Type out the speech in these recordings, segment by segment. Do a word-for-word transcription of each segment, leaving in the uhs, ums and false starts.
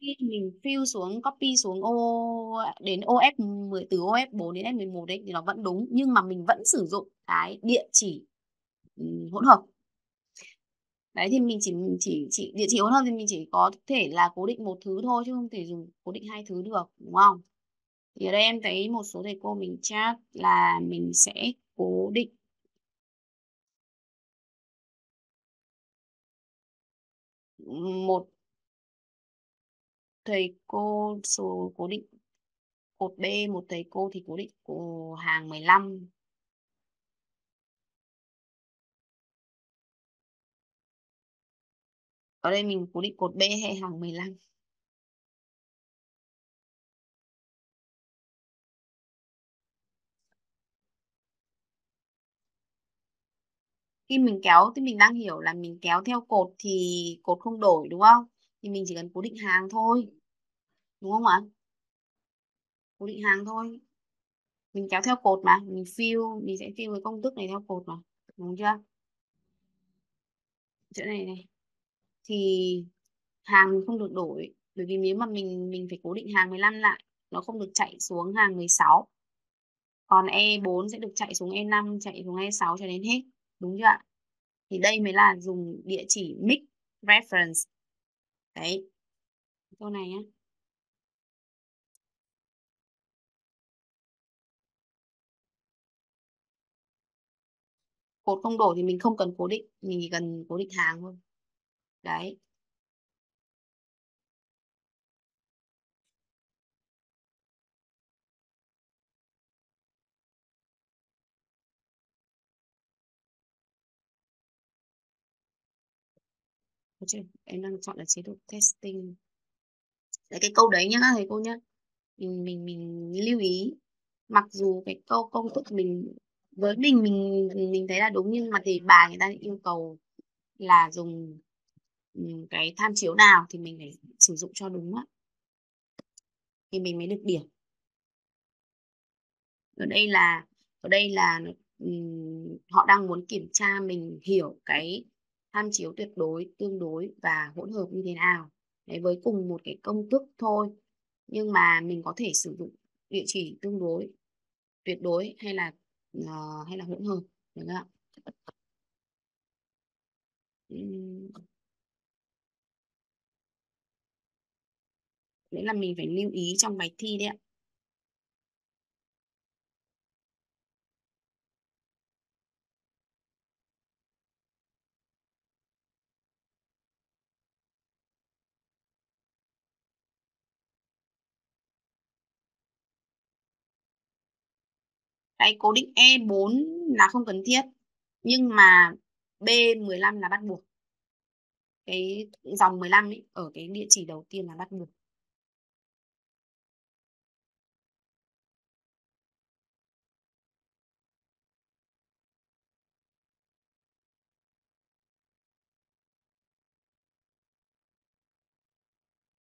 khi mình fill xuống, copy xuống ô đến ô ép mười, từ ô ép bốn đến ép mười một đấy thì nó vẫn đúng, nhưng mà mình vẫn sử dụng cái địa chỉ hỗn hợp. Đấy thì mình chỉ chỉ chỉ địa chỉ hỗn hợp thì mình chỉ có thể là cố định một thứ thôi chứ không thể dùng cố định hai thứ được, đúng không? Thì ở đây em thấy một số thầy cô mình chat là mình sẽ cố định một, thầy cô số cố định cột B, một thầy cô thì cố định của hàng mười lăm. Ở đây mình cố định cột B hay hàng mười lăm. Khi mình kéo thì mình đang hiểu là mình kéo theo cột thì cột không đổi, đúng không? Thì mình chỉ cần cố định hàng thôi, đúng không ạ? Cố định hàng thôi. Mình kéo theo cột mà, mình fill, mình sẽ fill cái công thức này theo cột mà, đúng chưa? Chỗ này này thì hàng mình không được đổi, bởi vì nếu mà mình mình phải cố định hàng mười lăm lại, nó không được chạy xuống hàng mười sáu. Còn e bốn sẽ được chạy xuống e năm, chạy xuống e sáu cho đến hết, đúng chưa ạ? Thì đây mới là dùng địa chỉ mix reference. Đấy. Câu này nhá. Cột không đổi thì mình không cần cố định, mình chỉ cần cố định hàng thôi. Đấy. Em đang chọn là chế độ testing. Đấy, cái câu đấy nhá thầy cô nhá, mình mình mình lưu ý, mặc dù cái câu công thức mình với mình mình mình thấy là đúng, nhưng mà thì bà người ta yêu cầu là dùng cái tham chiếu nào thì mình phải sử dụng cho đúng á, thì mình mới được điểm. Ở đây là ở đây là um, họ đang muốn kiểm tra mình hiểu cái tham chiếu tuyệt đối, tương đối và hỗn hợp như thế nào. Đấy, với cùng một cái công thức thôi, nhưng mà mình có thể sử dụng địa chỉ tương đối, tuyệt đối hay là uh, hay là hỗn hợp, đúng không ạ? Đấy là mình phải lưu ý trong bài thi đấy ạ. Cái cố định e bốn là không cần thiết, nhưng mà bê mười lăm là bắt buộc. Cái dòng mười lăm ấy, ở cái địa chỉ đầu tiên là bắt buộc.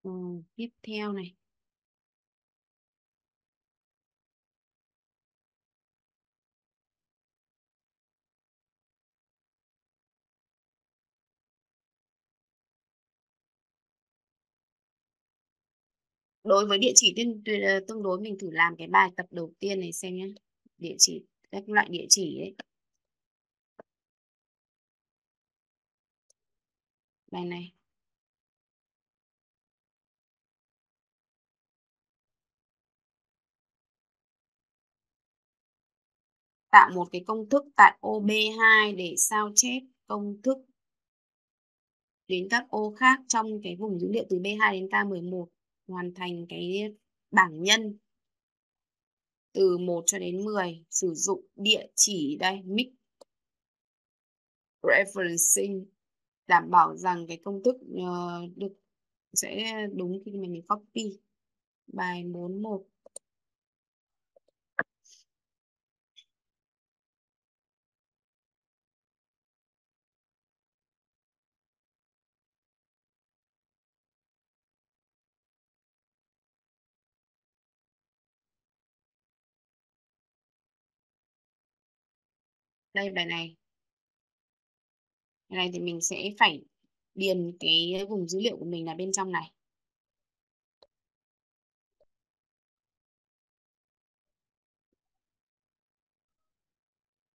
Ừ, tiếp theo này. Đối với địa chỉ tương đối, mình thử làm cái bài tập đầu tiên này xem nhé. Địa chỉ, các loại địa chỉ ấy. Bài này. Tạo một cái công thức tại ô bê hai để sao chép công thức đến các ô khác trong cái vùng dữ liệu từ bê hai đến ca mười một. Hoàn thành cái bảng nhân từ một cho đến mười, sử dụng địa chỉ đây mix referencing, đảm bảo rằng cái công thức uh, được sẽ đúng khi mà mình copy. Bài bốn một. Đây bài này. Bài này thì mình sẽ phải điền cái vùng dữ liệu của mình là bên trong này.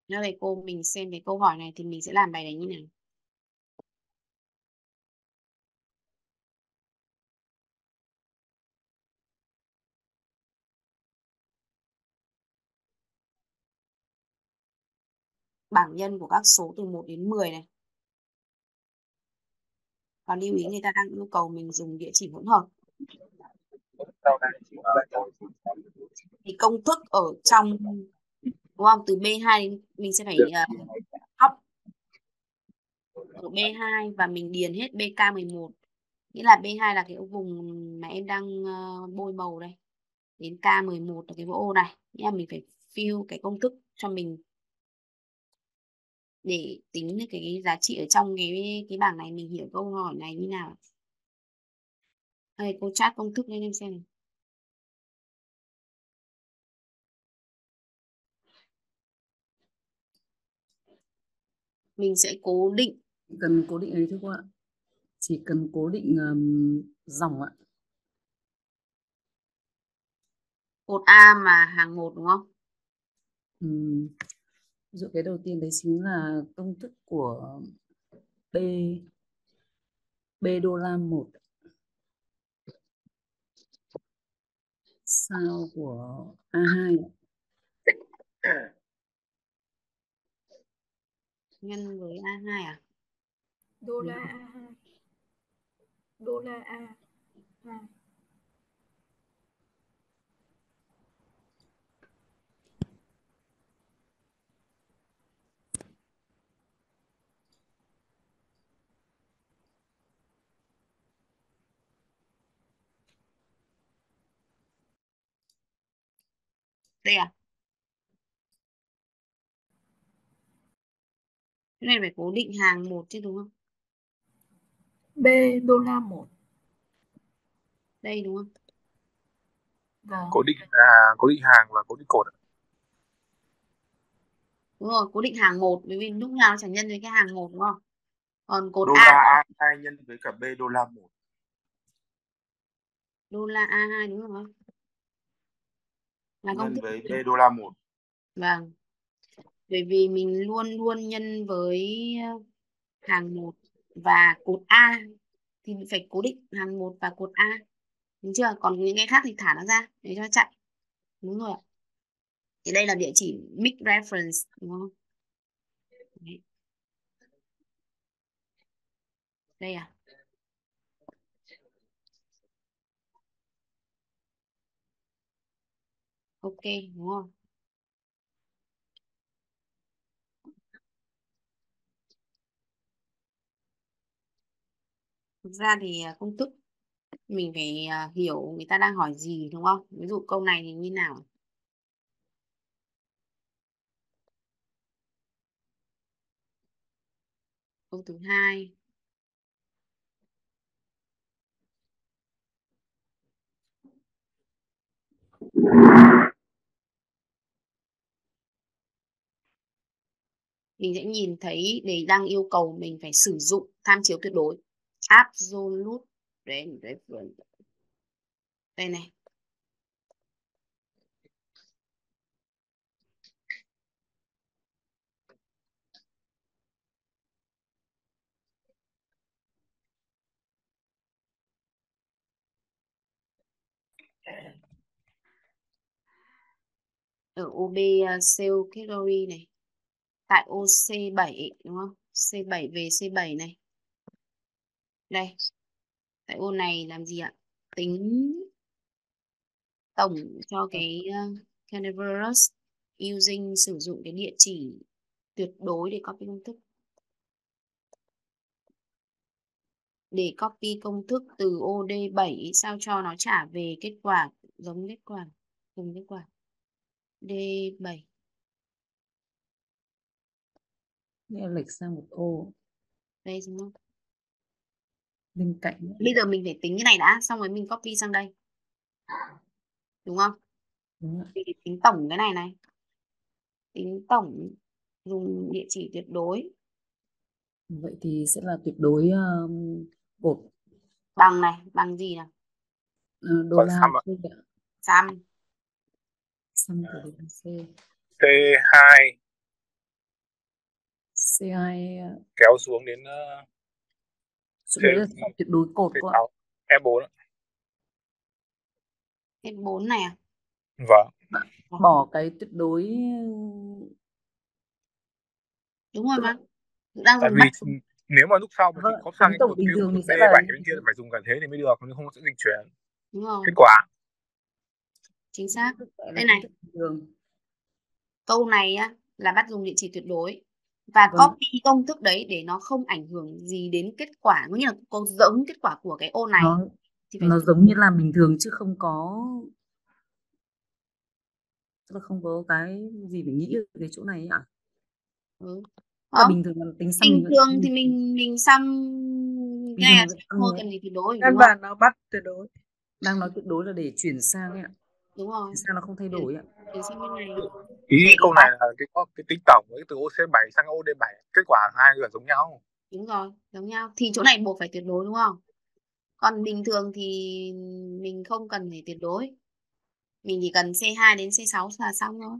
Nói về cô mình xem cái câu hỏi này thì mình sẽ làm bài này như nào. Bảng nhân của các số từ một đến mười này. Còn lưu ý người ta đang yêu cầu mình dùng địa chỉ hỗn hợp. Thì công thức ở trong đúng không? Từ bê hai đến mình sẽ phải uh, hóc ở bê hai và mình điền hết bê ca mười một. Nghĩa là bê hai là cái vùng mà em đang uh, bôi màu đây. Đến ca mười một là cái ô này. Nghĩa là mình phải fill cái công thức cho mình để tính cái giá trị ở trong cái cái bảng này. Mình hiểu câu hỏi này như nào. Đây, cô chat công thức lên em xem này. Mình sẽ cố định, cần cố định ấy thôi cô ạ. Chỉ cần cố định um, dòng ạ. Cột A mà hàng một đúng không? Ừ. Ví dụ cái đầu tiên đấy chính là công thức của B B đô la một, sao của a hai nhân với a hai à? Đô la a hai. Đô la a hai. Đây à? Cái này phải cố định hàng một chứ đúng không? B đô la một. Đây đúng không? Vâng. Cố định là cố định hàng và cố định cột. Đúng rồi, cố định hàng một bởi vì lúc nào chẳng nhân với cái hàng một đúng không? Còn cột đô A a hai nhân với cả B đô la một. Đô la a hai đúng không? Là công thức với B đô la một. Vâng. Bởi vì mình luôn luôn nhân với hàng một và cột A thì mình phải cố định hàng một và cột A. Đúng chưa? Còn những cái khác thì thả nó ra để cho chạy. Đúng rồi ạ. Thì đây là địa chỉ mix reference đúng không? Đấy. Đây à? Ok, đúng không? Thực ra thì công thức mình phải hiểu người ta đang hỏi gì đúng không? Ví dụ câu này thì như nào? Câu thứ hai. Mình sẽ nhìn thấy đấy đang yêu cầu mình phải sử dụng tham chiếu tuyệt đối. Absolute. Đấy, đấy. Đây này. Ở ô bê sale category này. Tại ô xê bảy đúng không? xê bảy về xê bảy này. Đây. Tại ô này làm gì ạ? Tính tổng cho cái uh, canvas using sử dụng cái địa chỉ tuyệt đối để copy công thức. Để copy công thức từ ô đê bảy sao cho nó trả về kết quả giống kết quả cùng kết quả. đê bảy nghĩa lệch sang một ô. Đây đúng không? Bên cạnh. Bây giờ mình phải tính cái này đã, xong rồi mình copy sang đây. Đúng không? Đúng rồi. Mình phải tính tổng cái này này. Tính tổng dùng địa chỉ tuyệt đối. Vậy thì sẽ là tuyệt đối um, gộp bằng này, bằng gì nào? Ừ, đô la xăm. Xăm của đê xê. xê hai xê hai kéo xuống đến uh, xuống đến tuyệt đối cột của ép bốn. ép bốn này à? Vâng. Bỏ cái tuyệt đối. Đúng rồi bác. Đang tại vì xuống. Nếu mà lúc sau mà vâng, có sang cái cột bình thường sẽ bảy bên kia phải dùng cả thế thì mới được, nếu không sẽ dịch chuyển. Đúng rồi. Kết quả. Chính xác. Đây này. Câu này á là bắt dùng địa chỉ tuyệt đối và vâng. Copy công thức đấy để nó không ảnh hưởng gì đến kết quả, nghĩa là có giống kết quả của cái ô này. Đó. Thì nó giống đúng. Như là bình thường chứ không có, tức là không có cái gì phải nghĩ cái chỗ này ạ. À? Ừ. À, bình thường mình tính xăm bình thường thì mình mình xăm cái này thôi cần gì tuyệt đối căn bản nó bắt tuyệt đối đang nói tuyệt đối là để chuyển sang ấy ạ. Đúng rồi. Sao nó không thay đổi ạ? Ý câu này là cái cái tính tổng với từ ô xê bảy sang ô đê bảy kết quả hai người giống nhau. Đúng rồi, giống nhau. Thì chỗ này buộc phải tuyệt đối đúng không? Còn bình thường thì mình không cần phải tuyệt đối. Mình chỉ cần xê hai đến xê sáu là xong thôi.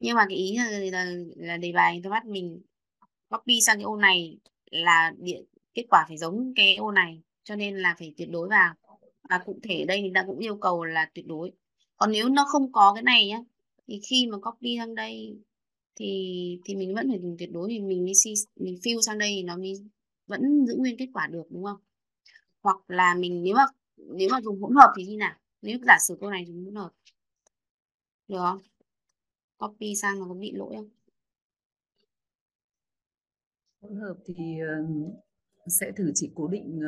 Nhưng mà cái ý là, là, là đề bài tôi bắt mình copy sang cái ô này là địa, kết quả phải giống cái ô này. Cho nên là phải tuyệt đối vào. Và cụ thể đây người ta cũng yêu cầu là tuyệt đối. Còn nếu nó không có cái này nhá, thì khi mà copy sang đây thì thì mình vẫn phải dùng tuyệt đối thì mình mới mình fill sang đây thì nó mới vẫn giữ nguyên kết quả được đúng không? Hoặc là mình nếu mà nếu mà dùng hỗn hợp thì như nào? Nếu giả sử câu này dùng hỗn hợp được không? Copy sang nó có bị lỗi không? Hỗn hợp thì sẽ thử chỉ cố định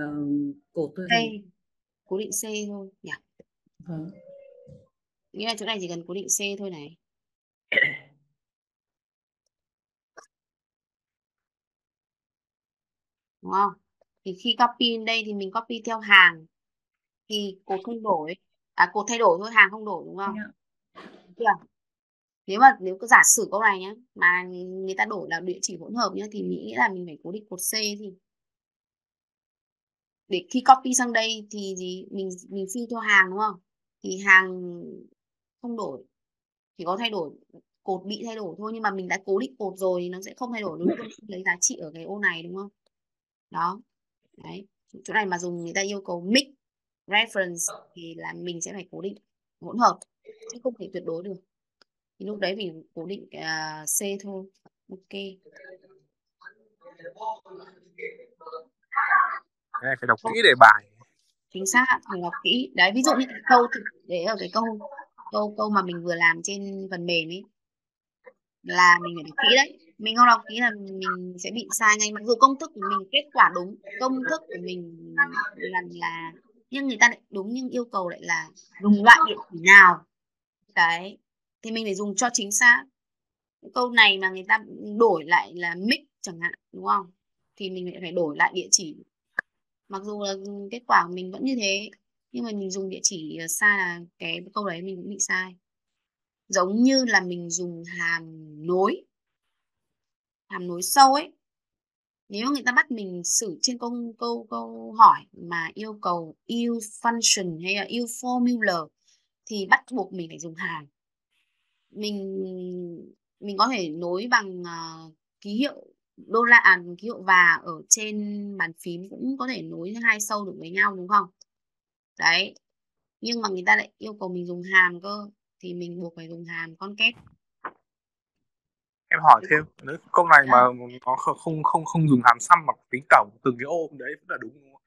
cột thôi. Đây. Cố định C thôi nhỉ? Vâng. Nghĩa là chỗ này chỉ cần cố định C thôi này. Đúng không? Thì khi copy lên đây thì mình copy theo hàng. Thì cột không đổi. À cột thay đổi thôi, hàng không đổi đúng không? Yeah. Nếu mà nếu có giả sử câu này nhá, mà người ta đổi là địa chỉ hỗn hợp nhá, thì mình nghĩ là mình phải cố định cột C thì để khi copy sang đây thì gì mình mình fill cho hàng đúng không? Thì hàng không đổi. Chỉ có thay đổi cột bị thay đổi thôi, nhưng mà mình đã cố định cột rồi thì nó sẽ không thay đổi, đúng không? Lấy giá trị ở cái ô này đúng không? Đó. Đấy, chỗ này mà dùng người ta yêu cầu mix reference thì là mình sẽ phải cố định hỗn hợp chứ không thể tuyệt đối được. Thì lúc đấy mình cố định uh, C thôi. Ok. Này, phải đọc kỹ đề bài. Chính xác, phải đọc kỹ. Đấy, ví dụ như cái câu thực tế ở cái câu câu câu mà mình vừa làm trên phần mềm ấy là mình phải đọc kỹ đấy. Mình không đọc kỹ là mình sẽ bị sai ngay. Mặc dù công thức của mình kết quả đúng, công thức của mình là là nhưng người ta lại đúng nhưng yêu cầu lại là dùng loại địa chỉ nào. Đấy. Thì mình phải dùng cho chính xác. Câu này mà người ta đổi lại là mix chẳng hạn, đúng không? Thì mình lại phải đổi lại địa chỉ. Mặc dù là kết quả của mình vẫn như thế, nhưng mà mình dùng địa chỉ sai là cái câu đấy mình cũng bị sai. Giống như là mình dùng hàm nối. Hàm nối sâu ấy. Nếu người ta bắt mình xử trên câu câu câu hỏi mà yêu cầu use function hay là use formula thì bắt buộc mình phải dùng hàm. Mình mình có thể nối bằng uh, ký hiệu đô la à, ký hiệu và ở trên bàn phím cũng có thể nối hai sâu được với nhau đúng không? Đấy. Nhưng mà người ta lại yêu cầu mình dùng hàm cơ thì mình buộc phải dùng hàm concat. Em hỏi thêm, nếu câu này mà nó không không không dùng hàm sum mà tính tổng từng cái ô đấy cũng là đúng đúng không?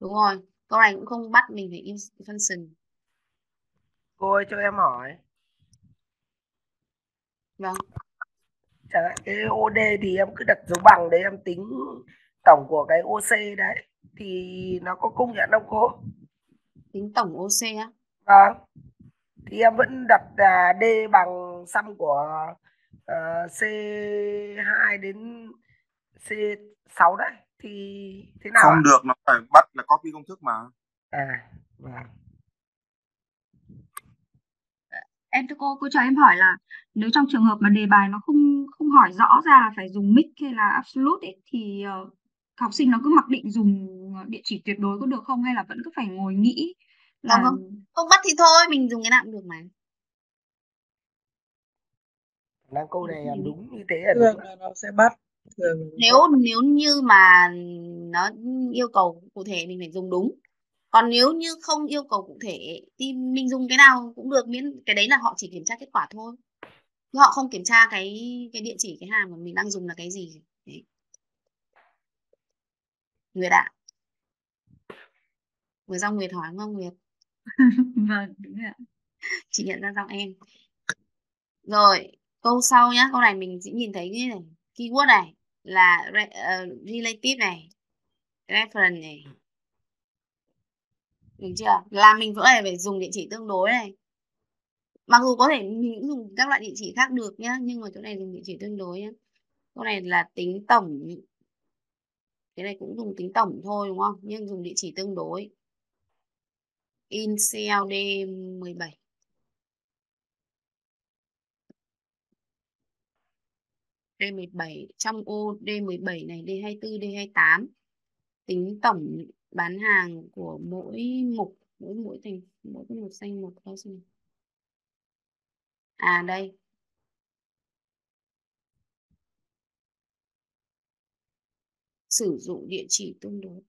Đúng rồi, câu này cũng không bắt mình phải use function. Cô ơi cho em hỏi. Vâng. Chẳng hạn cái ô đê thì em cứ đặt dấu bằng để em tính tổng của cái ô xê đấy thì nó có công nhận không cô? Tính tổng ô xê á? Vâng. Thì em vẫn đặt D bằng sum của uh, xê hai đến xê sáu đấy thì thế nào? Không à? Được, nó phải bắt là copy công thức mà. À, vâng. Em thưa cô, cô cho em hỏi là nếu trong trường hợp mà đề bài nó không không hỏi rõ ra phải dùng mix hay là absolute ấy, thì uh, học sinh nó cứ mặc định dùng địa chỉ tuyệt đối có được không, hay là vẫn cứ phải ngồi nghĩ là... không, không bắt thì thôi mình dùng cái nào cũng được mà. năng câu này là đúng như thế là nó sẽ bắt. Thường nếu nếu như mà nó yêu cầu cụ thể mình phải dùng đúng, còn nếu như không yêu cầu cụ thể thì mình dùng cái nào cũng được, miễn cái đấy là họ chỉ kiểm tra kết quả thôi, họ không kiểm tra cái cái địa chỉ cái hàng mà mình đang dùng là cái gì. Đấy. Nguyệt ạ, vừa xong Nguyệt hỏi không Nguyệt? Vâng đúng rồi ạ, chị nhận ra giọng em rồi. Câu sau nhá, câu này mình sẽ nhìn thấy cái này keyword này là re, uh, relative này, reference này, được chưa? Là mình vẫn phải dùng địa chỉ tương đối này, mặc dù có thể mình cũng dùng các loại địa chỉ khác được nhá, nhưng mà chỗ này dùng địa chỉ tương đối nhá. Câu này là tính tổng, cái này cũng dùng tính tổng thôi đúng không, nhưng dùng địa chỉ tương đối. In xê lờ đê mười bảy. đê mười bảy, trong ô đê mười bảy này, đê hai mươi tư, đê hai mươi tám. Tính tổng bán hàng của mỗi mục, mỗi mỗi thành mỗi cái mục danh mục đó xem. À đây. Sử dụng địa chỉ tương đối.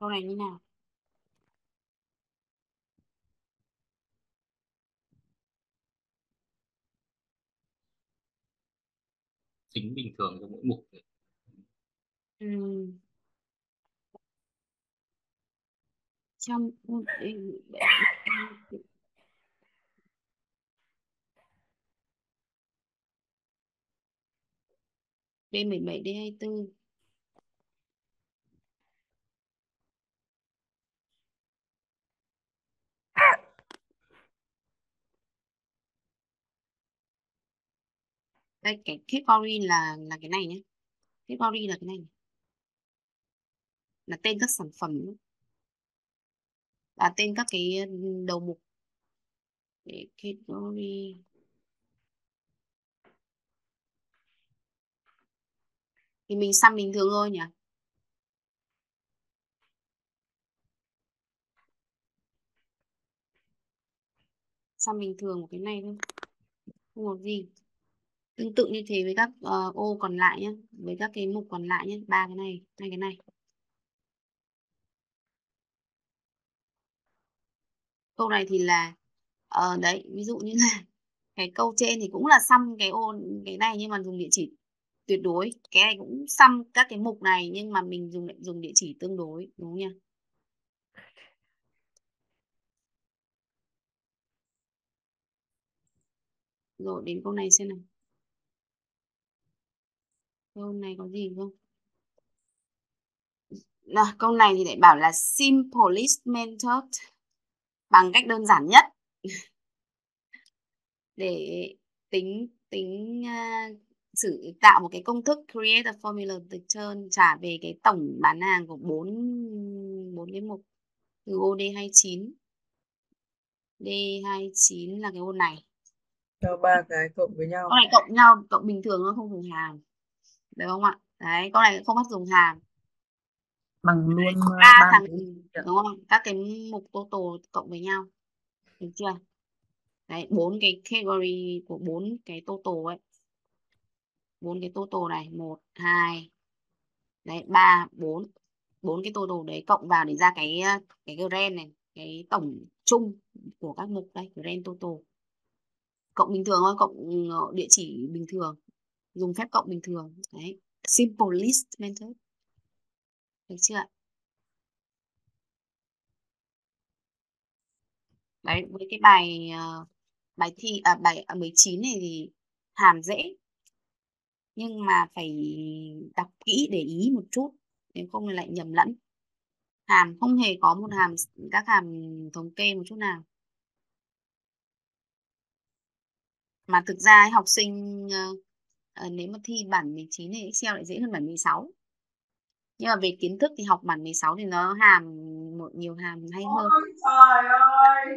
Câu này như nào? Tính bình thường cho mỗi mục. Ừ. Trong đê mười bảy, đê hai mươi tư. Đây, cái category là là cái này nhé, category là cái này, là tên các sản phẩm, là tên các cái đầu mục. Category thì mình xăm bình thường thôi nhỉ. Xăm bình thường của cái này thôi, không có gì. Tương tự như thế với các uh, ô còn lại nhé, với các cái mục còn lại nhé, ba cái này, hai cái này. Câu này thì là uh, đấy, ví dụ như là cái câu trên thì cũng là xăm cái ô cái này nhưng mà dùng địa chỉ tuyệt đối, cái này cũng xăm các cái mục này nhưng mà mình dùng dùng địa chỉ tương đối, đúng không nhỉ? Rồi đến câu này xem nào. Câu này có gì không? Là, câu này thì lại bảo là simplest method, bằng cách đơn giản nhất để tính tính uh, sử tạo một cái công thức create a formula to turn, trả về cái tổng bán hàng của bốn bốn cái mục từ ô đê hai mươi chín. đê hai mươi chín là cái ô này. Cho ba cái cộng với nhau. Con này cộng nhau, cộng bình thường nó không dùng hàng. Được không ạ? Đấy, con này không bắt dùng hàng. Bằng luôn ba thằng, đúng không? Các cái mục total cộng với nhau. Được chưa? Đấy, bốn cái category của bốn cái total ấy. bốn cái total này, một, hai. Đấy, ba, bốn. bốn cái total đấy cộng vào để ra cái cái grand này, cái tổng chung của các mục đây, grand total. Cộng bình thường thôi, cộng địa chỉ bình thường, dùng phép cộng bình thường. Đấy, simplest method. Được chưa ạ? Đấy, với cái bài bài thi à, bài mười chín này thì hàm dễ. Nhưng mà phải đọc kỹ để ý một chút, nếu không lại nhầm lẫn. Hàm không hề có một hàm các hàm thống kê một chút nào. Mà thực ra học sinh uh, nếu mà thi bản mười chín thì Excel lại dễ hơn bản mười sáu. Nhưng mà về kiến thức thì học bản mười sáu thì nó hàm một nhiều hàm hay hơn. Ôi trời ơi,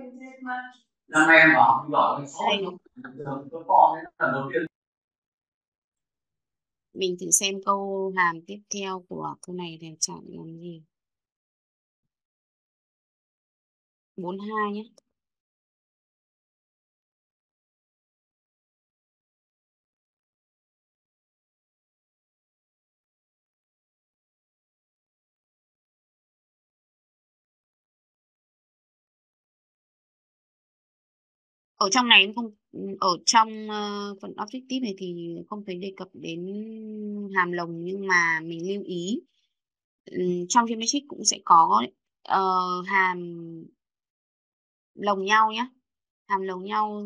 lần này em bảo giỏi mười sáu. Lần đầu tiên. Mình thử xem câu làm tiếp theo của câu này để chọn làm gì. bốn mươi hai nhé. Ở trong này không, ở trong uh, phần objective này thì không thấy đề cập đến hàm lồng, nhưng mà mình lưu ý um, trong geometric cũng sẽ có uh, hàm lồng nhau nhé, hàm lồng nhau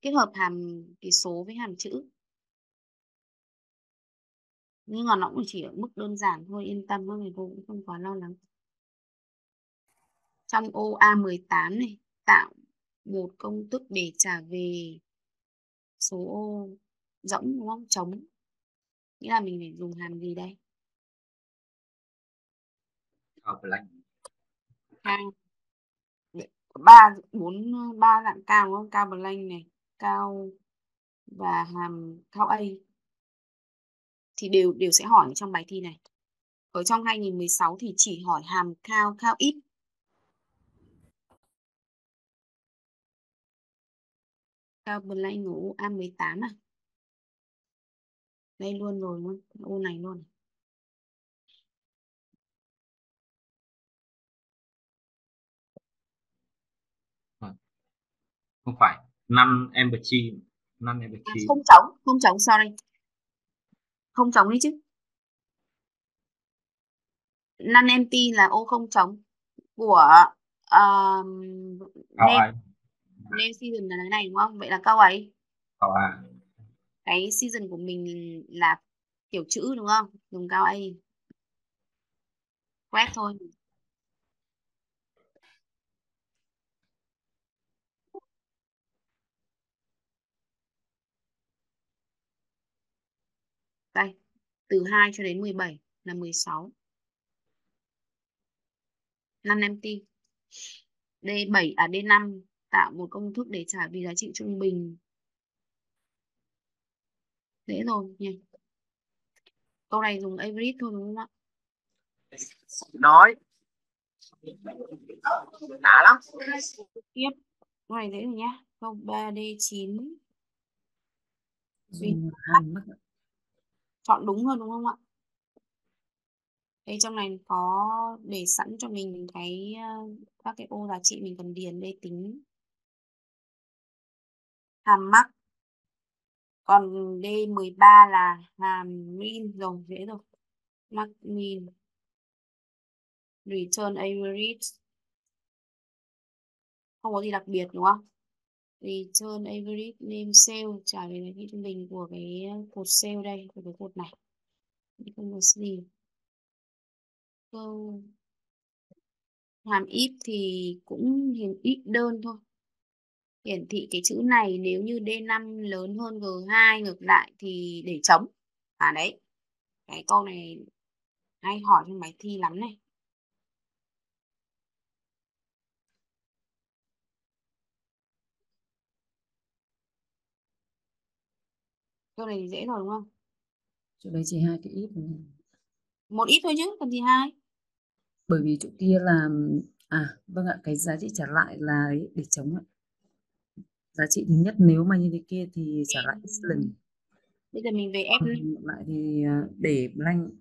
kết hợp hàm ký số với hàm chữ, nhưng mà nó cũng chỉ ở mức đơn giản thôi, yên tâm thôi, cô cũng không quá lo lắng. Trong ô A mười tám này tạo một công thức để trả về số ô rỗng, đúng không? Trống. Nghĩa là mình phải dùng hàm gì đây? Cao. Ba, bốn, ba dạng cao đúng không? Cao blank này, cao và hàm cao A. Thì đều đều sẽ hỏi trong bài thi này. Ở trong hai nghìn không trăm mười sáu thì chỉ hỏi hàm cao, cao ít. Cao blank của A mười tám à? Đây luôn rồi luôn, ô này luôn. Không phải, năm em bật chi, năm em bật chi. Không trống, không trống, sorry. Không trống đi chứ. Năm em ti là ô không trống của uh, name. Name season là cái này đúng không? Vậy là câu ấy. Câu A. Cái season của mình là kiểu chữ đúng không? Dùng cao A. Quét thôi. Đây, từ hai cho đến mười bảy là mười sáu. năm empty. D bảy à D năm tạo một công thức để trả về giá trị trung bình. Dễ rồi nhỉ. Câu này dùng average thôi đúng không ạ? Đói. Đã lắm. Tiếp. Câu này dễ rồi nhá. Câu ba D chín. Duy chọn đúng rồi đúng không ạ? Đây trong này có để sẵn cho mình cái các cái ô giá trị mình cần điền để tính hàm mắc. Còn D mười ba là hàm min rồi, dễ rồi. Max min. Return average. Không có gì đặc biệt đúng không? Return average name cell trả về cái trung bình của cái cột cell đây, của cái cột này. Không có gì. Câu hàm if thì cũng hiển ít đơn thôi. Hiển thị cái chữ này nếu như D năm lớn hơn G hai ngược lại thì để trống. À đấy. Cái câu này hay hỏi trong bài thi lắm này. Câu này dễ rồi đúng không? Chỗ đấy chỉ hai cái ít thôi. Một ít thôi chứ, còn gì hai? Bởi vì chỗ kia là à vâng ạ, cái giá trị trả lại là để trống ạ. Giá trị thứ nhất nếu mà như thế kia thì trả lại excellent. Bây giờ mình về F năm. Lại thì để blank.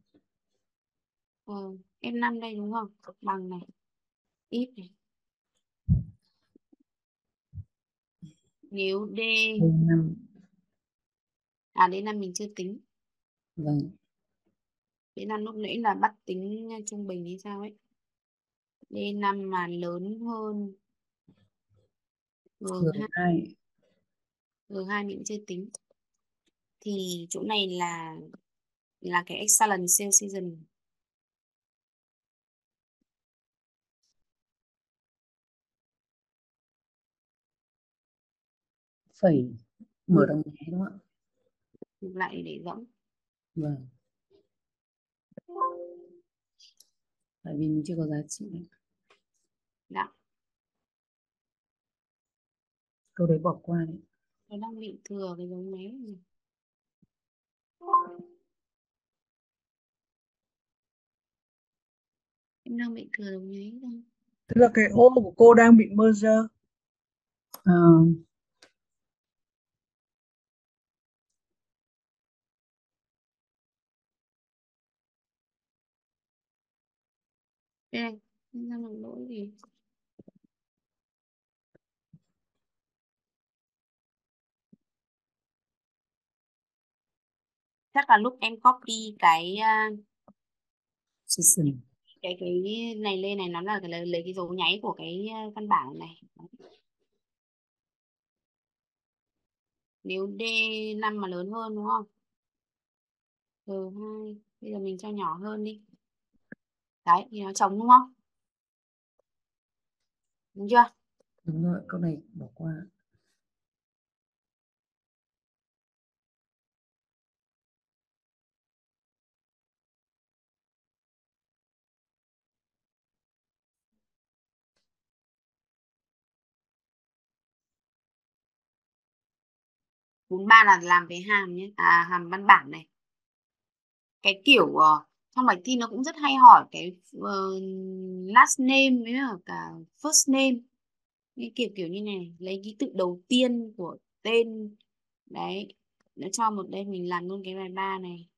Ừ, F năm đây đúng không? Bằng này. If này. Nếu D D năm. À D năm mình chưa tính. Vâng. D năm lúc nãy là bắt tính trung bình hay sao ấy. D năm mà lớn hơn G hai. G hai mình chưa tính. Thì chỗ này là là cái excellent sale season. Phải mở đồng nhé đúng không ạ? Lại để rỗng. Vâng. Tại vì mình chưa có giá trị. Đã. Câu đấy bỏ qua đấy. Nó đang bị thừa cái dấu máy này. cũng đang bị thừa đồng nháy thôi. Tức là cái ô của cô đang bị merger. À. Đây, ra một lỗi gì? Chắc là lúc em copy cái uh, cái cái này lên này nó là cái, lấy cái dấu nháy của cái văn bản này. Nếu D năm mà lớn hơn đúng không? R hai bây giờ mình cho nhỏ hơn đi. Đấy, thì nó trống đúng không? Đúng chưa? Đúng rồi, câu này bỏ qua. bốn ba là làm về hàm nhé, à hàm văn bản này. Cái kiểu uh, trong bài thi nó cũng rất hay hỏi cái uh, last name với cả first name. Như kiểu kiểu như này, lấy ký tự đầu tiên của tên. Đấy, nó cho một đây mình làm luôn cái bài ba này.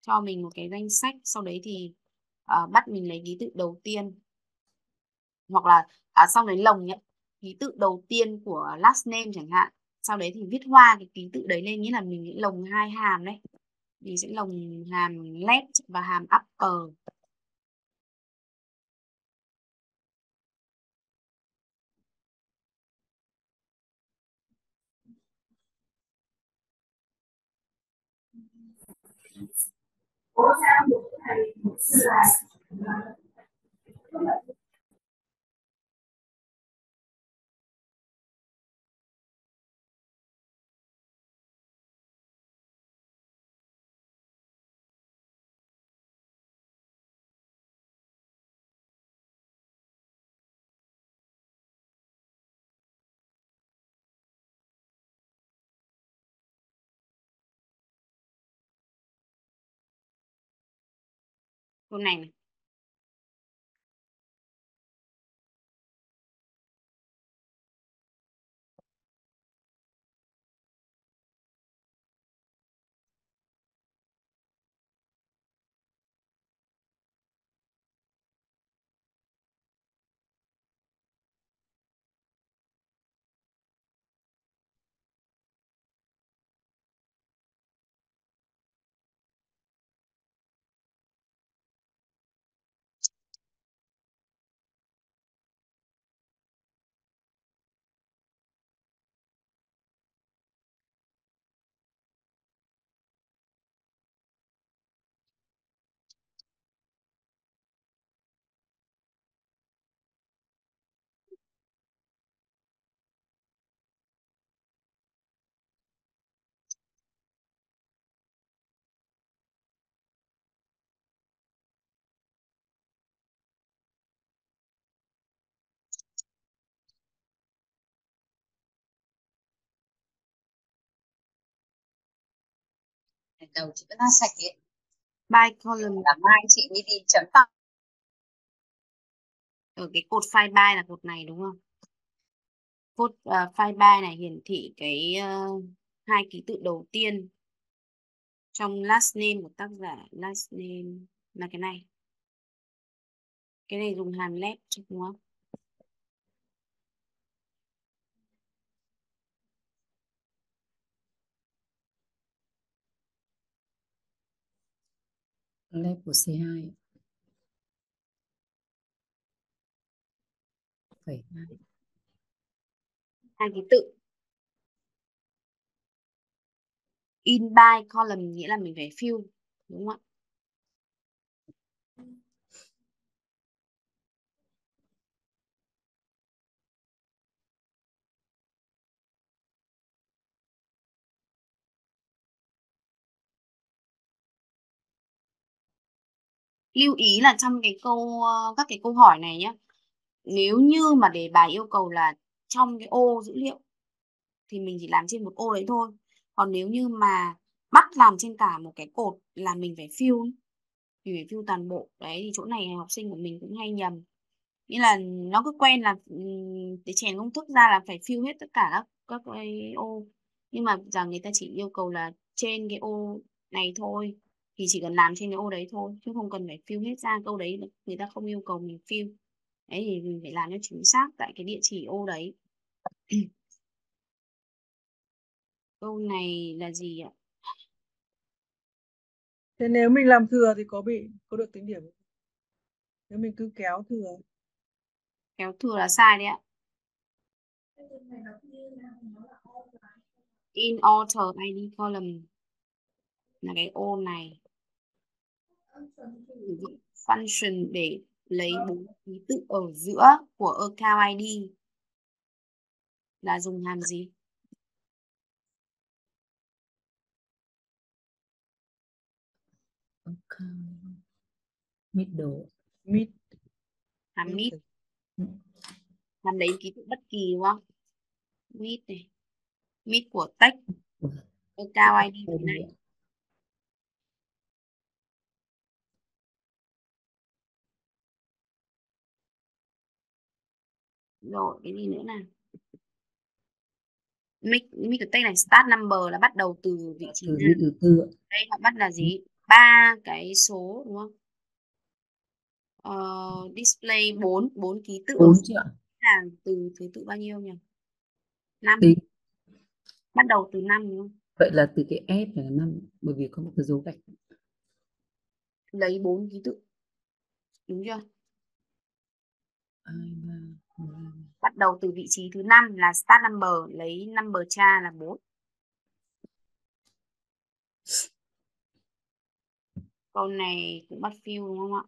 Cho mình một cái danh sách, sau đấy thì uh, bắt mình lấy ký tự đầu tiên. Hoặc là à, xong đấy lồng nhé. Ký tự đầu tiên của last name chẳng hạn, sau đấy thì viết hoa cái ký tự đấy lên, nghĩa là mình sẽ lồng hai hàm đấy, mình sẽ lồng hàm left và hàm upper. Câu này, này đầu chị vẫn đang sạch ấy. By column là mai chị mới đi chấm tóc. Ở cái cột file by là cột này đúng không? Cột uh, file by này hiển thị cái uh, hai ký tự đầu tiên trong last name của tác giả. Last name là cái này. Cái này dùng hàm left đúng không? Left của C hai. Phải hai ký tự. In by column nghĩa là mình phải fill đúng không ạ? Lưu ý là trong cái câu các cái câu hỏi này nhé, nếu như mà đề bài yêu cầu là trong cái ô dữ liệu thì mình chỉ làm trên một ô đấy thôi, còn nếu như mà bắt làm trên cả một cái cột là mình phải fill thì phải view toàn bộ. Đấy thì chỗ này học sinh của mình cũng hay nhầm. Nghĩa là nó cứ quen là để chèn công thức ra là phải fill hết tất cả các, các cái ô. Nhưng mà rằng người ta chỉ yêu cầu là trên cái ô này thôi, thì chỉ cần làm trên cái ô đấy thôi, chứ không cần phải fill hết ra. Câu đấy người ta không yêu cầu mình fill. Đấy thì mình phải làm cho chính xác tại cái địa chỉ ô đấy. Câu này là gì ạ? Thế nếu mình làm thừa thì có bị có được tính điểm? Nếu mình cứ kéo thừa. Kéo thừa là sai đấy ạ. In Author i đê column là cái ô này. Sử dụng function để lấy bốn ký tự ở giữa của account i đê là dùng hàm gì? Middle. Mid. Hàm mid. Hàm lấy ký tự bất kỳ đúng không? Mid này. Mid của text. Account i đê thế này. Rồi, cái gì nữa nào? Mic, mic cái text này start number là bắt đầu từ vị trí nào? Đây họ bắt là gì? Ba cái số đúng không? Uh, display bốn, bốn ký tự. bốn triệu. Là từ thứ tự bao nhiêu nhỉ? năm. Tính. Bắt đầu từ năm đúng không? Vậy là từ cái S phải là năm, bởi vì có một cái dấu gạch. Lấy bốn ký tự. Đúng chưa? Bắt đầu từ vị trí thứ năm là start number, lấy number cha là bốn. Câu này cũng bắt fill đúng không ạ?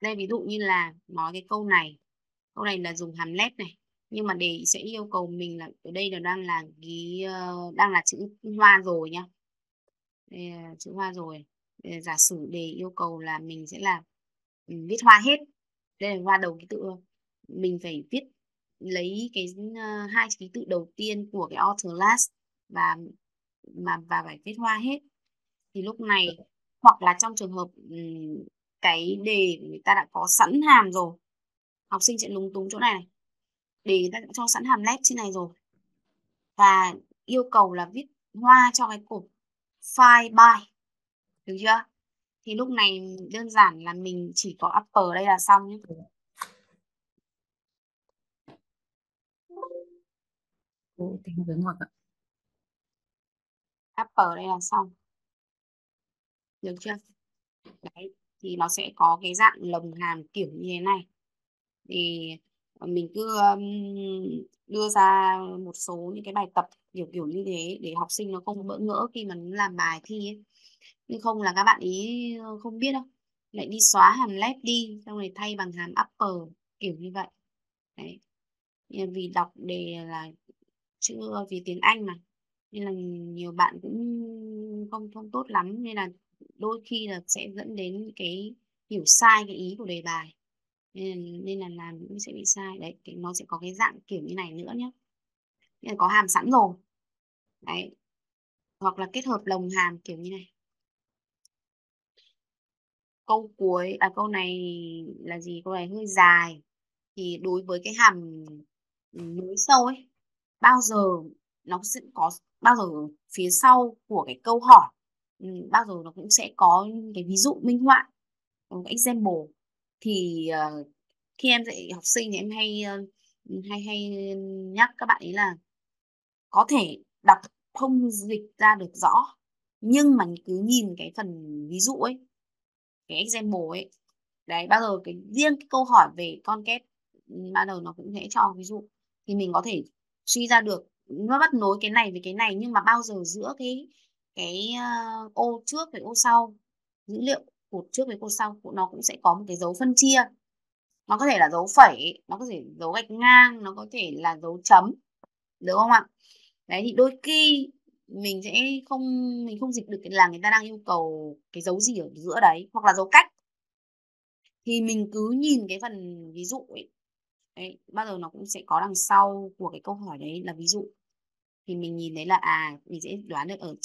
Đây ví dụ như là nói cái câu này. Câu này là dùng hàm led này, nhưng mà để sẽ yêu cầu mình là ở đây là đang là ký đang là chữ hoa rồi nhá. Đây là chữ hoa rồi. Giả sử đề yêu cầu là mình sẽ là mình viết hoa hết. Đây là hoa đầu ký tự. Mình phải viết lấy cái uh, hai ký tự đầu tiên của cái author last và mà và phải viết hoa hết. Thì lúc này hoặc là trong trường hợp um, cái đề người ta đã có sẵn hàm rồi, học sinh sẽ lúng túng chỗ này này. Đề người ta đã cho sẵn hàm led trên này rồi và yêu cầu là viết hoa cho cái cột file by, được chưa? Thì lúc này đơn giản là mình chỉ có upper đây là xong nhé. Ủa, tính với ngoặc ạ. Upper đây là xong. Được chưa? Đấy, thì nó sẽ có cái dạng lồng hàm kiểu như thế này. Thì mình cứ đưa ra một số những cái bài tập kiểu kiểu như thế để học sinh nó không bỡ ngỡ khi mà nó làm bài thi ấy. Nhưng không là các bạn ý không biết đâu. Lại đi xóa hàm led đi, xong rồi thay bằng hàm upper kiểu như vậy. Đấy. Vì đọc đề là chữ vì tiếng Anh mà nên là nhiều bạn cũng không không tốt lắm, nên là đôi khi là sẽ dẫn đến cái hiểu sai cái ý của đề bài, nên, nên là làm cũng sẽ bị sai. Đấy, nó sẽ có cái dạng kiểu như này nữa nhé. Nên là có hàm sẵn rồi đấy, hoặc là kết hợp lồng hàm kiểu như này. Câu cuối à, câu này là gì? Câu này hơi dài. Thì đối với cái hàm nối sâu ấy, bao giờ nó sẽ có, bao giờ phía sau của cái câu hỏi bao giờ nó cũng sẽ có cái ví dụ minh họa, cái example. Thì uh, khi em dạy học sinh thì em hay uh, hay hay nhắc các bạn ấy là có thể đọc không dịch ra được rõ, nhưng mà cứ nhìn cái phần ví dụ ấy, cái example ấy, đấy, bao giờ cái riêng cái câu hỏi về concept ban đầu nó cũng sẽ cho ví dụ, thì mình có thể suy ra được nó bắt nối cái này với cái này, nhưng mà bao giờ giữa cái cái uh, ô trước với ô sau, dữ liệu cột trước với cột sau nó cũng sẽ có một cái dấu phân chia. Nó có thể là dấu phẩy, nó có thể dấu gạch ngang, nó có thể là dấu chấm, được không ạ? Đấy thì đôi khi mình sẽ không mình không dịch được là người ta đang yêu cầu cái dấu gì ở giữa đấy, hoặc là dấu cách. Thì mình cứ nhìn cái phần ví dụ ấy. Đấy, bao giờ nó cũng sẽ có đằng sau của cái câu hỏi đấy là ví dụ. thì mình nhìn thấy là à mình dễ đoán được ở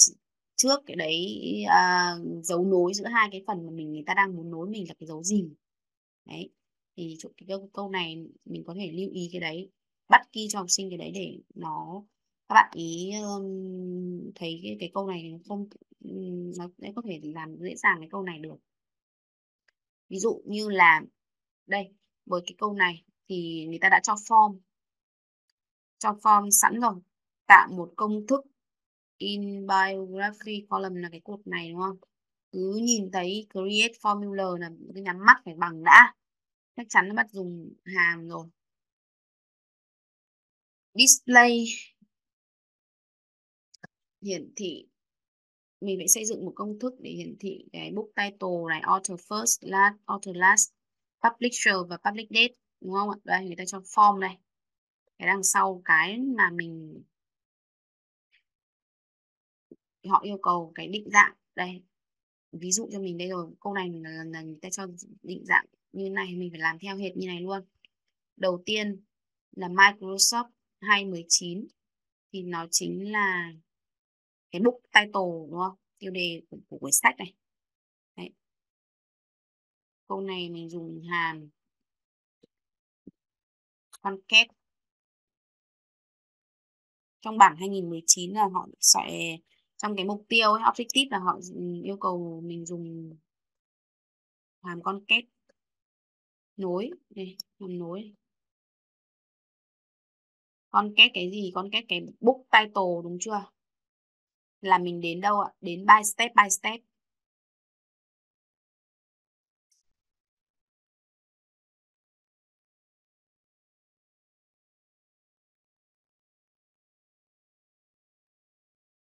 trước cái đấy, à, dấu nối giữa hai cái phần mà mình người ta đang muốn nối mình là cái dấu gì đấy. Thì cái câu, câu này mình có thể lưu ý cái đấy, bắt ghi cho học sinh cái đấy để nó các bạn ý um, thấy cái, cái câu này không um, nó sẽ có thể làm dễ dàng cái câu này được. Ví dụ như là đây, với cái câu này thì người ta đã cho form cho form sẵn rồi, tạo một công thức in biography column là cái cột này đúng không? Cứ nhìn thấy create formula là cái nhắm mắt phải bằng đã, chắc chắn nó bắt dùng hàm rồi. Display hiển thị, mình phải xây dựng một công thức để hiển thị cái book title này, author first, last, author last, publisher và public date đúng không ạ? Đây người ta cho form này, cái đằng sau cái mà mình họ yêu cầu cái định dạng đây, ví dụ cho mình đây rồi, câu này mình là, là người ta cho định dạng như này, mình phải làm theo hệt như này luôn. Đầu tiên là Microsoft hai không một chín thì nó chính là cái book title đúng không, tiêu đề của, của quyển sách này. Đấy. Câu này mình dùng hàm concat. Trong bản hai không một chín là họ sẽ trong cái mục tiêu ấy, objective là họ yêu cầu mình dùng hàm concat nối này, hàm nối. Concat cái gì? Concat cái book title đúng chưa? Là mình đến đâu ạ? Đến by step by step.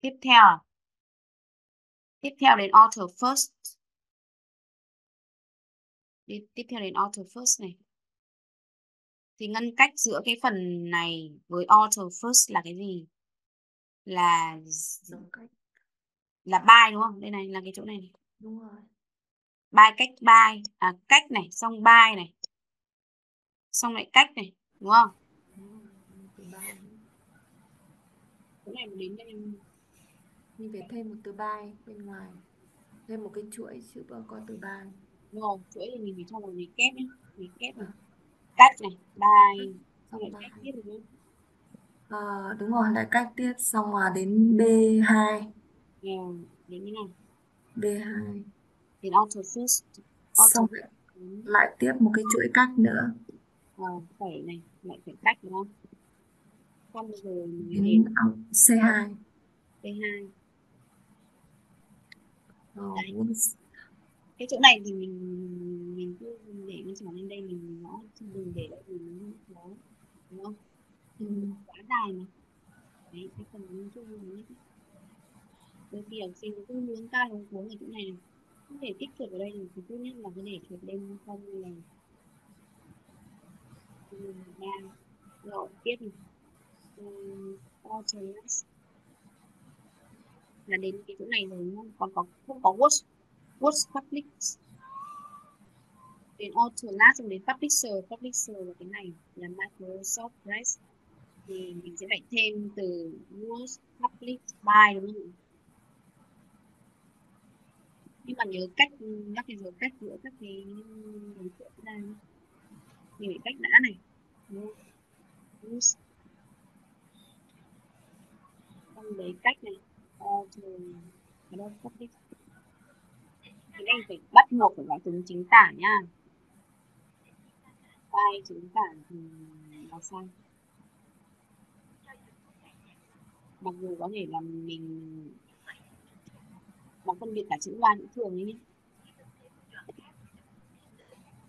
Tiếp theo Tiếp theo đến author first. Đi, tiếp theo đến author first này. Thì ngăn cách giữa cái phần này với author first là cái gì? Là là by đúng không? Đây này là cái chỗ này này. Đúng rồi. By cách by, à, cách này, xong by này. Xong lại cách này, đúng không? Chỗ này mình đến em mình phải thêm một từ by bên ngoài, thêm một cái chuỗi chứ có từ by. Đúng rồi, chuỗi thì mình phải cho vào mình kết nhé, mình kết này. Cách này, by, xong rồi cách tiếp đúng không? À, đúng rồi, lại cách tiếp xong rồi đến bê hai. Yeah, đến như này. bê hai. Đến auto first. Auto xong rồi lại tiếp một cái chuỗi cách nữa. À, phải này, lại phải cách đúng không? Xong rồi mình đến xê hai. xê hai. Oh. Cái chỗ này thì mình mình cứ để nó trở lên đây, mình nó đừng để lại mình nó đúng không? Đừng quá dài mà. Đấy, cái phần mình chung mình nhé. Đôi khi học sinh cứ muốn cao lúng cuống ở chỗ này này, không thể tích trượt ở đây thì tốt nhất là cứ để trượt lên không là đang lộ tiếp này. Auto last là đến cái chỗ này rồi đúng không? Còn có không có watch What's public? Đến author last rồi đến publisher, publisher là cái này là Microsoft Press thì mình sẽ phải thêm từ what's public by đúng không? Nhưng mà nhớ cách các cái dấu cách giữa các cái đối tượng ra, mình phải cách đã này, what's xong đấy cách này, author đó public. Thì anh phải bắt buộc phải gọi từ chính tả nha. Bài chính tả thì là sao? Mặc dù có thể là mình mà phân biệt cả chữ Loan cũng thường đấy nhé.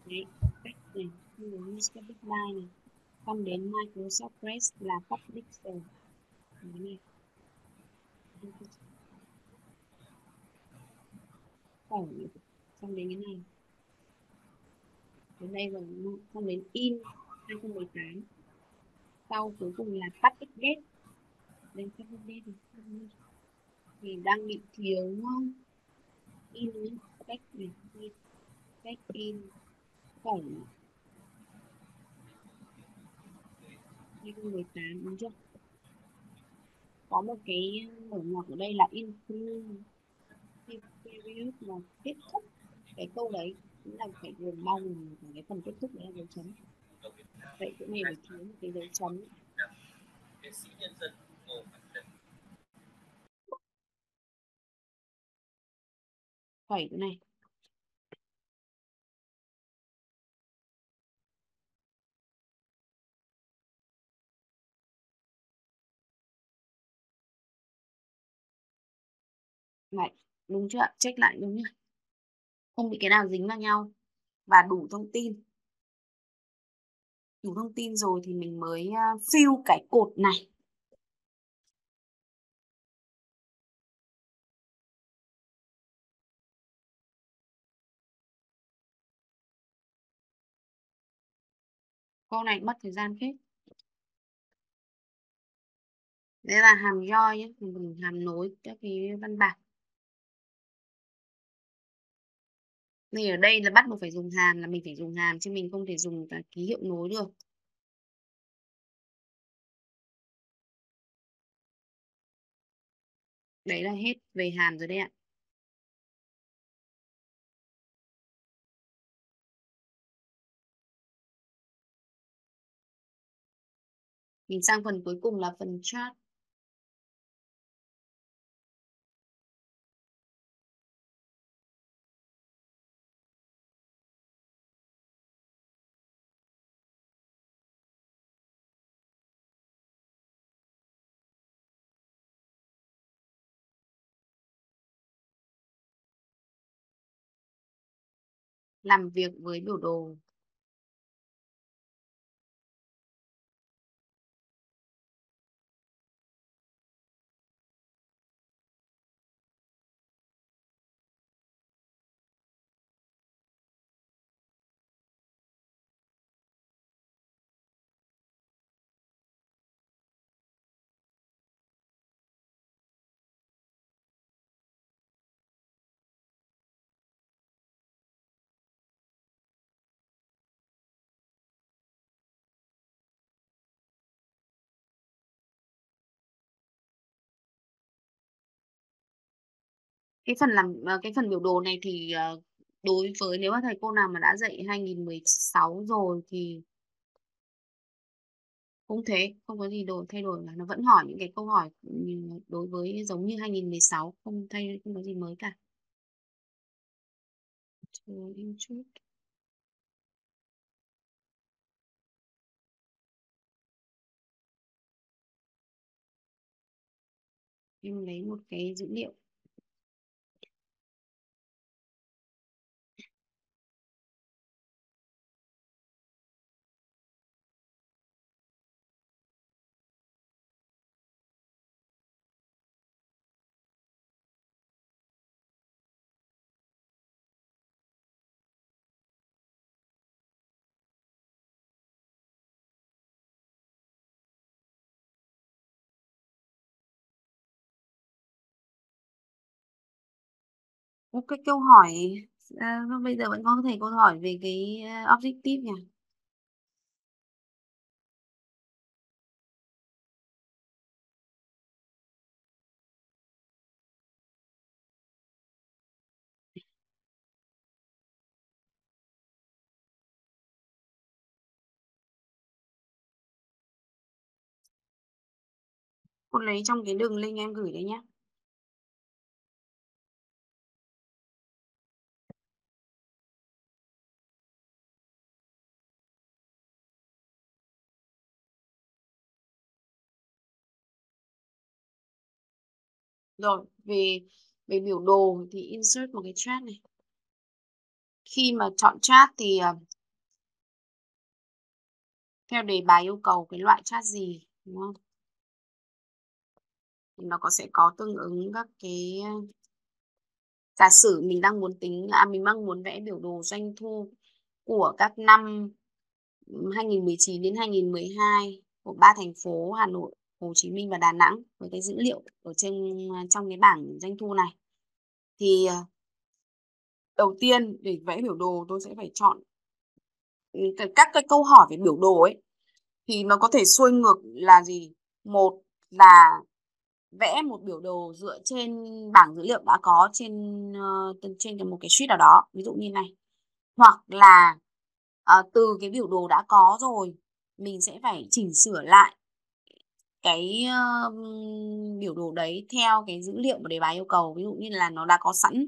Đấy, cách này, như là Microsoft Line này. Xong đến Microsoft Press là public rồi. Đấy này. Xong đến cái này đến đây rồi, xong đến in hai không một tám, sau cuối cùng là public date. Đây public date này thì đang bị thiếu không? In cách này, cách in phẩy hai không một tám đúng chưa? có một cái mở ngoặc ở đây là include, include là kết thúc. Cái câu đấy cũng là phải gồm bao gồm cái phần kết thúc đấy là dấu chấm. Vậy cũng này phải thiếu một cái dấu chấm. Phẩy cái này. Vậy, đúng chưa ạ? Check lại đúng nhá. Không bị cái nào dính vào nhau. Và đủ thông tin. Đủ thông tin rồi thì mình mới fill cái cột này. Câu này mất thời gian hết. Đây là hàm join nhé. Mình hàm nối các cái văn bản. Thì ở đây là bắt buộc phải dùng hàm, là mình phải dùng hàm chứ mình không thể dùng cả ký hiệu nối được. Đấy là hết về hàm rồi đấy ạ. Mình sang phần cuối cùng là phần chart. Làm việc với biểu đồ. Cái phần làm cái phần biểu đồ này thì đối với nếu mà thầy cô nào mà đã dạy hai nghìn không trăm mười sáu rồi thì cũng thế, không có gì đổi thay đổi, mà nó vẫn hỏi những cái câu hỏi đối với giống như hai nghìn không trăm mười sáu, không thay không có gì mới cả. Em lấy một cái dữ liệu. Một cái câu hỏi à, bây giờ vẫn có thể câu hỏi về cái objective nhỉ. Cô lấy trong cái đường link em gửi đấy nhé. Rồi, về về biểu đồ thì insert một cái chart này. Khi mà chọn chart thì theo đề bài yêu cầu cái loại chart gì, đúng không? Thì nó có sẽ có tương ứng các cái, giả sử mình đang muốn tính à, mình đang muốn vẽ biểu đồ doanh thu của các năm hai nghìn không trăm mười chín đến hai nghìn không trăm mười hai của ba thành phố Hà Nội, Hồ Chí Minh và Đà Nẵng với cái dữ liệu ở trên trong cái bảng doanh thu này. Thì đầu tiên để vẽ biểu đồ tôi sẽ phải chọn các cái câu hỏi về biểu đồ ấy thì nó có thể xuôi ngược là gì? Một là vẽ một biểu đồ dựa trên bảng dữ liệu đã có trên trên một cái sheet nào đó, ví dụ như này, hoặc là à, từ cái biểu đồ đã có rồi mình sẽ phải chỉnh sửa lại cái uh, biểu đồ đấy theo cái dữ liệu mà đề bài yêu cầu. Ví dụ như là nó đã có sẵn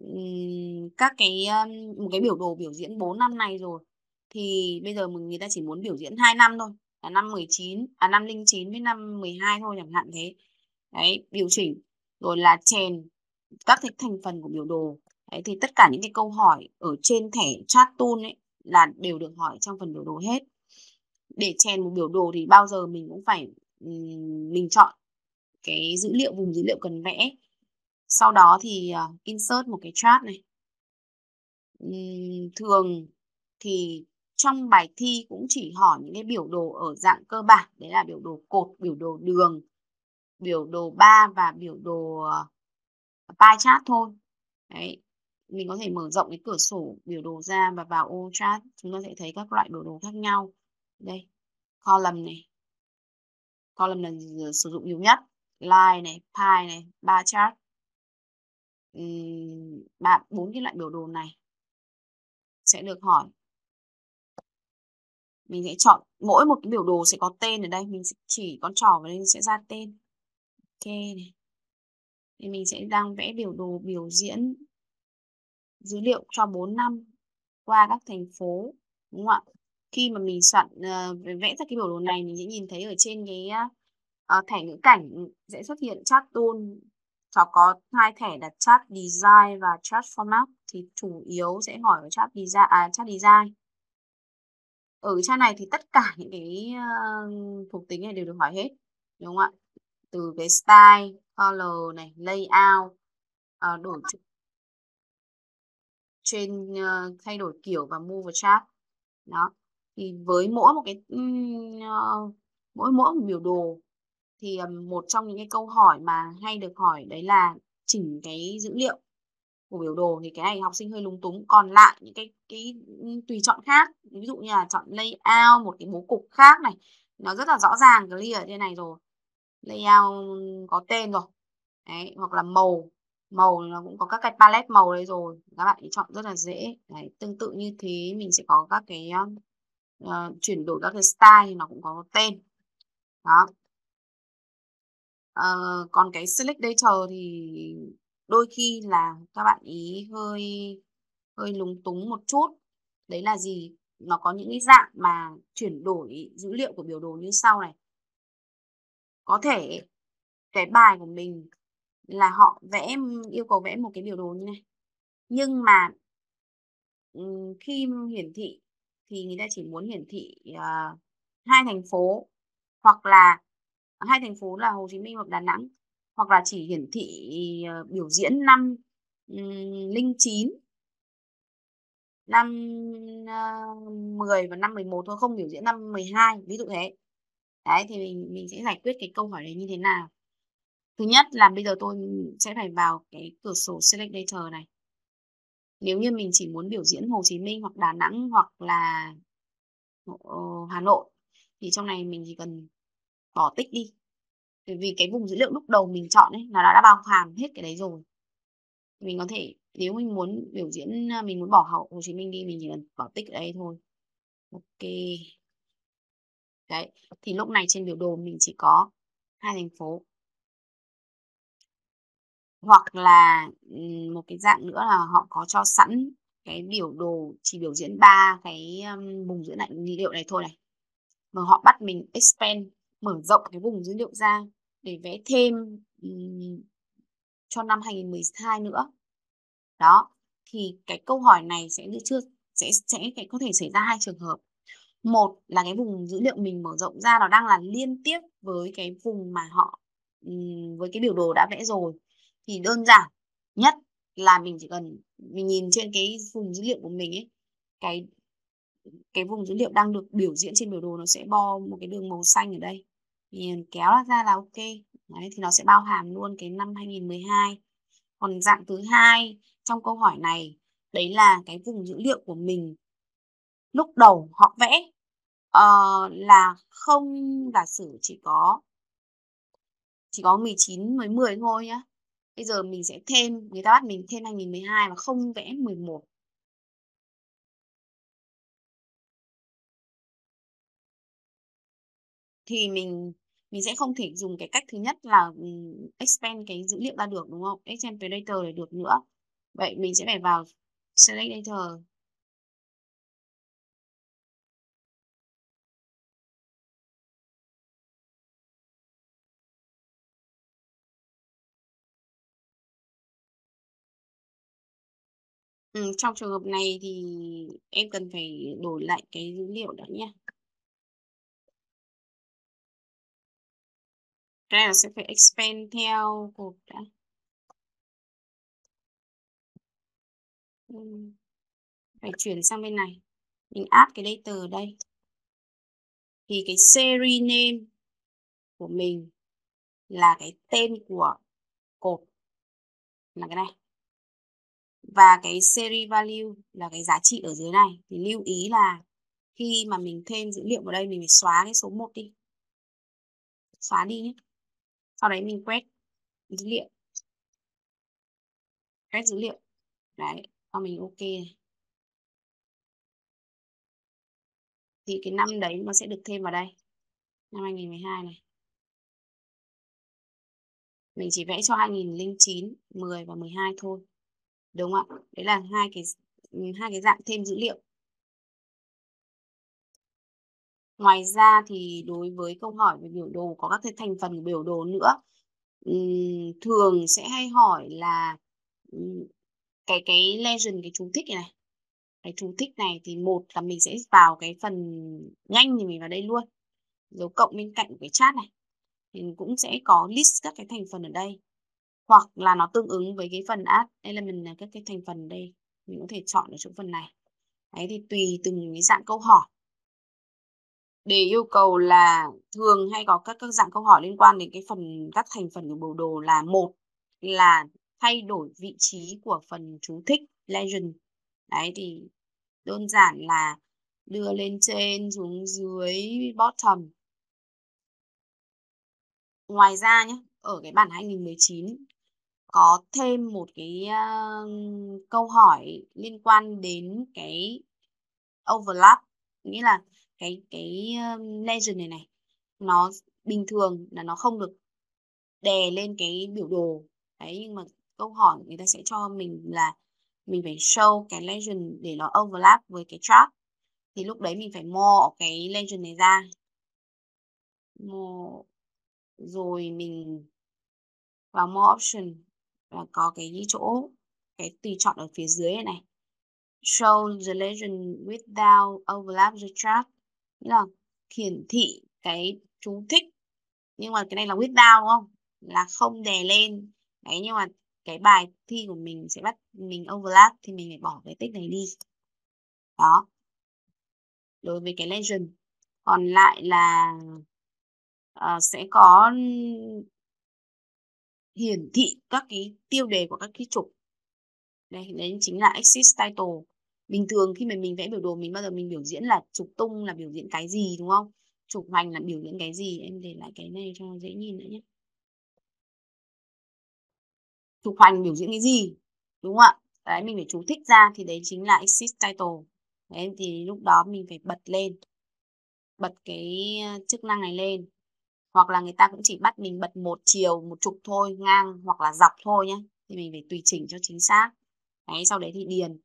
um, các cái um, một cái biểu đồ biểu diễn bốn năm này rồi, thì bây giờ mình người ta chỉ muốn biểu diễn hai năm thôi, là năm mười chín à năm không chín với năm mười hai thôi chẳng hạn thế. Đấy, điều chỉnh rồi là chèn các cái thành phần của biểu đồ. Đấy, thì tất cả những cái câu hỏi ở trên thẻ chat tool ấy là đều được hỏi trong phần biểu đồ hết. Để chèn một biểu đồ thì bao giờ mình cũng phải mình chọn cái dữ liệu, vùng dữ liệu cần vẽ. Sau đó thì insert một cái chart này. Thường thì trong bài thi cũng chỉ hỏi những cái biểu đồ ở dạng cơ bản. Đấy là biểu đồ cột, biểu đồ đường, biểu đồ bar và biểu đồ pie chart thôi. Đấy. Mình có thể mở rộng cái cửa sổ biểu đồ ra và vào ô chart. Chúng ta sẽ thấy các loại biểu đồ khác nhau. Đây, column này. Column là sử dụng nhiều nhất. Line này, pie này, bar chart. Bạn uhm, bốn cái loại biểu đồ này sẽ được hỏi. Mình sẽ chọn mỗi một cái biểu đồ sẽ có tên ở đây. Mình sẽ chỉ con trỏ và nên sẽ ra tên. Ok này. Thì mình sẽ đang vẽ biểu đồ biểu diễn dữ liệu cho bốn năm qua các thành phố, đúng không ạ? Khi mà mình soạn uh, vẽ ra cái biểu đồ này, mình sẽ nhìn thấy ở trên cái uh, thẻ ngữ cảnh sẽ xuất hiện chart tool. Nó có hai thẻ là chart design và chart format, thì chủ yếu sẽ hỏi ở chart design. À, chart design. Ở cái chart này thì tất cả những cái uh, thuộc tính này đều được hỏi hết, đúng không ạ? Từ cái style, color này, layout, uh, đổi trên uh, thay đổi kiểu và move chart. Đó. Thì với mỗi một cái uh, mỗi mỗi một biểu đồ thì um, một trong những cái câu hỏi mà hay được hỏi đấy là chỉnh cái dữ liệu của biểu đồ, thì cái này học sinh hơi lúng túng. Còn lại những cái cái tùy chọn khác, ví dụ như là chọn layout, một cái bố cục khác này, nó rất là rõ ràng clear ở trên này rồi. Layout có tên rồi. Đấy, hoặc là màu, màu nó cũng có các cái palette màu đấy rồi. Các bạn ý chọn rất là dễ. Đấy, tương tự như thế mình sẽ có các cái uh, chuyển đổi các cái style, nó cũng có tên. Đó. Uh, còn cái select data thì đôi khi là các bạn ý hơi hơi lúng túng một chút. Đấy là gì? Nó có những cái dạng mà chuyển đổi dữ liệu của biểu đồ như sau này. Có thể cái bài của mình là họ vẽ yêu cầu vẽ một cái biểu đồ như này, nhưng mà khi hiển thị thì người ta chỉ muốn hiển thị uh, hai thành phố, hoặc là hai thành phố là Hồ Chí Minh hoặc Đà Nẵng, hoặc là chỉ hiển thị uh, biểu diễn năm không chín, năm uh, mười và năm mười một thôi, không biểu diễn năm mười hai, ví dụ thế. Đấy, thì mình, mình sẽ giải quyết cái câu hỏi đấy như thế nào. Thứ nhất là bây giờ tôi sẽ phải vào cái cửa sổ Select Data này. Nếu như mình chỉ muốn biểu diễn Hồ Chí Minh hoặc Đà Nẵng hoặc là Hà Nội, thì trong này mình chỉ cần bỏ tích đi. Bởi vì cái vùng dữ liệu lúc đầu mình chọn ấy, nó đã bao hàm hết cái đấy rồi. Mình có thể, nếu mình muốn biểu diễn, mình muốn bỏ Hồ Chí Minh đi, mình chỉ cần bỏ tích ở đây thôi. Ok. Đấy, thì lúc này trên biểu đồ mình chỉ có hai thành phố. Hoặc là một cái dạng nữa là họ có cho sẵn cái biểu đồ chỉ biểu diễn ba cái vùng dữ liệu này thôi này. Mà họ bắt mình expand, mở rộng cái vùng dữ liệu ra để vẽ thêm um, cho năm hai nghìn không trăm mười hai nữa. Đó, thì cái câu hỏi này sẽ chưa sẽ sẽ có thể xảy ra hai trường hợp. Một là cái vùng dữ liệu mình mở rộng ra nó đang là liên tiếp với cái vùng mà họ với cái biểu đồ đã vẽ rồi, thì đơn giản nhất là mình chỉ cần mình nhìn trên cái vùng dữ liệu của mình ấy, cái cái vùng dữ liệu đang được biểu diễn trên biểu đồ nó sẽ bo một cái đường màu xanh ở đây, mình kéo nó ra là ok. Đấy, thì nó sẽ bao hàm luôn cái năm hai nghìn không trăm mười hai. Còn dạng thứ hai trong câu hỏi này đấy là cái vùng dữ liệu của mình lúc đầu họ vẽ uh, là không, giả sử chỉ có chỉ có mười chín mới mười thôi nhá. Bây giờ mình sẽ thêm, người ta bắt mình thêm hai nghìn không trăm mười hai và không vẽ mười một. Thì mình mình sẽ không thể dùng cái cách thứ nhất là expand cái dữ liệu ra được, đúng không? Expand data để được nữa. Vậy mình sẽ phải vào select data. Ừ, trong trường hợp này thì em cần phải đổi lại cái dữ liệu đó nha. Đây là sẽ phải expand theo cột đã. Phải chuyển sang bên này. Mình add cái data ở đây. Thì cái series name của mình là cái tên của cột. Là cái này. Và cái series value là cái giá trị ở dưới này. Thì lưu ý là khi mà mình thêm dữ liệu vào đây mình phải xóa cái số một đi. Xóa đi nhé. Sau đấy mình quét dữ liệu. Quét dữ liệu. Đấy. Và mình ok này. Thì cái năm đấy nó sẽ được thêm vào đây. Năm hai nghìn không trăm mười hai này. Mình chỉ vẽ cho hai nghìn không trăm lẻ chín, mười và mười hai thôi. Đúng không ạ? Đấy là hai cái hai cái dạng thêm dữ liệu. Ngoài ra thì đối với câu hỏi về biểu đồ có các thành phần của biểu đồ nữa, thường sẽ hay hỏi là cái cái legend, cái chú thích này, này. Cái chú thích này thì một là mình sẽ vào cái phần nhanh thì mình vào đây luôn. Dấu cộng bên cạnh của cái chat này thì cũng sẽ có list các cái thành phần ở đây. Hoặc là nó tương ứng với cái phần add element là các cái thành phần đây. Mình có thể chọn ở chỗ phần này. Đấy thì tùy từng cái dạng câu hỏi. Để yêu cầu là thường hay có các, các dạng câu hỏi liên quan đến cái phần các thành phần của biểu đồ là một là thay đổi vị trí của phần chú thích legend. Đấy thì đơn giản là đưa lên trên xuống dưới bottom. Ngoài ra nhé, ở cái bản hai nghìn không trăm mười chín có thêm một cái uh, câu hỏi liên quan đến cái overlap, nghĩa là cái cái uh, legend này này nó bình thường là nó không được đè lên cái biểu đồ đấy, nhưng mà câu hỏi người ta sẽ cho mình là mình phải show cái legend để nó overlap với cái chart, thì lúc đấy mình phải mò cái legend này ra, mò rồi mình vào more option và có cái chỗ cái tùy chọn ở phía dưới này, này. Show the legend without overlap the chart, nghĩa là hiển thị cái chú thích, nhưng mà cái này là without đúng không, là không đè lên đấy, nhưng mà cái bài thi của mình sẽ bắt mình overlap thì mình phải bỏ cái tích này đi đó đối với cái legend. Còn lại là Uh, sẽ có hiển thị các cái tiêu đề của các cái trục. Đây, đấy chính là axis title. Bình thường khi mà mình vẽ biểu đồ mình bao giờ mình biểu diễn là trục tung là biểu diễn cái gì đúng không? Trục hoành là biểu diễn cái gì? Em để lại cái này cho dễ nhìn nữa nhé. Trục hoành biểu diễn cái gì? Đúng không ạ? Đấy, mình phải chú thích ra thì đấy chính là axis title. Đấy, thì lúc đó mình phải bật lên. Bật cái chức năng này lên. Hoặc là người ta cũng chỉ bắt mình bật một chiều, một trục thôi, ngang hoặc là dọc thôi nhé. Thì mình phải tùy chỉnh cho chính xác. Đấy, sau đấy thì điền.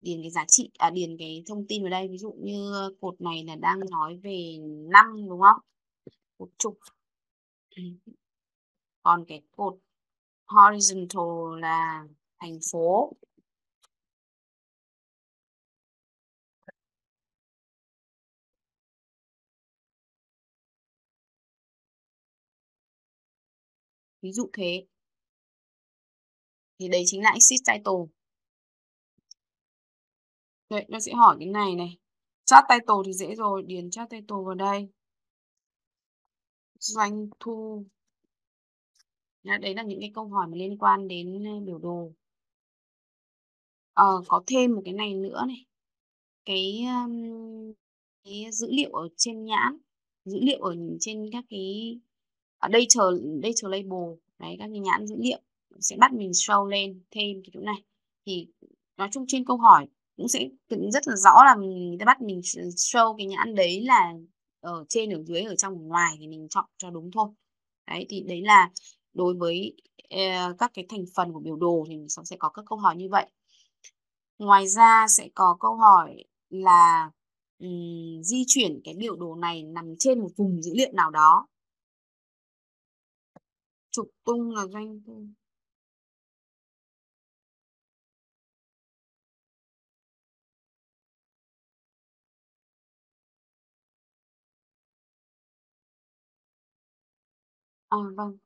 Điền cái giá trị, à, điền cái thông tin vào đây. Ví dụ như cột này là đang nói về năm đúng không? Cột trục. Còn cái cột horizontal là thành phố. Ví dụ thế. Thì đấy chính là axis title. Đấy, nó sẽ hỏi cái này này. Chart title thì dễ rồi. Điền chart title vào đây. Doanh thu. Đấy là những cái câu hỏi mà liên quan đến biểu đồ. Ờ, có thêm một cái này nữa này. Cái, cái dữ liệu ở trên nhãn. Dữ liệu ở trên các cái ở đây chờ đây chờ label đấy, các cái nhãn dữ liệu sẽ bắt mình show lên thêm cái chỗ này. Thì nói chung trên câu hỏi cũng sẽ rất là rõ là người ta bắt mình show cái nhãn đấy là ở trên, ở dưới, ở trong, ở ngoài thì mình chọn cho đúng thôi. Đấy thì đấy là đối với uh, các cái thành phần của biểu đồ thì mình sẽ có các câu hỏi như vậy. Ngoài ra sẽ có câu hỏi là um, di chuyển cái biểu đồ này nằm trên một vùng dữ liệu nào đó. Trục tung là doanh thu. À, vâng.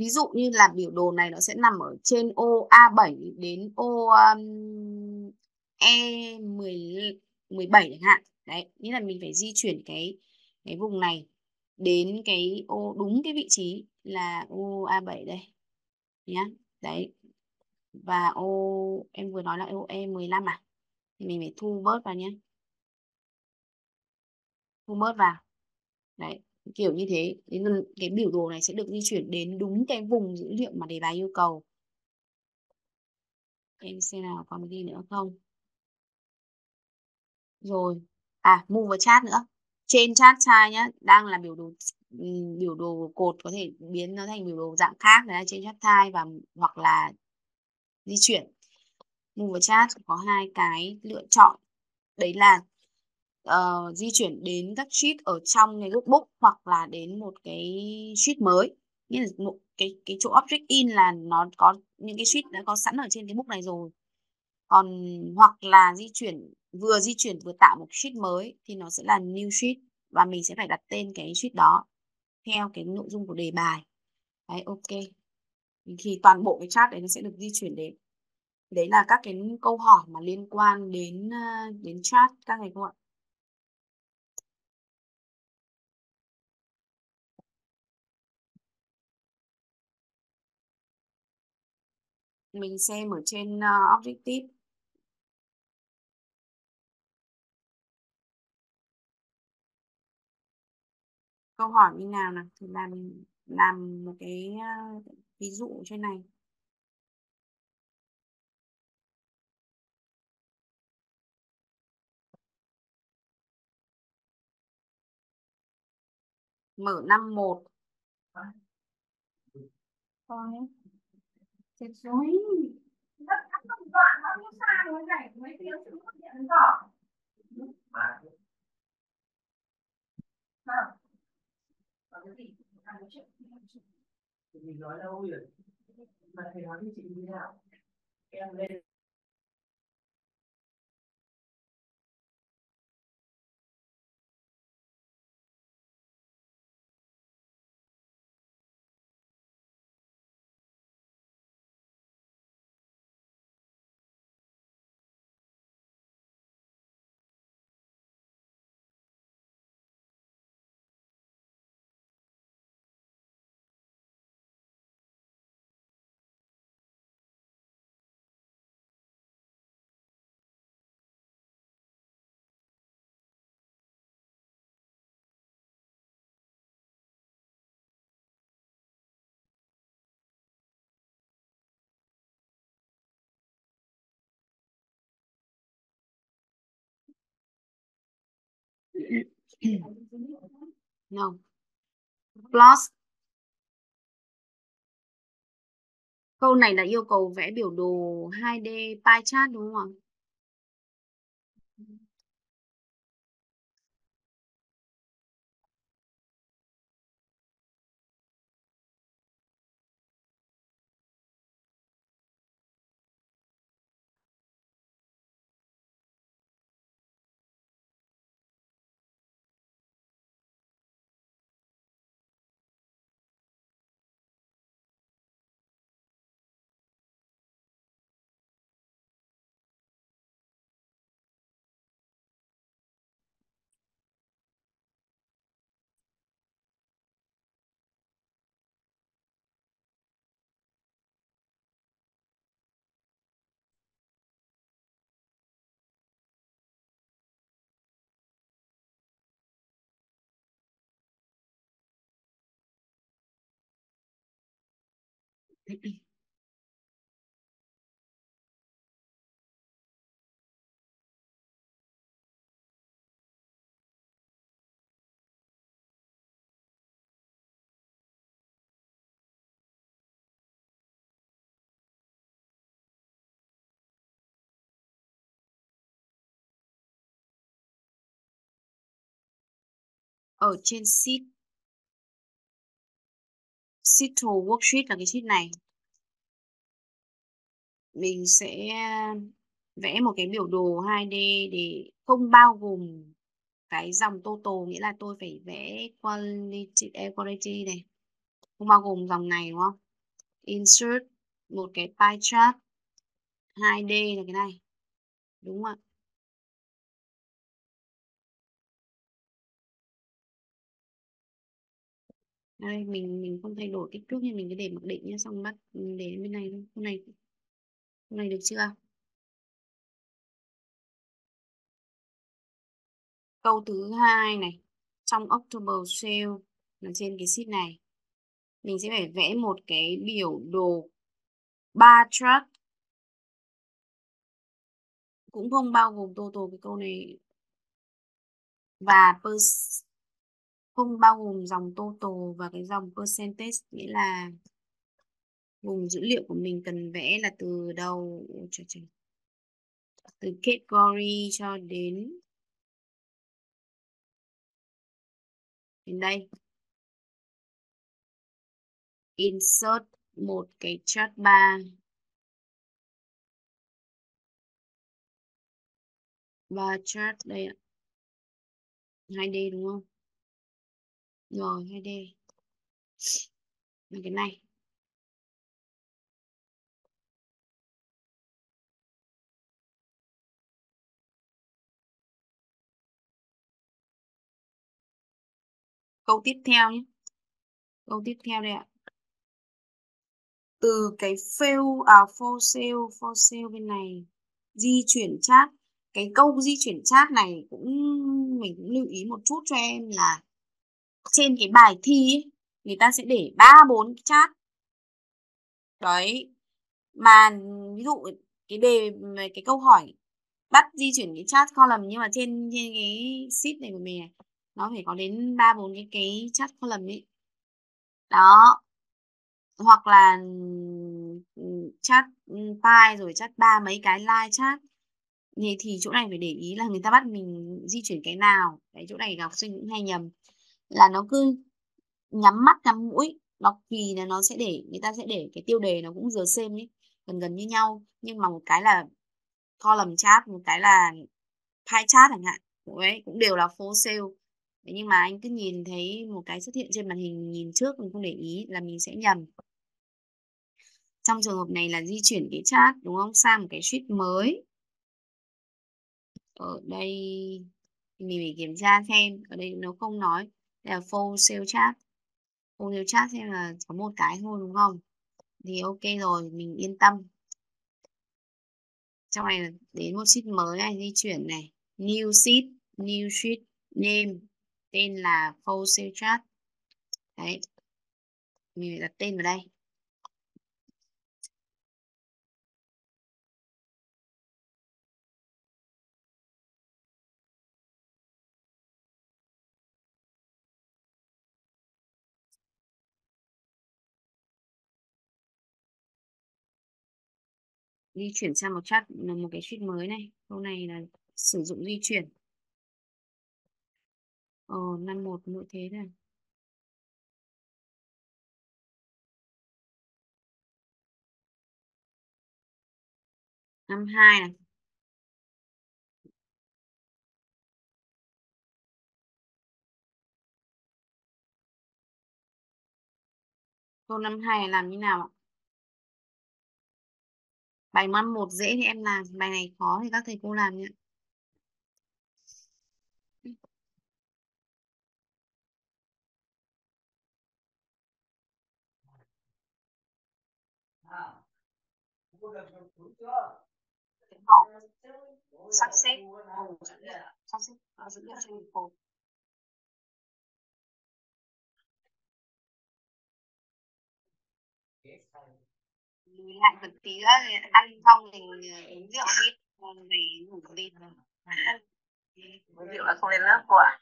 Ví dụ như là biểu đồ này nó sẽ nằm ở trên ô A bảy đến ô um, E mười bảy chẳng hạn. Đấy, nghĩa là mình phải di chuyển cái cái vùng này đến cái ô đúng cái vị trí là ô A bảy đây. Nhá. Đấy. Và ô em vừa nói là ô E mười lăm à. Thì mình phải thu bớt vào nhé. Thu bớt vào. Đấy, kiểu như thế. Đến cái biểu đồ này sẽ được di chuyển đến đúng cái vùng dữ liệu mà đề bài yêu cầu. Em xem nào còn gì nữa không? Rồi, à move chart nữa. Trên chart size nhá, đang là biểu đồ biểu đồ cột, có thể biến nó thành biểu đồ dạng khác, là trên chart size và hoặc là di chuyển. Move chart có hai cái lựa chọn. Đấy là uh, di chuyển đến các sheet ở trong cái notebook hoặc là đến một cái sheet mới. Nghĩa là một cái cái chỗ object in là nó có những cái sheet đã có sẵn ở trên cái book này rồi. Còn hoặc là di chuyển vừa di chuyển vừa tạo một sheet mới thì nó sẽ là new sheet và mình sẽ phải đặt tên cái sheet đó theo cái nội dung của đề bài. Đấy, ok. Thì toàn bộ cái chart đấy nó sẽ được di chuyển đến. Đấy là các cái câu hỏi mà liên quan đến đến chart các thầy cô ạ. Mình xem ở trên uh, objective. Câu hỏi như nào nào thì làm làm một cái uh, ví dụ trên này. Mở năm một. Con ấy. Chết rồi. Đất cắt không đoạn, nó như xa nó rảnh mấy tiếng chứ không điện đến giỏ. Sao? Có cái gì? Ăn cái chuyện. Mình nói đâu rồi. Mà thầy nói với chị như thế nào? Em lên. No. Plus. Câu này là yêu cầu vẽ biểu đồ hai D pie chart đúng không ạ? Ở trên sheet sheet to worksheet là cái sheet này, mình sẽ vẽ một cái biểu đồ hai D để không bao gồm cái dòng total, nghĩa là tôi phải vẽ quality quality này, không bao gồm dòng này đúng không? Insert một cái pie chart hai D là cái này đúng không ạ? Đây, mình mình không thay đổi kích thước nhưng mình cứ để mặc định nhé, xong bắt để bên này thôi. Con này, con này được chưa? Câu thứ hai này, trong October sale là trên cái sheet này, mình sẽ phải vẽ một cái biểu đồ bar chart cũng không bao gồm total, cái câu này và pers không bao gồm dòng total và cái dòng percentage, nghĩa là vùng dữ liệu của mình cần vẽ là từ đầu từ category cho đến đến đây. Insert một cái chart bar bar chart đây ạ, hai D đúng không? Rồi, hai D là cái này. Câu tiếp theo nhé. Câu tiếp theo đây ạ. Từ cái fill à for sale, for sale bên này di chuyển chart. Cái câu di chuyển chart này cũng mình cũng lưu ý một chút cho em là trên cái bài thi ấy, người ta sẽ để ba bốn cái chart đấy, mà ví dụ cái đề cái câu hỏi bắt di chuyển cái chart column, nhưng mà trên trên cái sheet này của mình này, nó phải có đến ba bốn cái cái chart column ấy đó, hoặc là chart pie rồi chart ba mấy cái line chart. Thì, thì chỗ này phải để ý là người ta bắt mình di chuyển cái nào đấy, chỗ này học sinh cũng hay nhầm là nó cứ nhắm mắt nhắm mũi đọc, vì là nó sẽ để người ta sẽ để cái tiêu đề nó cũng dừa xem ấy, gần gần như nhau, nhưng mà một cái là column chart, một cái là pie chart chẳng hạn đấy, cũng đều là for sale. Thế nhưng mà anh cứ nhìn thấy một cái xuất hiện trên màn hình, nhìn trước mình không để ý là mình sẽ nhầm. Trong trường hợp này là di chuyển cái chart đúng không, sang một cái sheet mới. Ở đây mình phải kiểm tra xem, ở đây nó không nói là full sale chart, full sale chart xem là có một cái thôi đúng không, thì ok rồi mình yên tâm. Trong này là đến một sheet mới này, di chuyển này, new sheet, new sheet name, tên là full sale chart đấy, mình phải đặt tên vào đây. Di chuyển sang một chat là một cái sheet mới này, câu này là sử dụng di chuyển. Ờ năm một mỗi thế này. Năm hai này. Câu năm hai làm như nào ạ? Bài năm một dễ thì em làm, bài này khó thì các thầy cô làm nhé. Họ sắp xếp sắp xếp dữ liệu trên cột. lùi lại một tí nữa thì ăn xong mình uống rượu đi, về ngủ đi. Uống rượu là không lên lớp cô ạ.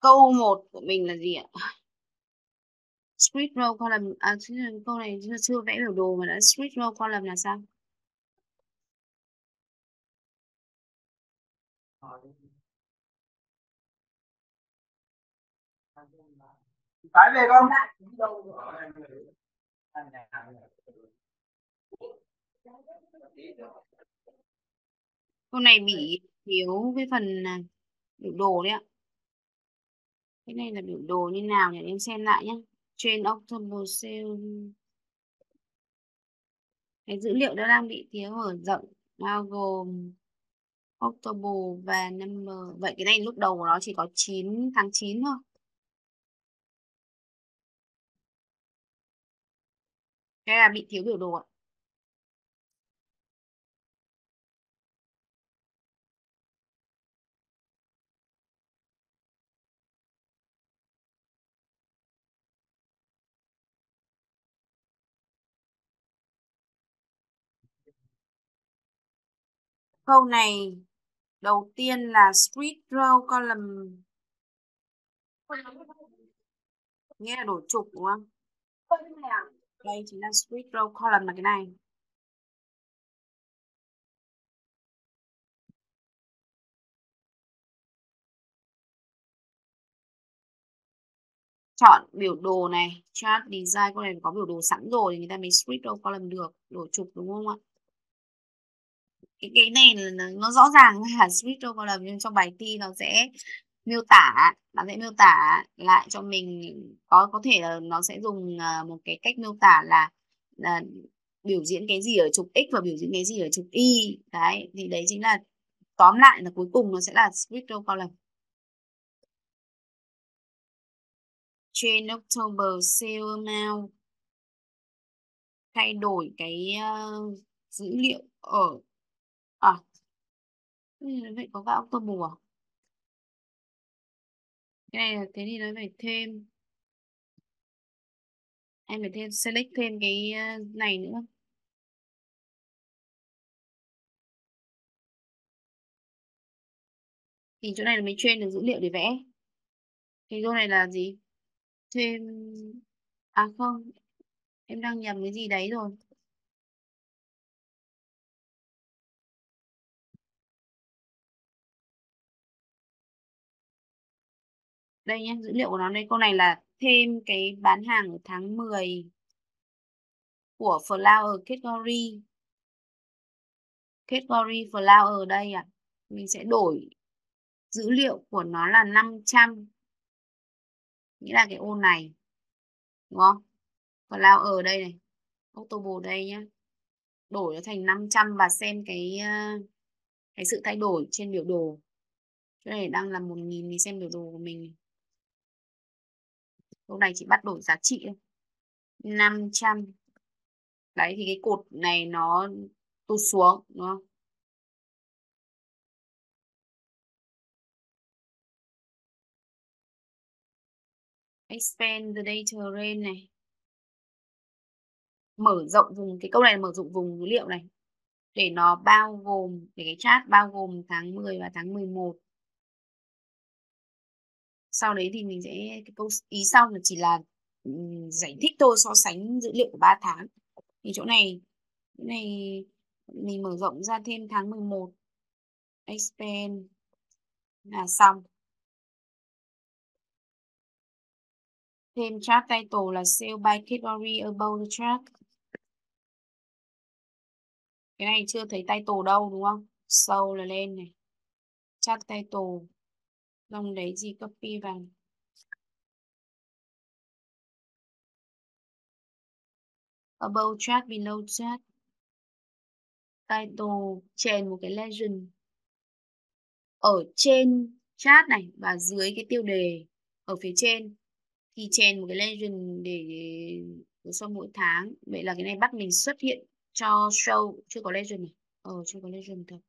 Câu một của mình là gì ạ? Street row column. À, câu này chưa, chưa vẽ biểu đồ mà đã street row column là sao? Phải về không? Câu này bị thiếu cái phần biểu đồ đấy ạ. Cái này là biểu đồ như nào nhỉ? Em xem lại nhé. Trên October sale. Cái dữ liệu đó đang bị thiếu mở rộng, bao gồm October và number. Vậy cái này lúc đầu của nó chỉ có chín tháng chín thôi. Cái là bị thiếu biểu đồ ạ. Câu này đầu tiên là street row column, nghĩa là đổ trục đúng không? Đây chính là street row column là cái này. Chọn biểu đồ này, chart design, con này có biểu đồ sẵn rồi thì người ta mới street row column được, đổ trục đúng không ạ? Cái, cái này là, nó rõ ràng là street row column, nhưng trong bài thi nó sẽ miêu tả, nó sẽ miêu tả lại cho mình, có có thể là nó sẽ dùng một cái cách miêu tả là, là biểu diễn cái gì ở trục x và biểu diễn cái gì ở trục y. Đấy, thì đấy chính là tóm lại là cuối cùng nó sẽ là street row column. Trên October sale now, thay đổi cái uh, dữ liệu ở à, vậy có cả October à? Cái này là thế thì nó phải thêm, em phải thêm select thêm cái này nữa. Thì chỗ này là mới train được dữ liệu để vẽ. Thì chỗ này là gì? Thêm, à không, em đang nhầm cái gì đấy rồi. Đây nhé, dữ liệu của nó đây. Câu này là thêm cái bán hàng tháng mười của flower category. Category flower ở đây ạ. À, mình sẽ đổi dữ liệu của nó là năm trăm. Nghĩa là cái ô này. Đúng không? Flower ở đây này. October đây nhé. Đổi nó thành năm trăm và xem cái cái sự thay đổi trên biểu đồ. Chỗ này đang là một nghìn, mình xem biểu đồ của mình. Câu này chỉ bắt đổi giá trị năm trăm. Đấy thì cái cột này nó tụt xuống đúng không? Expand the data range này. Mở rộng vùng, cái câu này là mở rộng vùng dữ liệu này. Để nó bao gồm, để cái chart bao gồm tháng mười và tháng mười một. Sau đấy thì mình sẽ cái câu ý sau là chỉ là um, giải thích thôi, so sánh dữ liệu của ba tháng. Thì chỗ này chỗ này mình mở rộng ra thêm tháng mười một, expand là xong. Thêm chart title là sale by category above the chart. Cái này chưa thấy title đâu đúng không? Sâu là lên này. Chart title. Xong đấy gì copy vào. Above chart, below chart. Title chèn một cái legend ở trên chart này và dưới cái tiêu đề ở phía trên. Thì chèn một cái legend để sau mỗi tháng. Vậy là cái này bắt mình xuất hiện cho show. Chưa có legend này. Ờ, chưa có legend thật.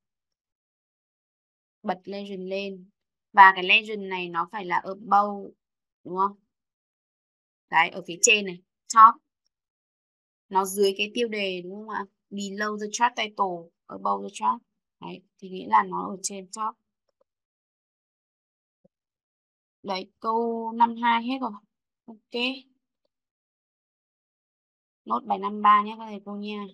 Bật legend lên. Và cái legend này nó phải là above. Đúng không? Đấy, ở phía trên này. Top. Nó dưới cái tiêu đề đúng không ạ? Below the chart title. Above the chart. Đấy, thì nghĩa là nó ở trên top. Đấy, câu năm mươi hai hết rồi. Ok. Nốt bài năm mươi ba nhé các thầy cô nha.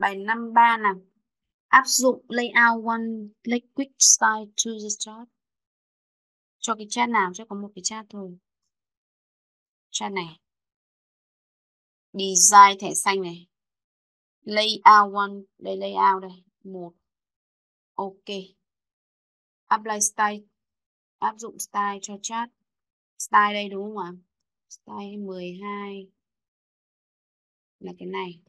Bài năm mươi ba nào. Áp dụng layout one liquid style to the chart. Cho cái chart nào? Cho có một cái chart thôi. Chart này. Design thẻ xanh này. Layout one. Đây layout đây. một. Ok. Apply style. Áp dụng style cho chart. Style đây đúng không ạ? Style mười hai. Là cái này.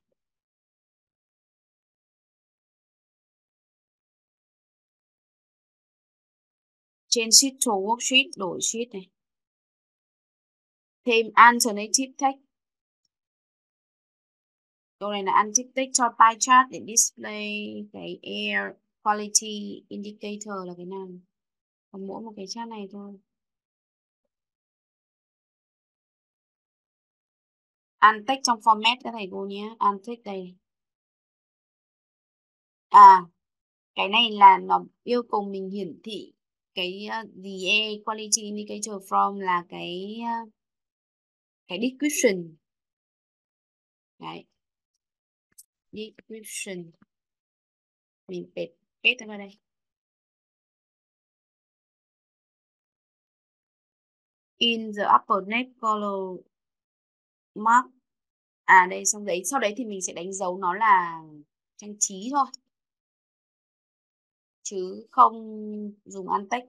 Trên sheet to worksheet, đổi sheet này. Thêm alternative text. Câu này là alternative text cho pie chart để display cái air quality indicator là cái nào. Còn mỗi một cái chart này thôi. Alt text trong format các thầy cô nhé. Alt text đây. À, cái này là nó yêu cầu mình hiển thị cái uh, the air quality indicator from là cái uh, cái description. Đấy. Description. Mình pet pet vào đây. In the upper left column mark. À đây xong đấy, sau đấy thì mình sẽ đánh dấu nó là trang trí thôi. Chứ không dùng alt text.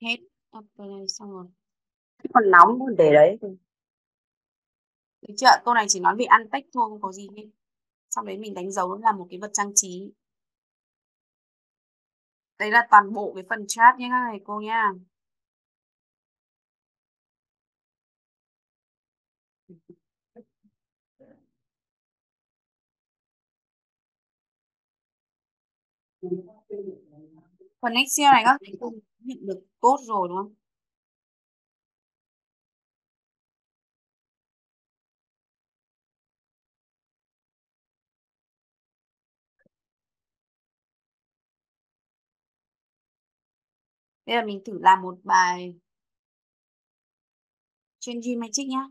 Hết. Apply xong rồi. Còn nóng còn để đấy. Được chưa? Câu này chỉ nói về alt text thôi, không có gì hết. Sau đấy mình đánh dấu là một cái vật trang trí. Đấy là toàn bộ cái phần chat nhé các thầy cô nha. Phần Excel này các thầy cô nhận được code rồi đúng không? Bây giờ mình thử làm một bài trên G-Matrix nhá.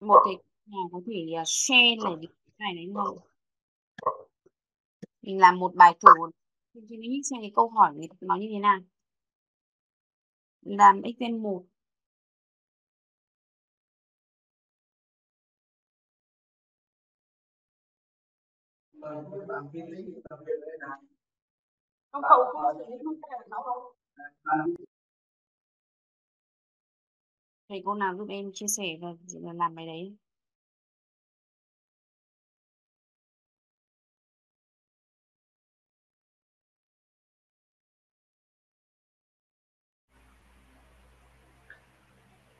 Một cái nhà có thể share này cái này đấy thôi. Mình làm một bài thử mình xem cái câu hỏi này nó như thế nào. Làm Excel một. Không không không Thầy cô nào giúp em chia sẻ và làm bài đấy.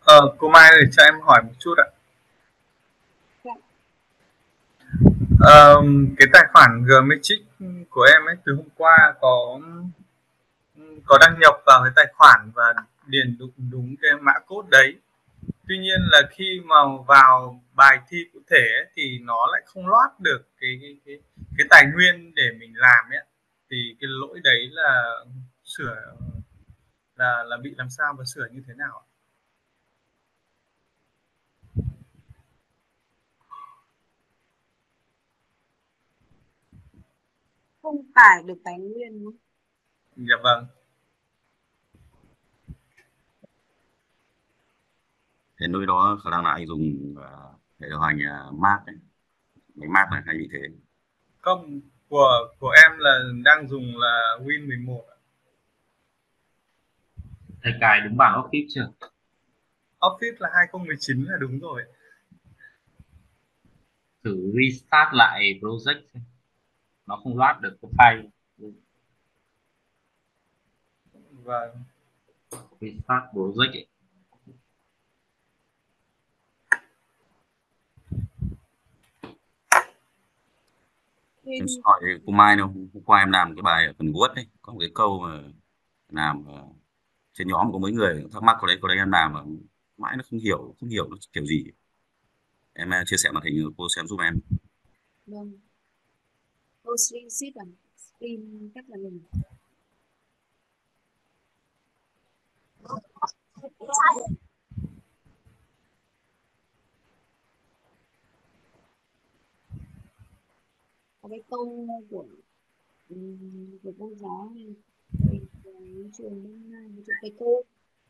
Ờ, cô Mai để cho em hỏi một chút ạ. Ờ, cái tài khoản Gmatrix của em ấy từ hôm qua có có đăng nhập vào cái tài khoản và điền đúng, đúng cái mã code đấy. Tuy nhiên là khi mà vào bài thi cụ thể ấy, thì nó lại không loát được cái cái, cái cái tài nguyên để mình làm ấy. Thì cái lỗi đấy là sửa là là bị làm sao và sửa như thế nào ạ? Không tải được tài nguyên đúng không? Dạ vâng. Thế nơi đó khả năng là anh dùng hệ điều hành Mac ấy. Máy Mac này hay như thế. Không, của của em là đang dùng là Win mười một. Thầy cài đúng bản Office chưa? Office là hai không một chín là đúng rồi. Thử restart lại project xem. Nó không load được cái file. Vâng. Restart project ấy. Em hỏi cô Mai đâu, hôm qua em làm cái bài ở phần Word ấy, có một cái câu mà làm trên nhóm có mấy người thắc mắc có đấy, có đấy em làm mà mãi nó không hiểu, không hiểu nó kiểu gì. Em chia sẻ màn hình cô xem giúp em. Vâng. Cô stream sheet à? Stream cách là mình. Cái câu của của cô giáo thì trường bên cái câu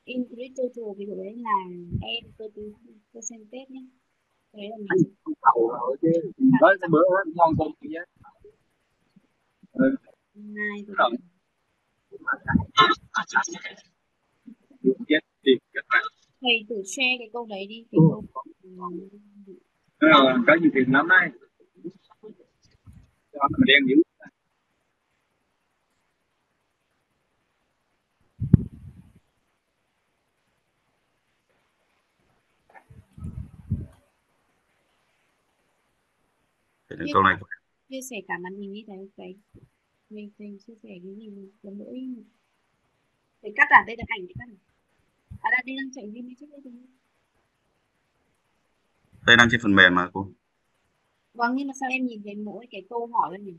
increase total thì của đấy là em tôi tính percentage nhé, thế là mình không cầu rồi chứ tới bữa ngon không chị nhé nay rồi thầy thử share cái câu đấy đi, cái câu cái gì tiền lắm đấy mà đen dữ. Cái câu này chia sẻ cả màn hình như thế đấy. Mình mình chia sẻ cái gì mình có lỗi. Phải cắt à, đây là ảnh để cắt. À đang đi đang chạy video trước đây. Đây đang trên phần mềm mà cô. Vâng, nhưng mà sao em nhìn thấy mỗi cái câu hỏi lên mình.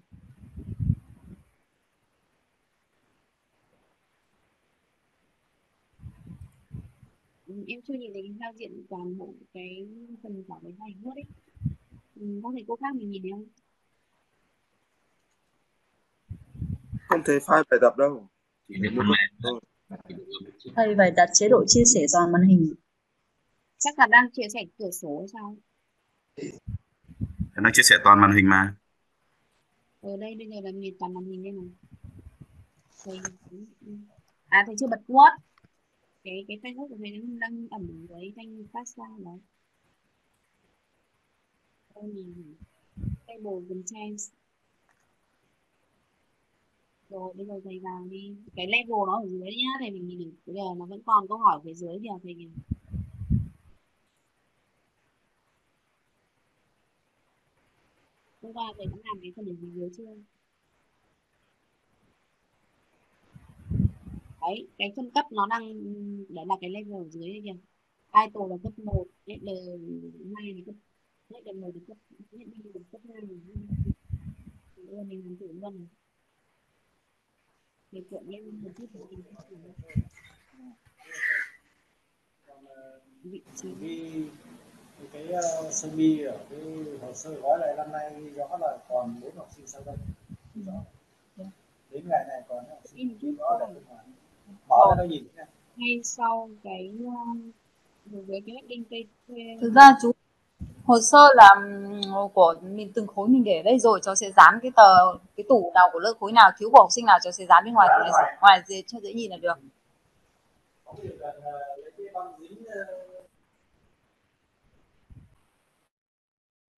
Em chưa nhìn thấy cái giao diện toàn bộ cái phần giỏ với này hết đấy. Có thể cô khác mình nhìn thấy không? Không thấy file bài tập đâu. Thầy phải đặt chế độ chia sẻ toàn màn hình. Chắc là đang chia sẻ cửa sổ hay sao? Nó chia sẻ toàn màn hình mà. Ở đây bây giờ là nhìn toàn màn hình đây này. Thầy... À thầy chưa bật Word. Cái cái Facebook của thầy đang ẩm với thanh phát ra đấy. Đây mình table content. Rồi bây giờ thầy vào đi. Cái level nó ở dưới đấy nhá, thầy mình nhìn bây giờ nó vẫn còn câu hỏi phía dưới kìa thầy nhìn. Hôm qua thầy đã làm cái phần điểm dưới chưa? Đấy, cái phân cấp nó đang đấy là cái level ở dưới đây kìa. Title là cấp một, level hai là cấp level một là cấp level là cấp hai. Bây giờ mình làm thử luôn này. Để chuyện em một chút mình vị trí cái uh, sơ mi ở cái hồ sơ gói lại năm nay rõ là còn bốn học sinh sau đây rõ. Đến ngày này còn học sinh chưa rõ là mở ra nhìn nha. Ngay sau cái đối với cái đinh cây thực ra chú hồ sơ là của mình từng khối mình để đây rồi cháu sẽ dán cái tờ cái tủ nào của lớp khối nào thiếu của học sinh nào cháu sẽ dán bên ngoài, ngoài. Ngoài dễ cho dễ nhìn là được.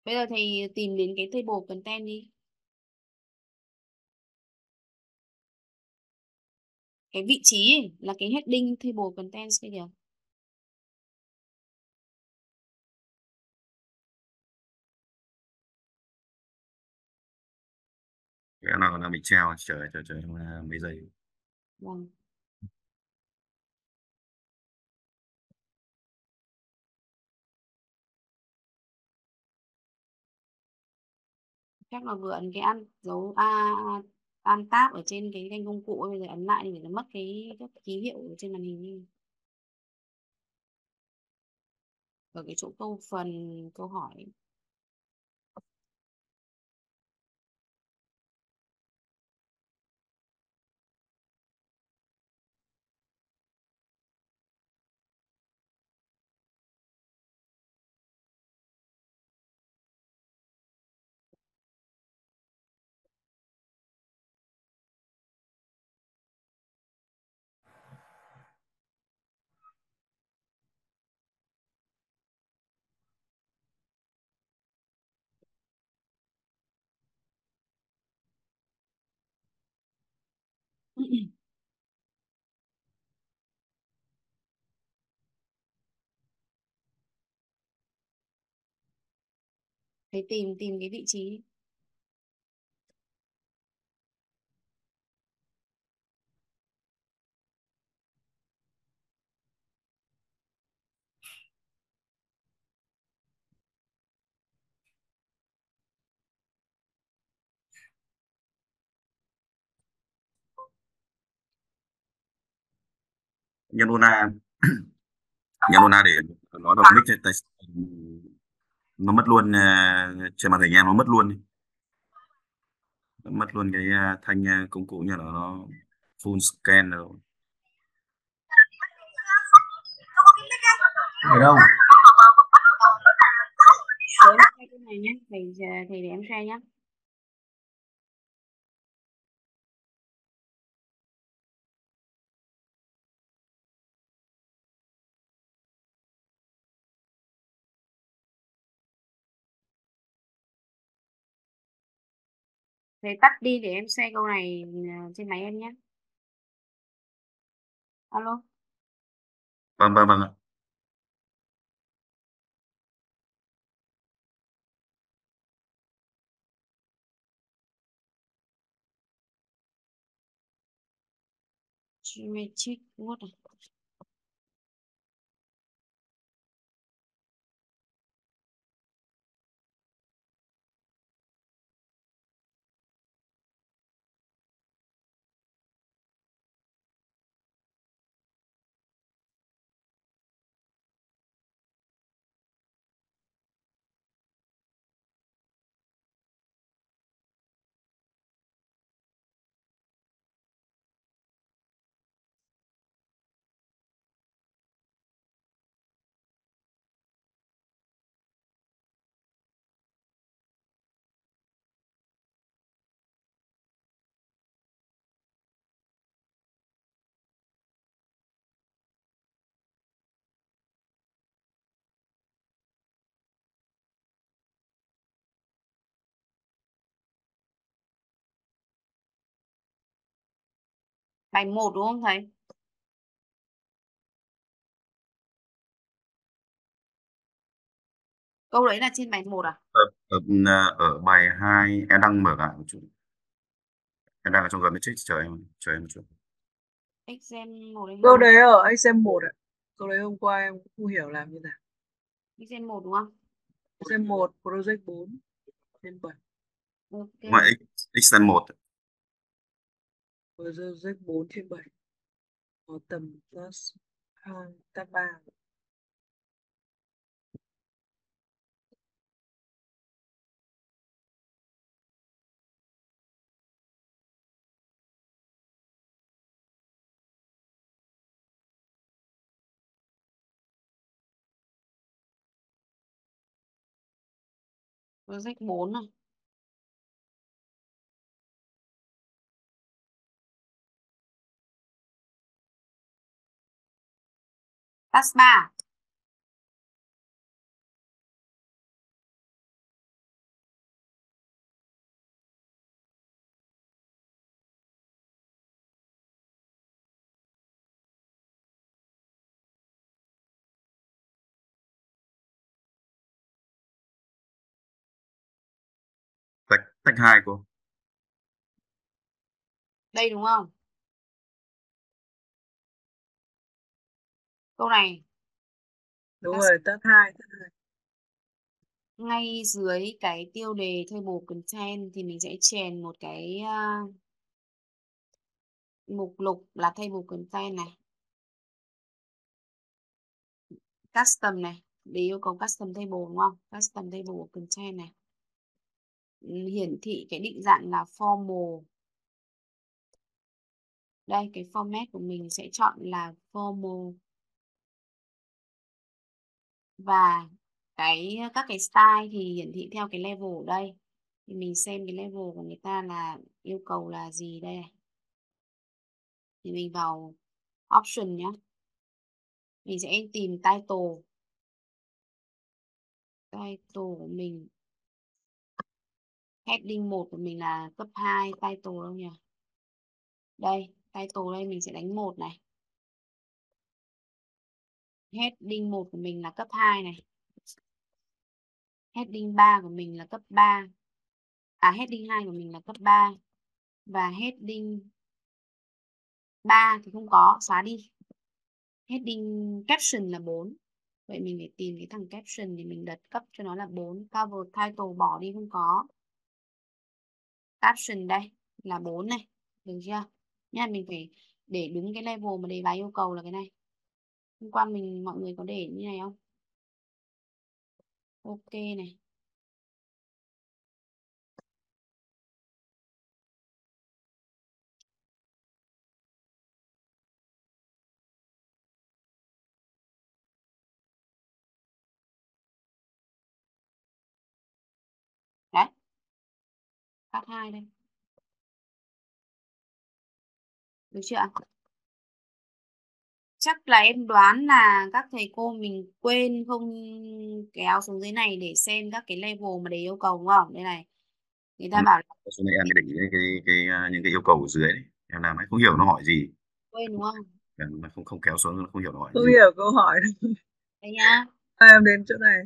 Bây giờ thầy tìm đến cái table content đi. Cái vị trí ấy, là cái heading table content kia kìa. Cái nào là mình treo chờ chờ chờ mấy giây. Vâng. Chắc là vừa ấn cái ăn dấu a an tab ở trên cái kênh công cụ, bây giờ ấn lại để nó mất cái các ký hiệu ở trên màn hình. Ở cái chỗ câu phần câu hỏi. Thế tìm tìm cái vị trí. Yanona Yanona để nó đọc nick tại nó mất luôn trên màn hình em, nó mất luôn đi. Nó mất luôn cái thanh công cụ nhà nó, nó full scan rồi. Phải không? Cái này nhé, thầy thầy để em share nhé. Thầy tắt đi để em share câu này trên máy em nhé. Alo. Vâng, vâng, vâng ạ. Geometric Word à? Bài một đúng không thầy? Câu đấy là trên bài một à? Ở, ở, ở bài hai em đang mở lại một chút. Em đang ở trong gần cái trích, chờ em, chờ em một chút. Excel một đấy. Câu đấy ở Excel một ạ. Câu đấy hôm qua em cũng không hiểu làm như nào. Excel một đúng không? Excel một, Project bốn, trên bảy. Okay. Mà Excel một. Project bốn trên bảy có tầm plus tab ba. Project bốn này. taskbar. Tách tách hai cô. Đây đúng không? Câu này. Đúng task... rồi, tách hai. Ngay dưới cái tiêu đề table content thì mình sẽ chèn một cái uh, mục lục là table content này. Custom này, để yêu cầu custom table đúng không? Custom table content này. Hiển thị cái định dạng là formal. Đây, cái format của mình sẽ chọn là formal. Và cái các cái style thì hiển thị theo cái level ở đây. Thì mình xem cái level của người ta là yêu cầu là gì đây. Thì mình vào option nhé. Mình sẽ tìm title. Title của mình. Heading một của mình là cấp hai, title đâu nhỉ? Đây, title đây mình sẽ đánh một này. Heading một của mình là cấp hai này. Heading ba của mình là cấp ba. À, heading hai của mình là cấp ba. Và heading ba thì không có, xóa đi. Heading caption là bốn. Vậy mình phải tìm cái thằng caption thì mình đặt cấp cho nó là bốn. Cover title bỏ đi không có. Caption đây là bốn này. Được chưa? Nha, mình phải để đúng cái level mà đề bài yêu cầu là cái này. Hôm qua mình mọi người có để như này không? Ok này. Đấy. Cắt hai đây. Được chưa ạ? Chắc là em đoán là các thầy cô mình quên không kéo xuống dưới này để xem các cái level mà để yêu cầu đúng không? Đây này. Người ta ừ. bảo là... Số này em định cái, cái, cái, những cái yêu cầu ở dưới đấy. Em làm ấy không hiểu nó hỏi gì. Quên đúng không? Em không, không kéo xuống, không hiểu nó hỏi không gì. Không hiểu câu hỏi. Đây nhá. Em đến chỗ này.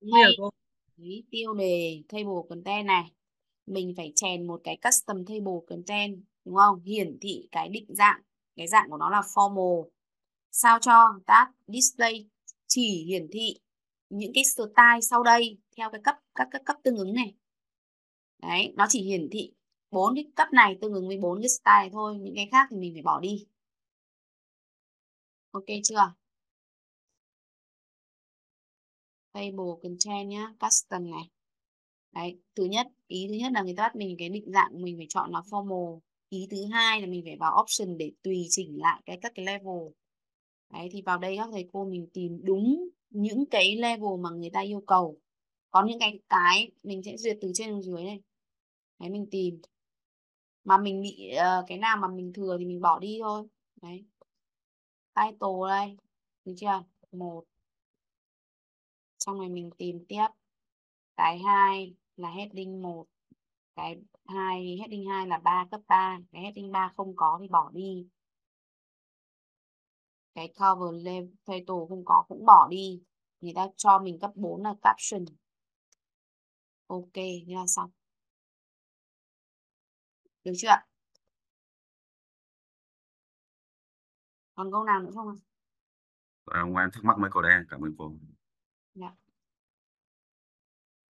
Ngay hiểu câu. Cái tiêu đề table content này. Mình phải chèn một cái custom table content. Đúng không? Hiển thị cái định dạng. Cái dạng của nó là formal. Sao cho tab display chỉ hiển thị những cái style sau đây theo cái cấp các các cấp tương ứng này. Đấy, nó chỉ hiển thị bốn cái cấp này tương ứng với bốn cái style này thôi, những cái khác thì mình phải bỏ đi. Ok chưa? Table content nhá, custom này. Đấy, thứ nhất, ý thứ nhất là người ta bắt mình cái định dạng mình phải chọn là formal. Ý thứ hai là mình phải vào option để tùy chỉnh lại cái các cái level. Đấy, thì vào đây các thầy cô mình tìm đúng những cái level mà người ta yêu cầu. Có những cái cái mình sẽ duyệt từ trên xuống dưới này. Đấy, mình tìm. Mà mình bị uh, cái nào mà mình thừa thì mình bỏ đi thôi. Đấy. Title đây. Được chưa? một. Xong rồi mình tìm tiếp. Cái hai là heading một. Cái hai, heading hai là ba, cấp ba. Cái heading ba không có thì bỏ đi. Cái cover level title không có cũng bỏ đi. Người ta cho mình cấp bốn là caption. Ok, như là xong. Được chưa ạ? Còn câu nào nữa không ạ? À, ngoài thắc mắc mấy câu đây, cảm ơn cô. Dạ.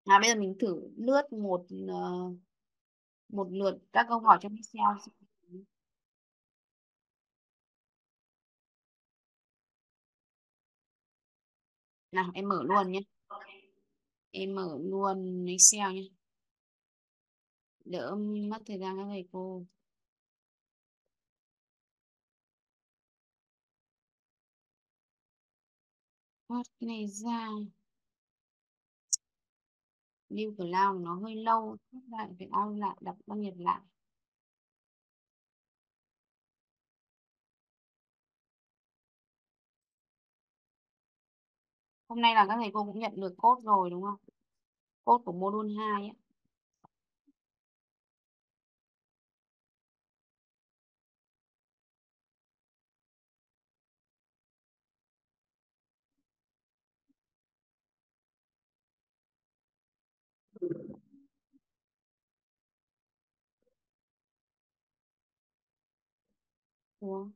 À, bây giờ mình thử lướt một uh, một lượt các câu hỏi cho Excel. Nào, em mở luôn nhé. Em mở luôn Excel nhé. Đỡ mất thời gian các thầy cô. Thoát cái này ra. Lưu của lao nó hơi lâu. Các bạn phải ao lại, đọc đăng nhập lại. Hôm nay là các thầy cô cũng nhận được code rồi đúng không? Code của module hai ấy. Ủa?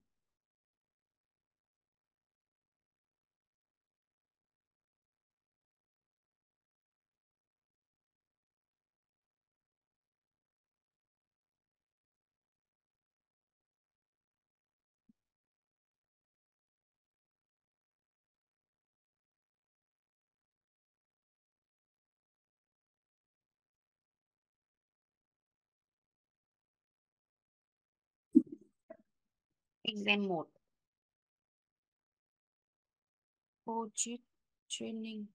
Exam một. Project training.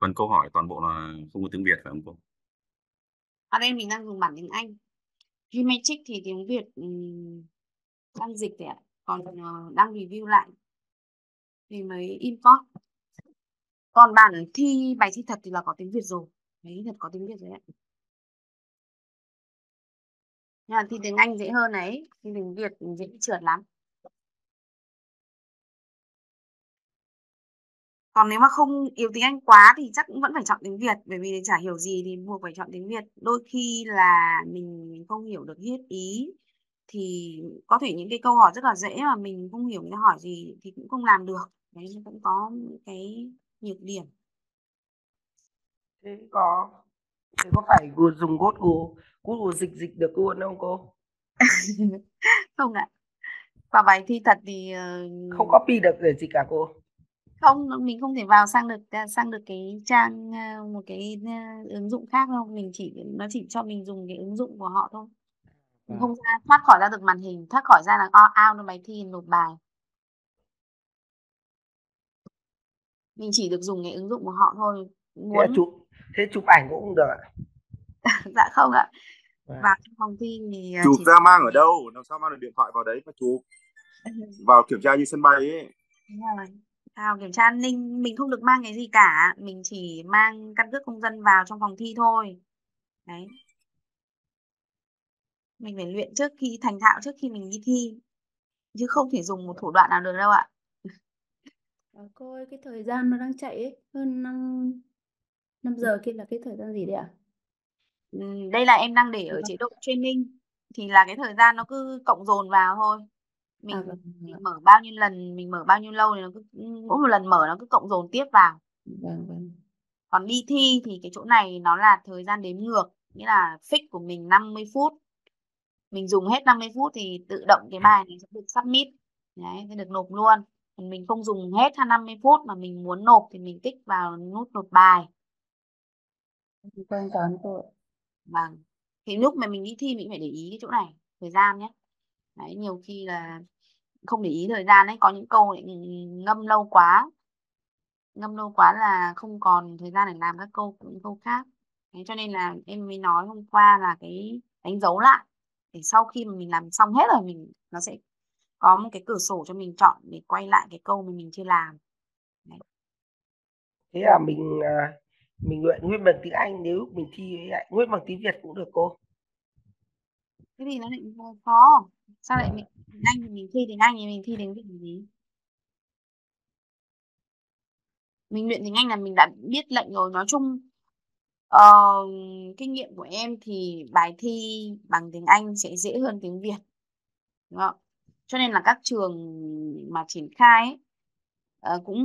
Phần câu hỏi toàn bộ là không có tiếng Việt phải không cô? À đây mình đang dùng bản tiếng Anh. Geometric thì tiếng Việt um, đang dịch đấy ạ. Còn uh, đang review lại thì mới import. Còn bản thi bài thi thật thì là có tiếng Việt rồi. Đấy, thật có tiếng Việt rồi ạ. Nhưng mà thi tiếng Anh dễ hơn đấy. Thì tiếng Việt dễ bị trượt lắm. Còn nếu mà không yêu tiếng Anh quá thì chắc cũng vẫn phải chọn tiếng Việt, bởi vì chả hiểu gì thì buộc phải chọn tiếng Việt. Đôi khi là mình không hiểu được hết ý thì có thể những cái câu hỏi rất là dễ mà mình không hiểu người ta hỏi gì thì cũng không làm được. Đấy, cũng có những cái nhược điểm. Thế có thế có phải dùng Google Google dịch dịch được luôn không cô? Không ạ. Và bài thi thật thì không copy được để gì cả cô. Không, mình không thể vào sang được sang được cái trang một cái ứng dụng khác đâu, mình chỉ nó chỉ cho mình dùng cái ứng dụng của họ thôi. Mình không ra, thoát khỏi ra được màn hình, thoát khỏi ra là out nó bài thi nộp bài. Mình chỉ được dùng cái ứng dụng của họ thôi. Muốn thế chụp thế chụp ảnh cũng không được ạ. Dạ không ạ. Và trong phòng thi thì chụp chỉ... ra mang ở đâu, làm sao mang được điện thoại vào đấy mà chụp. Vào kiểm tra như sân bay ấy. Đúng rồi. À, kiểm tra an ninh mình không được mang cái gì cả, mình chỉ mang căn cước công dân vào trong phòng thi thôi. Đấy, mình phải luyện trước khi thành thạo trước khi mình đi thi, chứ không thể dùng một thủ đoạn nào được đâu ạ. À, cô ơi, cái thời gian nó đang chạy ấy, hơn năm giờ kia là cái thời gian gì đấy ạ? À? Ừ, đây là em đang để ở chế độ training thì là cái thời gian nó cứ cộng dồn vào thôi. Mình, à, vâng. mình mở bao nhiêu lần, mình mở bao nhiêu lâu thì nó cứ, mỗi một lần mở nó cứ cộng dồn tiếp vào. Vâng, vâng. Còn đi thi thì cái chỗ này nó là thời gian đếm ngược, nghĩa là fix của mình năm mươi phút. Mình dùng hết năm mươi phút thì tự động cái bài này sẽ được submit. Đấy, sẽ được nộp luôn. Mình không dùng hết năm mươi phút mà mình muốn nộp thì mình tích vào nút nộp bài. Vâng, cảm ơn cô. Vâng. Thì lúc mà mình đi thi mình phải để ý cái chỗ này, thời gian nhé. Đấy, nhiều khi là không để ý thời gian ấy, có những câu lại ngâm lâu quá ngâm lâu quá là không còn thời gian để làm các câu những câu khác. Đấy, cho nên là em mới nói hôm qua là cái đánh dấu lại để sau khi mà mình làm xong hết rồi mình nó sẽ có một cái cửa sổ cho mình chọn để quay lại cái câu mà mình chưa làm. Đấy. Thế là mình mình luyện nguyên bằng tiếng Anh, nếu mình thi lại nguyên bằng tiếng Việt cũng được cô. Cái gì nó định khó sao lại mình tiếng Anh thì mình thi tiếng Anh thì mình thi tiếng Việt gì? Mình luyện tiếng Anh là mình đã biết lệnh rồi. Nói chung uh, kinh nghiệm của em thì bài thi bằng tiếng Anh sẽ dễ hơn tiếng Việt, đúng không? Cho nên là các trường mà triển khai ấy, uh, cũng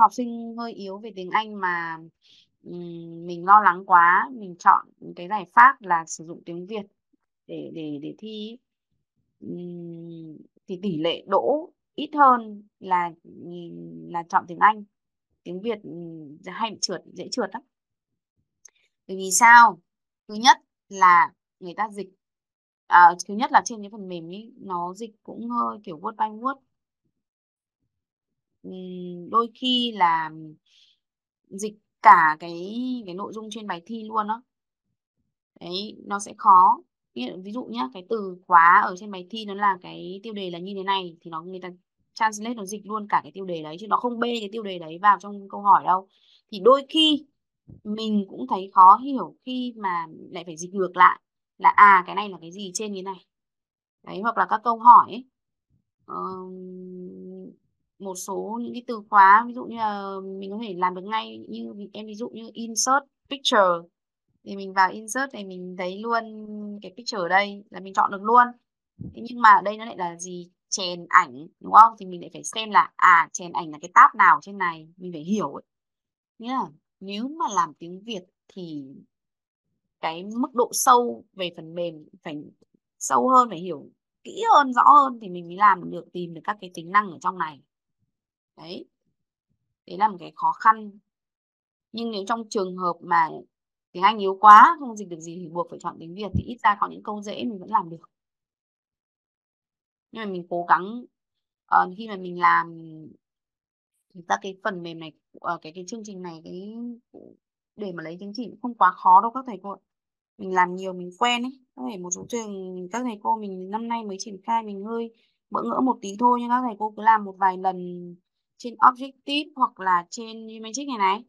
học sinh hơi yếu về tiếng Anh mà um, mình lo lắng quá, mình chọn cái giải pháp là sử dụng tiếng Việt để để để thi. thì tỷ lệ đỗ ít hơn là là chọn tiếng Anh. Tiếng Việt hay bị trượt, dễ trượt lắm. Bởi vì sao? Thứ nhất là người ta dịch, à, thứ nhất là trên cái phần mềm ấy nó dịch cũng hơi kiểu word by word. Đôi khi là dịch cả cái cái nội dung trên bài thi luôn đó. Đấy, nó sẽ khó. Ví dụ nhá, cái từ khóa ở trên bài thi nó là cái tiêu đề là như thế này thì nó người ta translate nó dịch luôn cả cái tiêu đề đấy chứ nó không bê cái tiêu đề đấy vào trong câu hỏi đâu. Thì đôi khi mình cũng thấy khó hiểu khi mà lại phải dịch ngược lại là à cái này là cái gì trên cái này. Đấy, hoặc là các câu hỏi ấy. Ờ, một số những cái từ khóa ví dụ như là mình có thể làm được ngay, như em ví dụ như insert picture thì mình vào insert thì mình thấy luôn cái picture ở đây là mình chọn được luôn. Thế nhưng mà ở đây nó lại là gì? Chèn ảnh, đúng không? Thì mình lại phải xem là à chèn ảnh là cái tab nào trên này, mình phải hiểu ấy. Nghĩa là nếu mà làm tiếng Việt thì cái mức độ sâu về phần mềm phải sâu hơn, phải hiểu kỹ hơn, rõ hơn thì mình mới làm được, tìm được các cái tính năng ở trong này. Đấy, đấy là một cái khó khăn. Nhưng nếu trong trường hợp mà tiếng Anh yếu quá, không dịch được gì thì buộc phải chọn tiếng Việt thì ít ra có những câu dễ mình vẫn làm được. Nhưng mà mình cố gắng uh, khi mà mình làm các cái phần mềm này, uh, cái cái chương trình này, cái để mà lấy chứng chỉ cũng không quá khó đâu các thầy cô. Mình làm nhiều mình quen ấy. Có thể một số trường các thầy cô mình năm nay mới triển khai mình hơi bỡ ngỡ một tí thôi, nhưng các thầy cô cứ làm một vài lần trên Objective hoặc là trên Magic này này.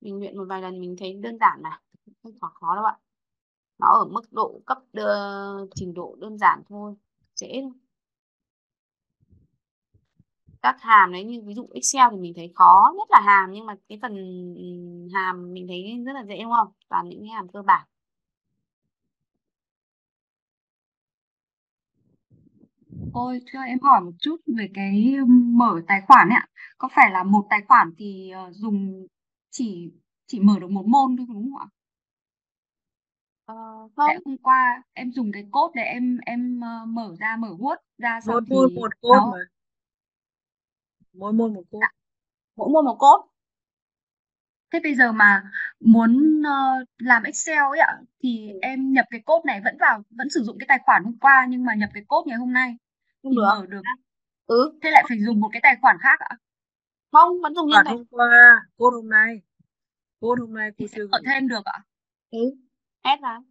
Mình luyện một vài lần mình thấy đơn giản mà, không quá khó đâu ạ. Nó ở mức độ cấp đơ, trình độ đơn giản thôi, dễ thôi. Các hàm đấy như ví dụ Excel thì mình thấy khó nhất là hàm, nhưng mà cái phần hàm mình thấy rất là dễ, đúng không? Toàn những hàm cơ bản. Ôi, cho em hỏi một chút về cái mở tài khoản ấy ạ. Có phải là một tài khoản thì dùng chỉ chỉ mở được một môn thôi đúng không ạ? Ờ, không. Tại hôm qua em dùng cái code để em em mở ra mở Word ra xong một thì môn một code đó. Mà. Mỗi môn một code. À, mỗi môn một code. Thế bây giờ mà muốn uh, làm Excel ấy ạ thì ừ. em nhập cái code này vẫn vào, vẫn sử dụng cái tài khoản hôm qua nhưng mà nhập cái code ngày hôm nay không được. Mở được. Ừ, thế lại phải dùng một cái tài khoản khác ạ? Không, vẫn dùng liên hôm qua, code hôm nay. Code hôm nay thì sẽ mở thêm được ạ? Ừ, add vào.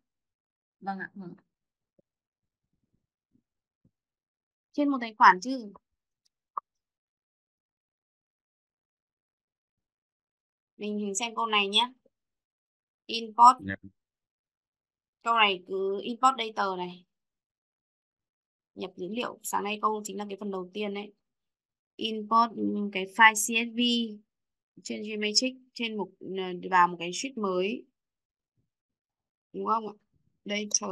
Vâng ạ, vâng. Trên một tài khoản chứ. Mình xem câu này nhé. Import. Yeah. Câu này cứ import data này. Nhập dữ liệu. Sáng nay câu chính là cái phần đầu tiên đấy. Import cái file xê ét vê trên Geomagic trên một vào một cái sheet mới. Đúng không ạ? Data.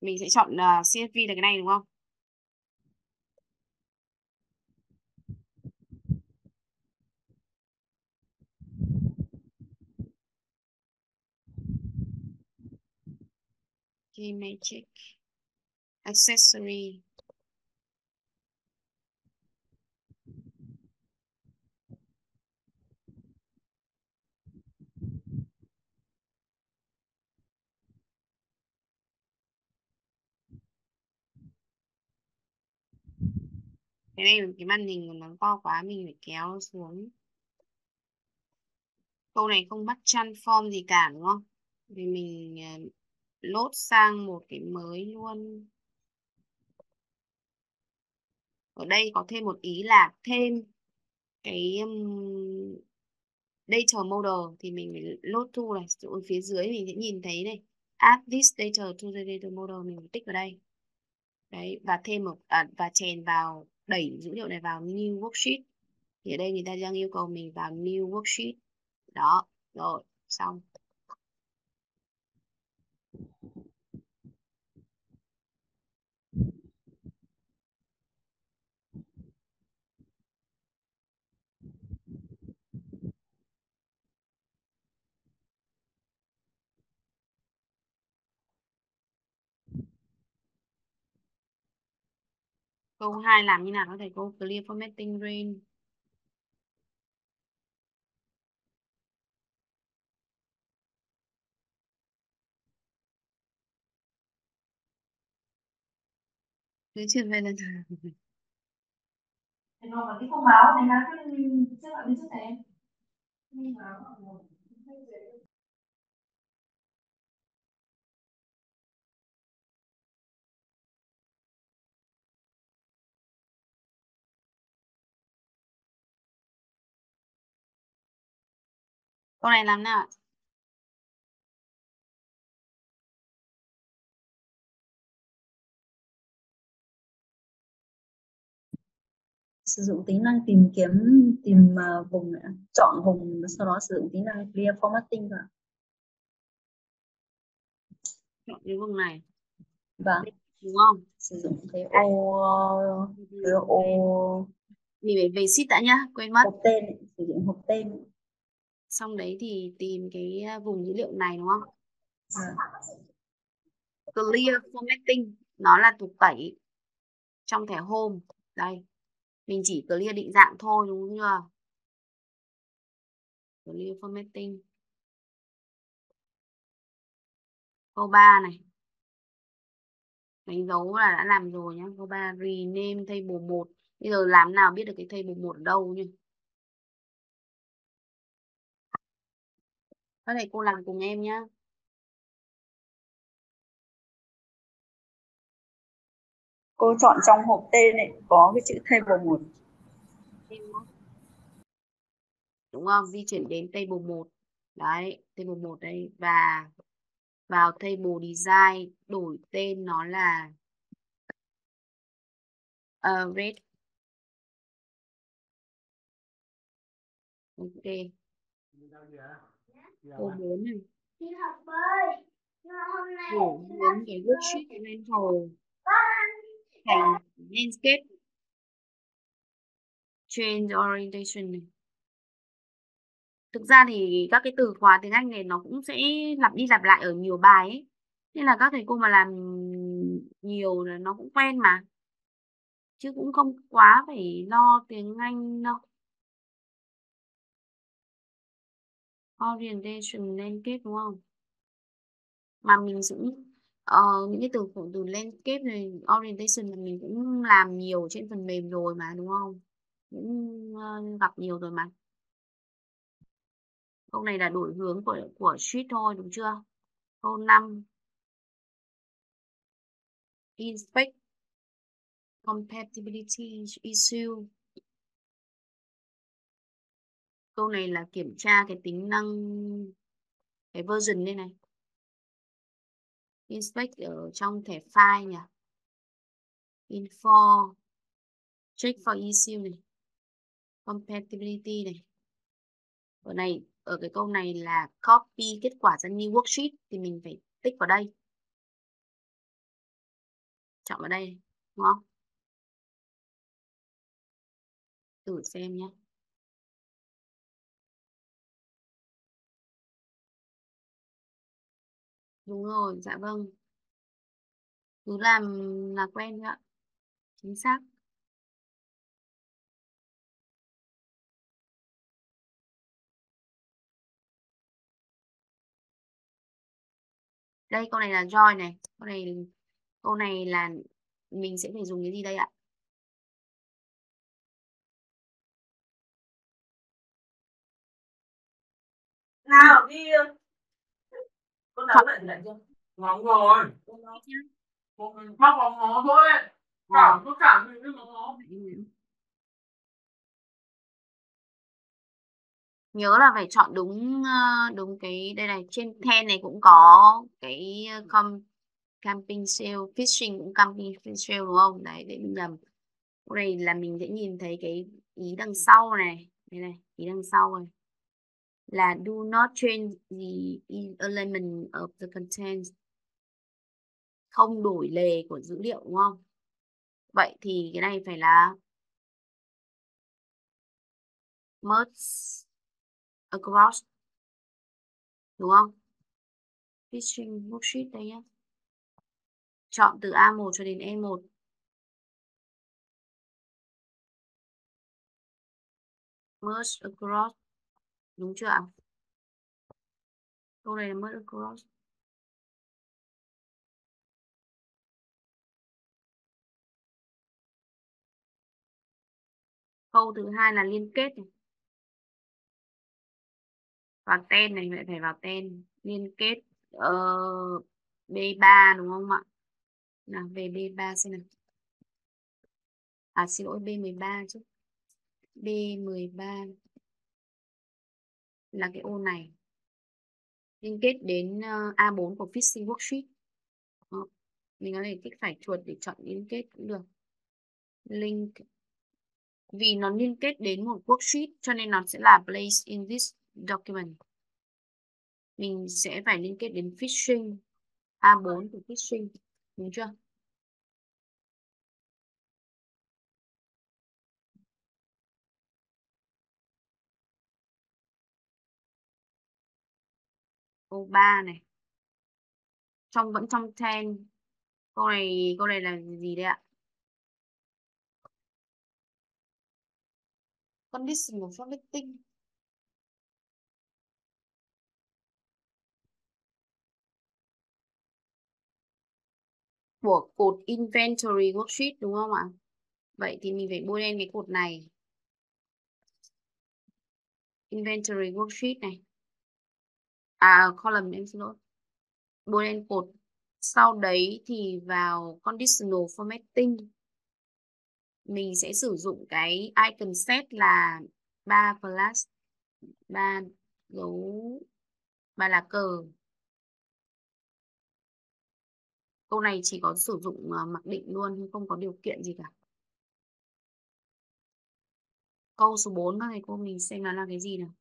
Mình sẽ chọn xê ét vê là cái này đúng không? Magic accessory cái này là cái màn hình của nó to quá mình phải kéo xuống. Câu này không bắt transform gì cả đúng không? Vì mình lốt sang một cái mới luôn. Ở đây có thêm một ý là thêm cái um, data model thì mình phải load to này, ở phía dưới mình sẽ nhìn thấy này, add this data to the data model, mình phải tích vào đây. Đấy, và thêm một à, và chèn vào, đẩy dữ liệu này vào new worksheet. Thì ở đây người ta đang yêu cầu mình vào new worksheet. Đó, rồi, xong. Câu hai làm như nào đó thầy cô? Clear formatting range. Cứ chuyển về lần thầy. Thầy nói là cái thông báo này là cái xếp loại bên trước này em. Thông báo câu này làm nào? Sử dụng tính năng tìm kiếm, tìm vùng, chọn vùng, sau đó sử dụng tính năng clear formatting rồi. Chọn cái vùng này. Vâng. Đúng không? Sử dụng cái ô, cái ô. Mình phải về sheet đã nhá, quên mất. Hộp tên, sử dụng hộp tên. Xong đấy thì tìm cái vùng dữ liệu này đúng không? À. Clear formatting nó là tục tẩy trong thẻ home. Đây, mình chỉ clear định dạng thôi đúng không nhờ? Clear formatting. Câu ba này. Đánh dấu là đã làm rồi nhá. Câu ba rename table một. Bây giờ làm nào biết được cái table một ở đâu nhỉ? Các thầy cô làm cùng em nhé. Cô chọn trong hộp tên này có cái chữ table một. Đúng không? Di chuyển đến table một. Đấy, table một đây. Và vào table design, đổi tên nó là uh, red. Ok. Cô bốn này. Đi học bơi. Hôm nay bốn cái worksheet rental thành landscape change orientation này. Thực ra thì các cái từ khóa tiếng Anh này nó cũng sẽ lặp đi lặp lại ở nhiều bài ấy. Nên là các thầy cô mà làm nhiều là nó cũng quen mà. Chứ cũng không quá phải lo tiếng Anh đâu. Orientation, landscape đúng không? Mà mình cũng uh, những cái từ của từ landscape này, orientation là mình cũng làm nhiều trên phần mềm rồi mà đúng không? Cũng uh, gặp nhiều rồi mà. Câu này là đổi hướng của của sheet thôi đúng chưa? Câu năm. Inspect compatibility issue. Câu này là kiểm tra cái tính năng cái version đây này. Inspect ở trong thẻ file nhỉ. Info check for issue này. Compatibility này. Ở này ở cái câu này là copy kết quả ra new worksheet thì mình phải tích vào đây. Chọn vào đây đúng không? Thử xem nhé. Đúng rồi, dạ vâng. Cứ làm là quen ạ. Chính xác. Đây, câu này là join này. Câu này, câu này là mình sẽ phải dùng cái gì đây ạ? Nào đi. Con nào lại lại chưa? Ngon rồi. Mắc vào ngó thôi. Cảm có cảm mình nó ngó. Nhớ là phải chọn đúng đúng cái đây này, trên ten này cũng có cái com, camping sale, fishing cũng camping sale đúng không? Đấy để mình nhầm. Cái này là mình sẽ nhìn thấy cái ý đằng sau này, đây này, ý đằng sau này. Là do not change the element of the content. Không đổi lề của dữ liệu đúng không? Vậy thì cái này phải là merge across. Đúng không? Fishing worksheet đây nhé. Chọn từ A một cho đến E một. merge across, đúng chưa ạ? Câu này là merge across. Câu thứ hai là liên kết này. Vào tên này, lại phải vào tên liên kết uh, bê ba đúng không ạ? Nào về bê ba xem nào. À xin lỗi, bê mười ba chứ. bê mười ba là cái ô này. Liên kết đến a bốn của Fishing Worksheet. Đó. Mình có thể kích phải chuột để chọn liên kết cũng được. Link. Vì nó liên kết đến một worksheet cho nên nó sẽ là place in this document. Mình sẽ phải liên kết đến Fishing a bốn của Fishing. Đúng chưa? Câu ba này. Trong vẫn trong ten. Câu này, câu này là gì đấy ạ? Condition of formatting. Của cột inventory worksheet đúng không ạ? Vậy thì mình phải bôi đen cái cột này. Inventory worksheet này. À, column em xin lỗi. Bôi đen cột. Sau đấy thì vào conditional formatting. Mình sẽ sử dụng cái icon set là ba plus ba dấu ba là cờ. Câu này chỉ có sử dụng mặc định luôn, không có điều kiện gì cả. Câu số bốn các thầy cô mình xem nó là cái gì nào.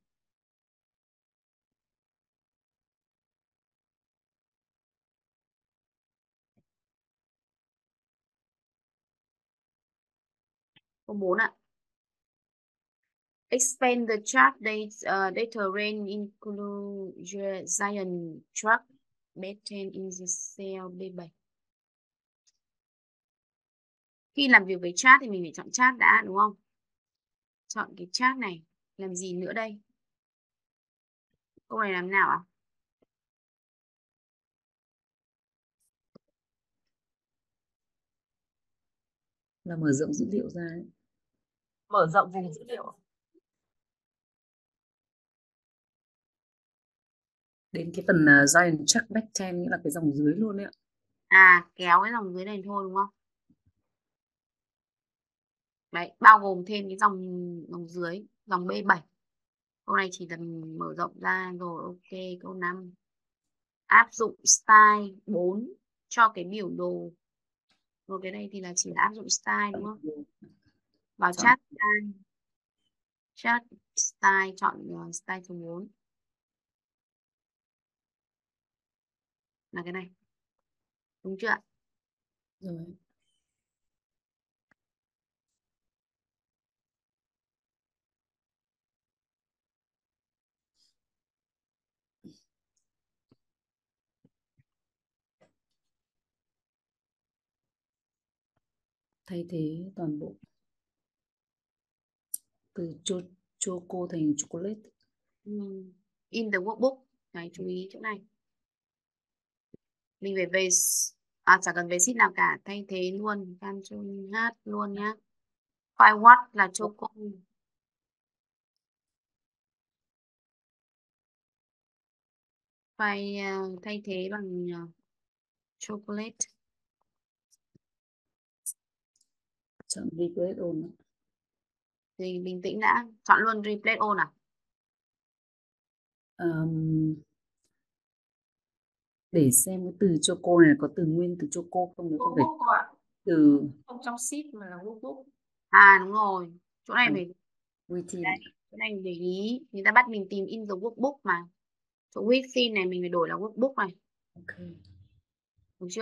Câu bốn ạ. Expand the chart data, uh, data range include giant truck B mười in the cell bê bảy. Khi làm việc với chart thì mình phải chọn chart đã đúng không? Chọn cái chart này. Làm gì nữa đây? Câu này làm nào ạ? À? Là mở rộng dữ liệu ra ấy. Mở rộng vùng dữ liệu đến cái phần uh, giant check back ten, nghĩa là cái dòng dưới luôn đấy ạ. À kéo cái dòng dưới này thôi đúng không? Đấy, bao gồm thêm cái dòng dòng dưới, dòng bê bảy. Câu này chỉ cần mở rộng ra rồi. Ok, câu năm. Áp dụng style bốn cho cái biểu đồ. Rồi cái này thì là chỉ là áp dụng style đúng không? Vào chọn. Chat style. Chat style, chọn style số bốn. Là cái này. Đúng chưa ạ? Rồi. Thay thế toàn bộ từ cho cho cô thành chocolate. Mm. In the workbook này, chú ý chỗ này mình phải về à, chẳng cần về sheet nào cả, thay thế luôn Ctrl H luôn nhá. File what là cho cô. File uh, thay thế bằng uh, chocolate. Chọn replace all thì bình tĩnh đã, chọn luôn replace all à? Um, để xem cái từ choco này có từ nguyên từ choco không, được không? Phải từ không trong sheet mà là workbook. À đúng rồi, chỗ này phải ừ. Chỗ này mình để ý, người ta bắt mình tìm in the workbook mà chỗ within này mình phải đổi là workbook này. Okay. Đúng chưa?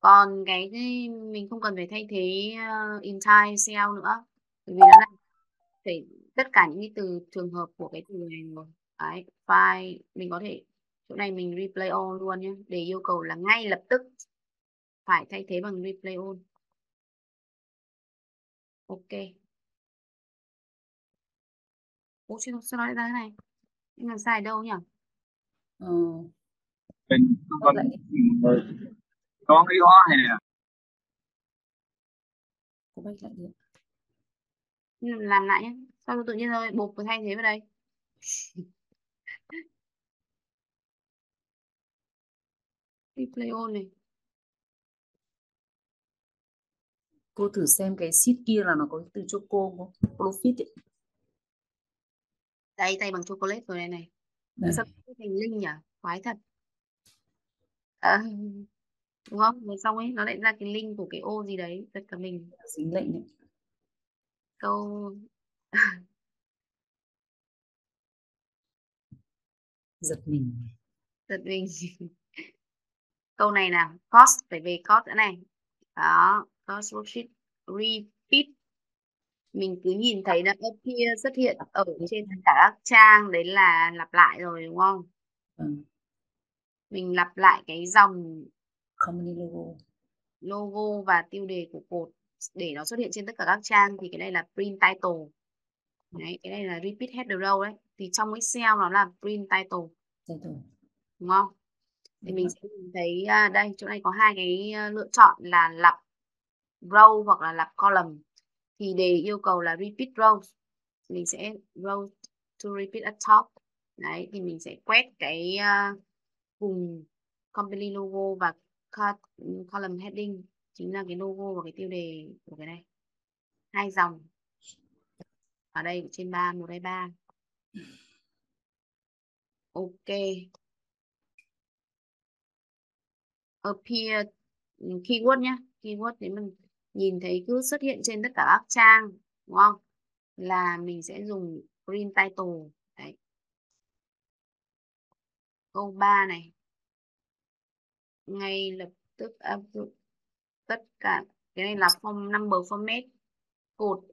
Còn cái mình không cần phải thay thế uh, entire cell nữa. Bởi vì nó là phải tất cả những cái từ trường hợp của cái từ này rồi. Đấy, file mình có thể chỗ này mình replace all luôn nhé, để yêu cầu là ngay lập tức phải thay thế bằng replace all. Ok. Ủa, sao nó lại ra cái này? Em làm sai đâu nhỉ? Ừ. Mình con có cái đó hay nè. Làm lại nhé. Sao tự nhiên rồi buộc phải thay thế vào đây. Play on này. Cô thử xem cái sheet kia là nó có từ choco không? Profit ấy. Đây, tay bằng chocolate rồi đây này. Đây. Sao thành linh nhỉ? Khoái thật. À, đúng không? Rồi xong ấy, nó lại ra cái link của cái ô gì đấy. Tất cả mình. Dính lệnh đấy. Câu... Giật mình. Giật mình. Câu này là cost, phải về cost nữa này. Đó. Cost worksheet repeat. Mình cứ nhìn thấy là appear xuất hiện ở trên tất cả các trang. Đấy là lặp lại rồi đúng không? Ừ. Mình lặp lại cái dòng company logo. Logo và tiêu đề của cột để nó xuất hiện trên tất cả các trang. Thì cái này là print title. Đấy, cái này là repeat header row đấy. Thì trong Excel nó là print title. Title. Đúng không? Thì mình sẽ nhìn thấy đây, chỗ này có hai cái lựa chọn là lặp row hoặc là lặp column. Thì đề yêu cầu là repeat row. Mình sẽ row to repeat at top. Đấy, thì mình sẽ quét cái vùng company logo và column heading. Chính là cái logo và cái tiêu đề của cái này. Hai dòng. Ở đây trên ba, một đây ba. Ok. Appear keyword nhé. Keyword đấy mình nhìn thấy cứ xuất hiện trên tất cả các trang. Đúng không? Là mình sẽ dùng print title. Đấy. Câu ba này. Ngay lập tức áp dụng tất cả. Cái này là form number format. Cột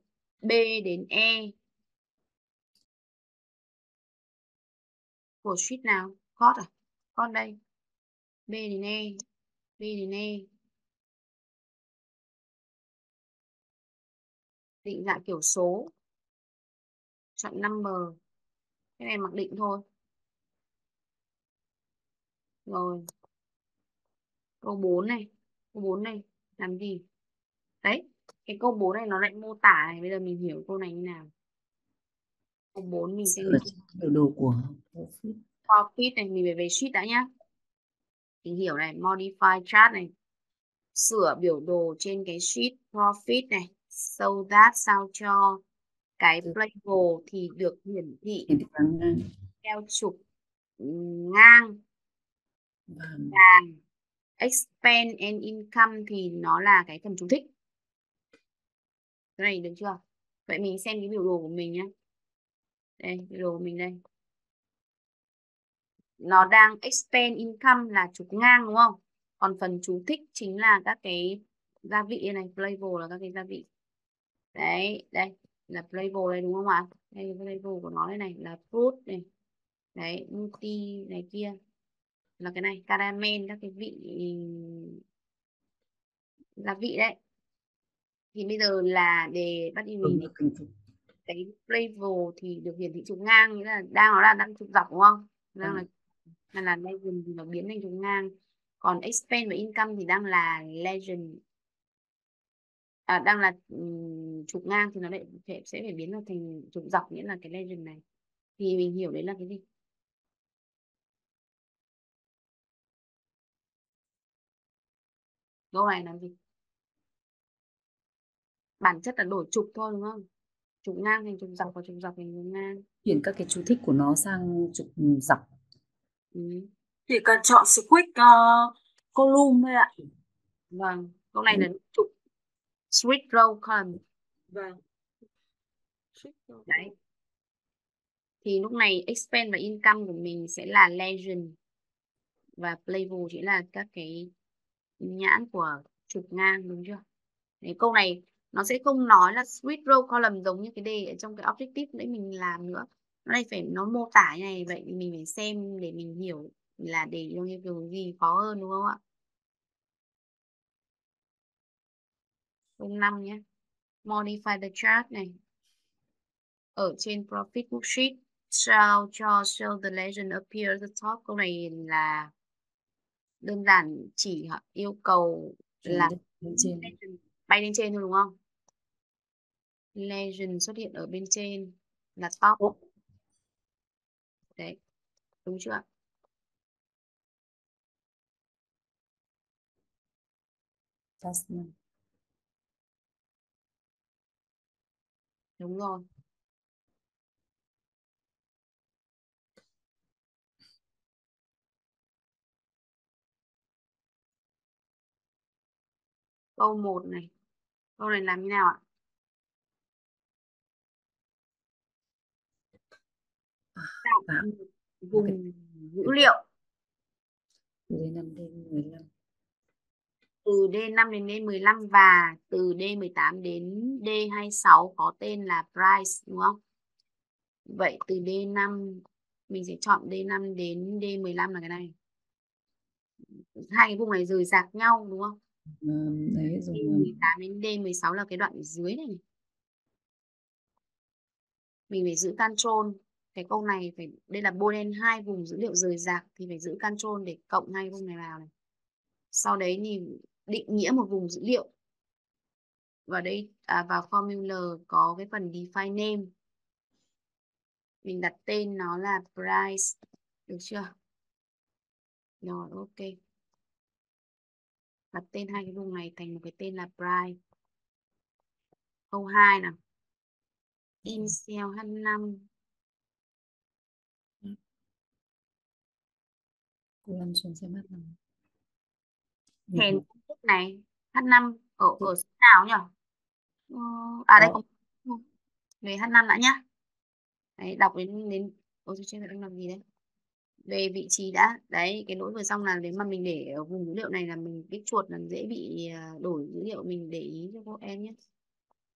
B đến E. Của sheet nào? Code à? Code đây. B đến E. B đến E. Định dạng kiểu số. Chọn number. Cái này mặc định thôi. Rồi. Câu bốn này. Câu bốn này. Làm gì? Đấy. Cái câu bốn này nó lại mô tả này. Bây giờ mình hiểu câu này như nào. Câu bốn mình sẽ... Điều đồ của... Profit này. Mình phải về sheet đã nhá. Mình hiểu này. Modify chart này. Sửa biểu đồ trên cái sheet profit này. So that sao cho cái label thì được hiển thị theo trục ngang. Và expense and income thì nó là cái phần chú thích. Cái này được chưa? Vậy mình xem cái biểu đồ của mình nhé. Đây, biểu đồ của mình đây. Nó đang expense income là trục ngang đúng không? Còn phần chú thích chính là các cái gia vị này. Label là các cái gia vị. Đấy, đây là label đây đúng không ạ? Đây là label của nó đây này. Là fruit này. Đấy, multi này kia. Là cái này, caramel, các cái vị gia vị đấy. Thì bây giờ là để bắt đi mình cái label thì được hiển thị trục ngang, nghĩa là đang nó là đang trục dọc đúng không? Đang là đang là legend thì nó biến thành trục ngang. Còn expense và income thì đang là legend. À, đang là um, trục ngang thì nó lại sẽ phải biến nó thành trục dọc, nghĩa là cái legend này. Thì mình hiểu đấy là cái gì? Câu này làm gì? Bản chất là đổi trục thôi đúng không? Trục ngang thành trục dọc và trục dọc thành trục ngang. Chuyển các cái chú thích của nó sang trục dọc. Ừ. Thì cần chọn switch uh, column thôi ạ. Vâng. Câu này ừ. là trục switch row column. Vâng. Đấy. Thì lúc này expense và income của mình sẽ là legend. Và label chỉ là các cái nhãn của trục ngang đúng chưa? Đấy, câu này nó sẽ không nói là switch row column giống như cái đề ở trong cái objective đấy mình làm nữa. Nó này phải nó mô tả như này, vậy mình phải xem để mình hiểu là để cho những điều gì khó hơn đúng không ạ? Câu năm nhé. Modify the chart này. ở trên profit sheet sao cho show the legend appear at the top. Câu này là đơn giản chỉ họ yêu cầu là trên. Bay lên trên thôi đúng không? Legend xuất hiện ở bên trên là top. Đấy, đúng chưa ạ? Đúng rồi. Câu một này. Câu này làm như nào ạ? Tạo vùng dữ liệu D năm đến mười lăm. Từ D năm đến D mười lăm và từ D mười tám đến D hai mươi sáu có tên là price đúng không? Vậy từ D năm mình sẽ chọn D năm đến D mười lăm là cái này. Hai cái vùng này rời rạc nhau đúng không? Đấy, dùng D mười tám đến D mười sáu là cái đoạn ở dưới này. Mình phải giữ control. Cái câu này phải, đây là boolean hai vùng dữ liệu rời rạc thì phải giữ control để cộng hai vùng này vào này. Sau đấy thì định nghĩa một vùng dữ liệu. Và đây à, vào formula có cái phần define name. Mình đặt tên nó là price, được chưa? Rồi, ok. Đặt tên hai cái vùng này thành một cái tên là price. Câu hai nào. In cell H năm. Cô lăn xuống xem H năm. Hèn công thức này H năm ở ở số nào nhỉ? À đây có về H năm đã nhá. Đấy, đọc đến đến ở trên là đang làm gì đấy? Về vị trí đã. Đấy, cái lỗi vừa xong là nếu mà mình để ở vùng dữ liệu này là mình kích chuột là dễ bị đổi dữ liệu, mình để ý cho các em nhé.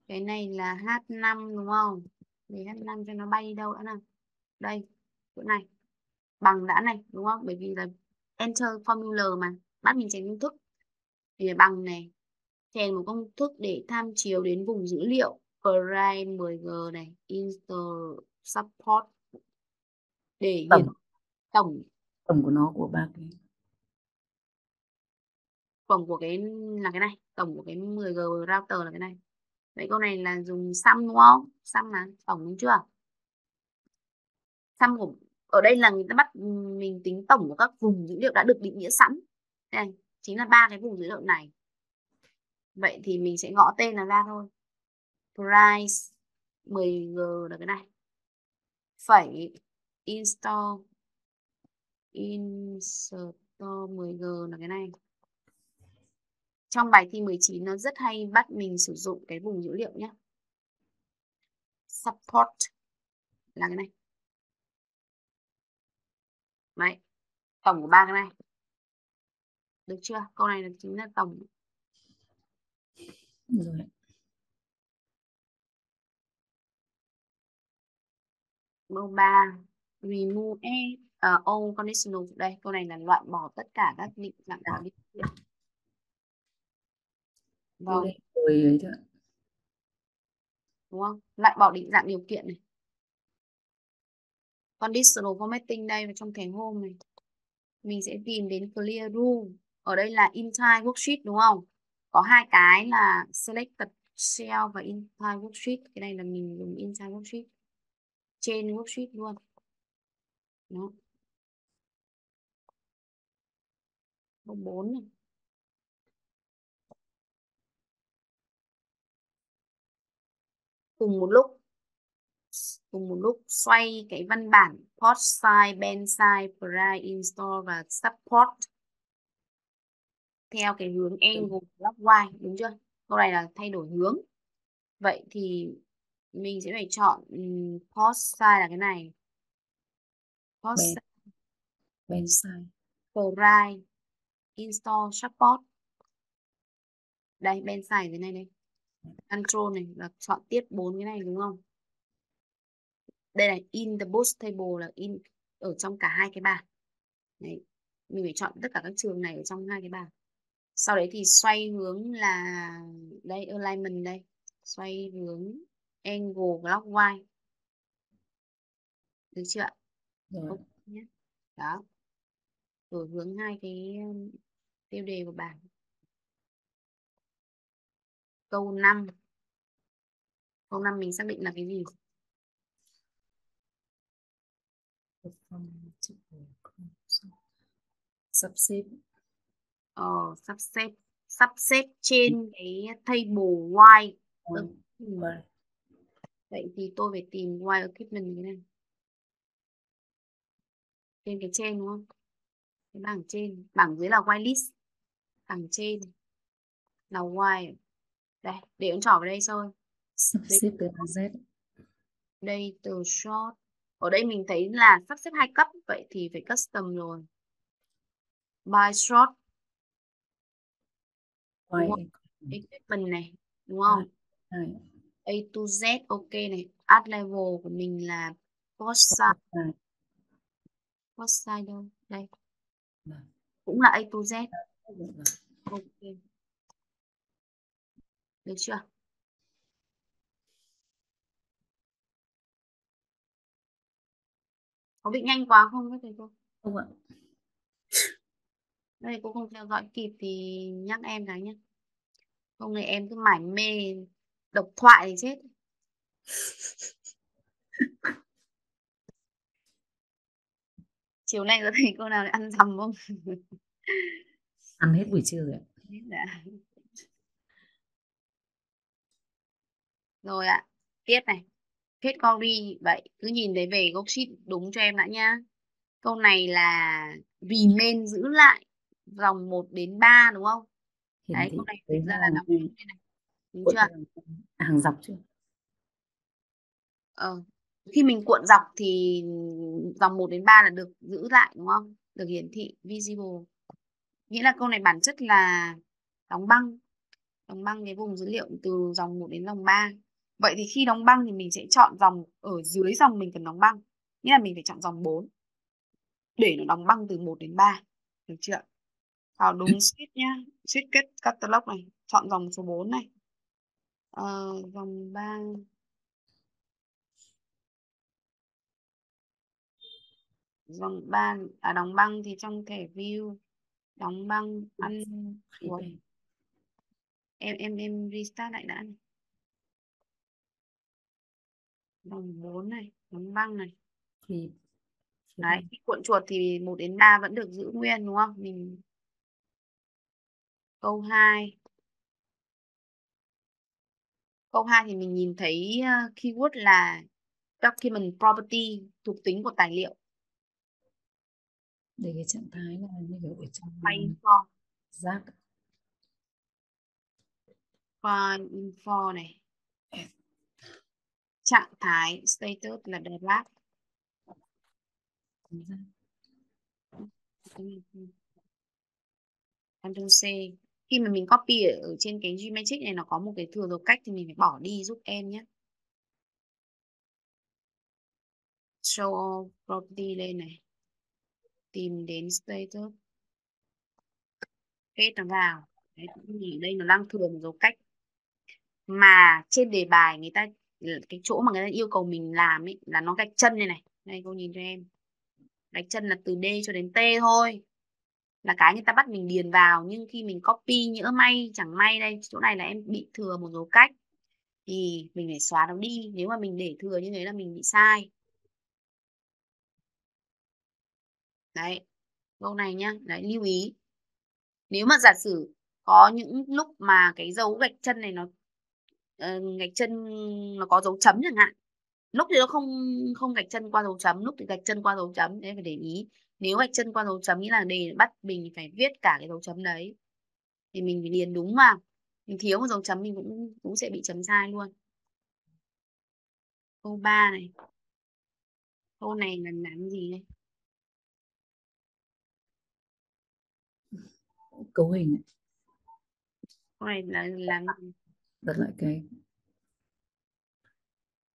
Cái này là H năm đúng không? Để H năm cho nó bay đi đâu đã nào? Đây, chỗ này. Bằng đã này, đúng không? Bởi vì là enter formula mà. Bắt mình tránh công thức. Thì bằng này. Chèn một công thức để tham chiếu đến vùng dữ liệu. Prime mười G này. Insert support. Để tổng. Hiển tổng. Tổng của nó của ba cái. Tổng của cái là cái này. Tổng của cái mười G router là cái này. Vậy câu này là dùng sum đúng không? Sum là tổng đúng chưa? Sum của... Ở đây là người ta bắt mình tính tổng của các vùng dữ liệu đã được định nghĩa sẵn. Đây, chính là ba cái vùng dữ liệu này. Vậy thì mình sẽ gõ tên là ra thôi. Price mười G là cái này. Phẩy install install mười G là cái này. Trong bài thi mười chín nó rất hay bắt mình sử dụng cái vùng dữ liệu nhé. Support là cái này. Đấy, tổng của ba cái này. Được chưa? Câu này là chính là tổng. Rồi. Câu ba, remove uh, all conditional. Đây, câu này là loại bỏ tất cả các định dạng tạo điều kiện. Vâng. Đúng không? Loại bỏ định dạng điều kiện này. Conditional formatting đây và trong thẻ home này. Mình sẽ tìm đến clear rule. Ở đây là entire worksheet đúng không? Có hai cái là selected cell và entire worksheet. Cái này là mình dùng entire worksheet. Trên worksheet luôn. Đó. Câu bốn này. Cùng một lúc. Cùng một lúc xoay cái văn bản port side, band side, price, install và support theo cái hướng angle clockwise, đúng chưa? Câu này là thay đổi hướng. Vậy thì mình sẽ phải chọn port side là cái này. Port side, band side, price, install, support. Đây, band side thế này đây. Control này là chọn tiếp bốn cái này đúng không? Đây là in the box table là in ở trong cả hai cái bảng. Đấy, mình phải chọn tất cả các trường này ở trong hai cái bảng. Sau đấy thì xoay hướng là đây alignment đây, xoay hướng angle clockwise. Được chưa ạ? Rồi. Ok nhé. Đó. Đổi hướng hai cái tiêu đề của bảng. Câu năm. Câu năm mình xác định là cái gì? Sắp xếp. Ờ, sắp xếp. Sắp xếp trên cái table Y. Ừ. Vậy thì tôi phải tìm Y equipment như thế này. Trên cái trên đúng không? Cái bảng trên. Bảng dưới là Y list. Bảng trên là Y. Đây, để con trỏ vào đây thôi. Sắp đây, xếp từ A Z. Đây từ short. Ở đây mình thấy là sắp xếp hai cấp. Vậy thì phải custom rồi. By short. Equipment này. Đúng không? À, A to Z. Ok này. Ad level của mình là post size. Post size đâu? Đây. Cũng là A to Z. Ok. Được chưa? Có bị nhanh quá không các thầy cô? Không ạ. Đây cô không theo dõi kịp thì nhắc em cái nhé. Không thì em cứ mải mê độc thoại thì chết. Chiều nay có thầy cô nào lại ăn dằm không? Ăn hết buổi trưa rồi ạ. Hết đã. Rồi ạ. Tiếp này. Category. Vậy cứ nhìn thấy về gốc sheet đúng cho em đã nhá. Câu này là remain giữ lại dòng một đến ba đúng không? Hiện đấy, câu này thực ra là đọc như thế này. Đúng cuộn chưa? Hàng dọc chưa? Ờ, khi mình cuộn dọc thì dòng một đến ba là được giữ lại đúng không? Được hiển thị visible. Nghĩa là câu này bản chất là đóng băng. Đóng băng cái vùng dữ liệu từ dòng một đến dòng ba. Vậy thì khi đóng băng thì mình sẽ chọn dòng ở dưới dòng mình cần đóng băng. Nghĩa là mình phải chọn dòng bốn. Để nó đóng băng từ một đến ba. Được chưa? Vào đúng sheet nhá. Sheet kết catalog này. Chọn dòng số bốn này. Ờ, dòng ba. Dòng ba. À, đóng băng thì trong thẻ view. Đóng băng ăn uống. Em, em, em restart lại đã này. Dòng bốn này. Đóng băng này. Thì... đấy, cuộn chuột thì một đến ba vẫn được giữ nguyên đúng không? Mình câu hai. Câu hai thì mình nhìn thấy keyword là document property, thuộc tính của tài liệu. Để cái trạng thái là như kiểu ở trong file info. Rác. File info này. Trạng thái status là draft. Khi mà mình copy ở trên cái geometric này nó có một cái thừa dấu cách thì mình phải bỏ đi giúp em nhé. Show all property lên này. Tìm đến status. Paste nó vào. Đấy, đây nó đang thừa một dấu cách. Mà trên đề bài người ta, cái chỗ mà người ta yêu cầu mình làm ấy là nó gạch chân này này. Đây cô nhìn cho em. Gạch chân là từ D cho đến T thôi. Là cái người ta bắt mình điền vào. Nhưng khi mình copy nhỡ may, chẳng may đây, chỗ này là em bị thừa một dấu cách. Thì mình phải xóa nó đi. Nếu mà mình để thừa như thế là mình bị sai. Đấy. Câu này nhá. Đấy, lưu ý. Nếu mà giả sử có những lúc mà cái dấu gạch chân này nó uh, gạch chân nó có dấu chấm chẳng hạn. Lúc thì nó không không gạch chân qua dấu chấm, lúc thì gạch chân qua dấu chấm, đấy phải để ý. Nếu gạch chân qua dấu chấm nghĩa là đề bắt mình phải viết cả cái dấu chấm đấy. Thì mình phải điền đúng vào. Mình thiếu một dấu chấm mình cũng cũng sẽ bị chấm sai luôn. Câu ba này. Câu này là làm gì đây? Cấu hình. Câu này là làm đặt lại cái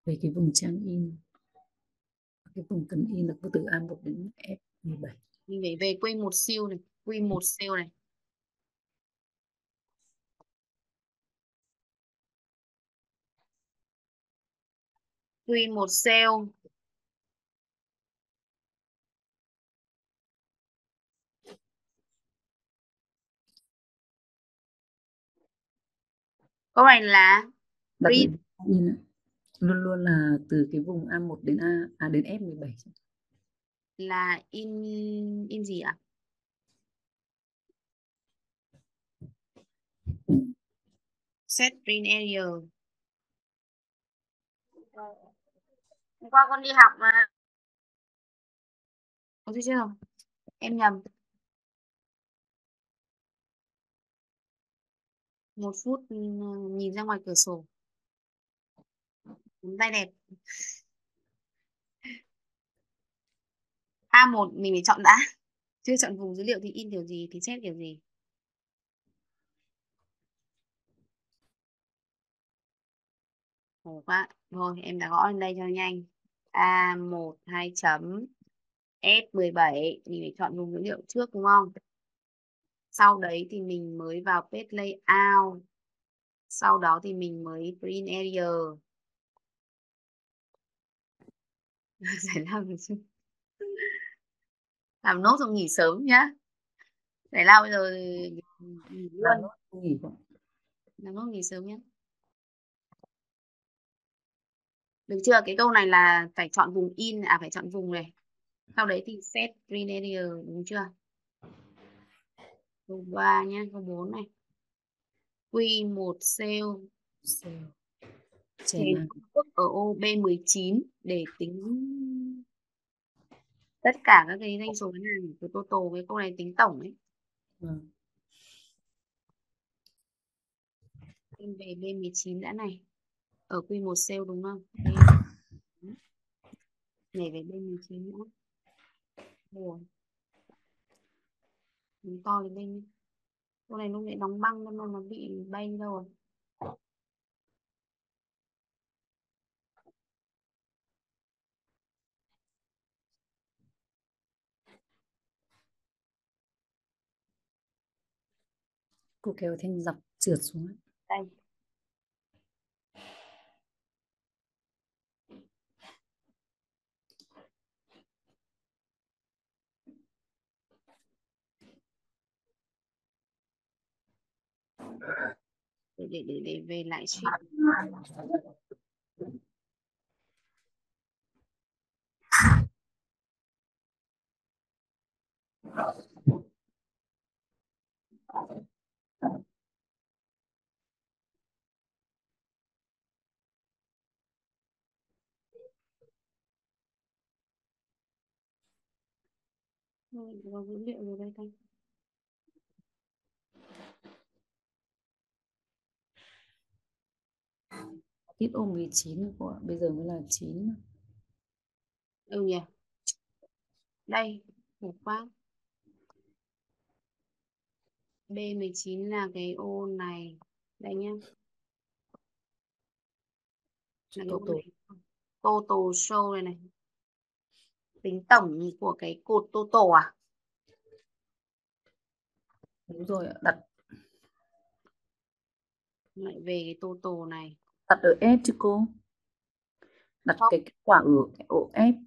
về cái vùng trang in, cái vùng cần in là từ A một đến F mười bảy. Mình để về quy một siêu này, quy một siêu này. quy một siêu Câu này là đặt read. Luôn luôn là từ cái vùng A một đến A, A đến F mười bảy. Là in in gì ạ? Set print area. Hôm qua con đi học mà. Có thấy chưa? Em nhầm. Một phút nhìn ra ngoài cửa sổ. Tay đẹp. A một mình phải chọn đã. Chưa chọn vùng dữ liệu thì in kiểu gì, thì xét kiểu gì. Khổ quá. Thôi em đã gõ lên đây cho nhanh. A một hai chấm F mười bảy. Mình phải chọn vùng dữ liệu trước đúng không? Sau đấy thì mình mới vào page layout. Sau đó thì mình mới print area. Giải lao được chứ. Làm nốt rồi nghỉ sớm nhá. Giải lao bây giờ nghỉ luôn. Nghỉ. Làm nốt nghỉ sớm nhá. Được chưa? Cái câu này là phải chọn vùng in, à phải chọn vùng này. Sau đấy thì set print area đúng chưa? Câu ba nhá, câu bốn này. Q một cell cell ở ô B mười chín để tính tất cả các cái doanh số này của total, cái câu này tính tổng ấy. Vâng. Em về B mười chín đã này. Ở Q một sale đúng không? Nhảy về B mười chín nữa. Ủa. Mình to lên bên. Câu này lúc lại đóng băng nên nó bị bay rồi. Cô kéo thêm dọc trượt xuống đây. Để, để, để, để về lại sheet. Có dữ liệu rồi đây Thanh. Tiếp ôm mười chín của bây giờ mới là chín. Ừ nhỉ. Đây, một quá. B mười chín là cái ô này. Đây nhá. Total. Total show này này. Tính tổng của cái cột total à? Đúng rồi, đặt lại về cái total này. Đặt ở F chứ cô. Đặt không. Cái kết quả ở cái ổ F.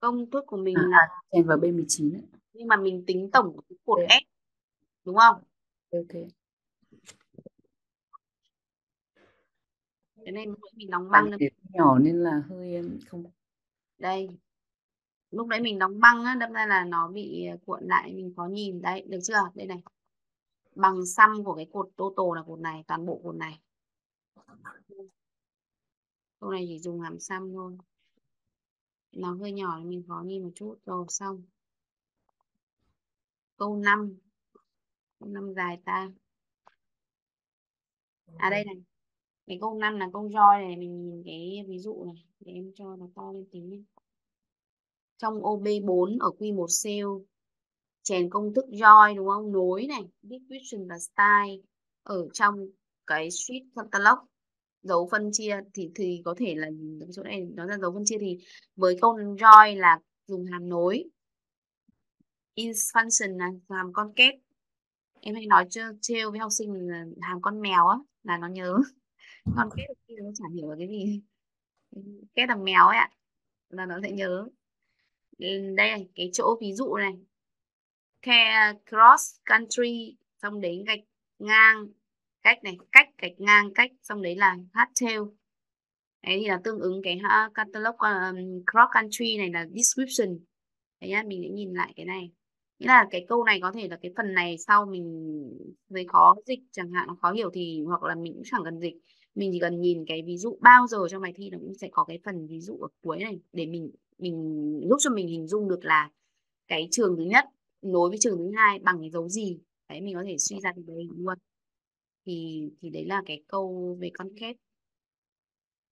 Công thức của mình à, là chèn vào B mười chín ấy. Nhưng mà mình tính tổng của cái cột F. Đúng không? Ok. Cái này mình đóng băng lên. Nhỏ nên là hơi không. Đây. Lúc đấy mình đóng băng á, đâm ra là nó bị cuộn lại, mình có nhìn đấy, được chưa? Đây này. Bằng sum của cái cột total là cột này, toàn bộ cột này. Câu này chỉ dùng hàm sum thôi. Nó hơi nhỏ mình khó nhìn một chút rồi xong. Câu năm. Câu năm dài ta. À đây này. Cái câu năm là câu join này, mình nhìn cái ví dụ này để em cho nó to lên tí nhé. Trong ô B bốn ở Q một cell chèn công thức join đúng không? Nối này, description và style ở trong cái sheet catalog dấu phân chia thì thì có thể là chỗ này nó ra dấu phân chia thì với câu join là dùng hàm nối, in function là hàm con kết. Em hay nói trêu với học sinh là hàm con mèo á là nó nhớ. Con kết thì nó chẳng hiểu cái gì. Kết thằng mèo ấy ạ là nó sẽ nhớ. Đây là cái chỗ ví dụ này. Cross country xong đến gạch ngang k cách này, cách gạch ngang cách, xong đấy là hát tail. Đấy thì là tương ứng cái uh, catalog um, cross country này là description. Đấy nhá, mình sẽ nhìn lại cái này. Nghĩa là cái câu này có thể là cái phần này sau mình thấy khó dịch chẳng hạn, nó khó hiểu thì hoặc là mình cũng chẳng cần dịch. Mình chỉ cần nhìn cái ví dụ, bao giờ trong bài thi nó cũng sẽ có cái phần ví dụ ở cuối này để mình mình giúp cho mình hình dung được là cái trường thứ nhất nối với trường thứ hai bằng cái dấu gì. Đấy, mình có thể suy ra từ đây luôn. Thì thì đấy là cái câu về concept.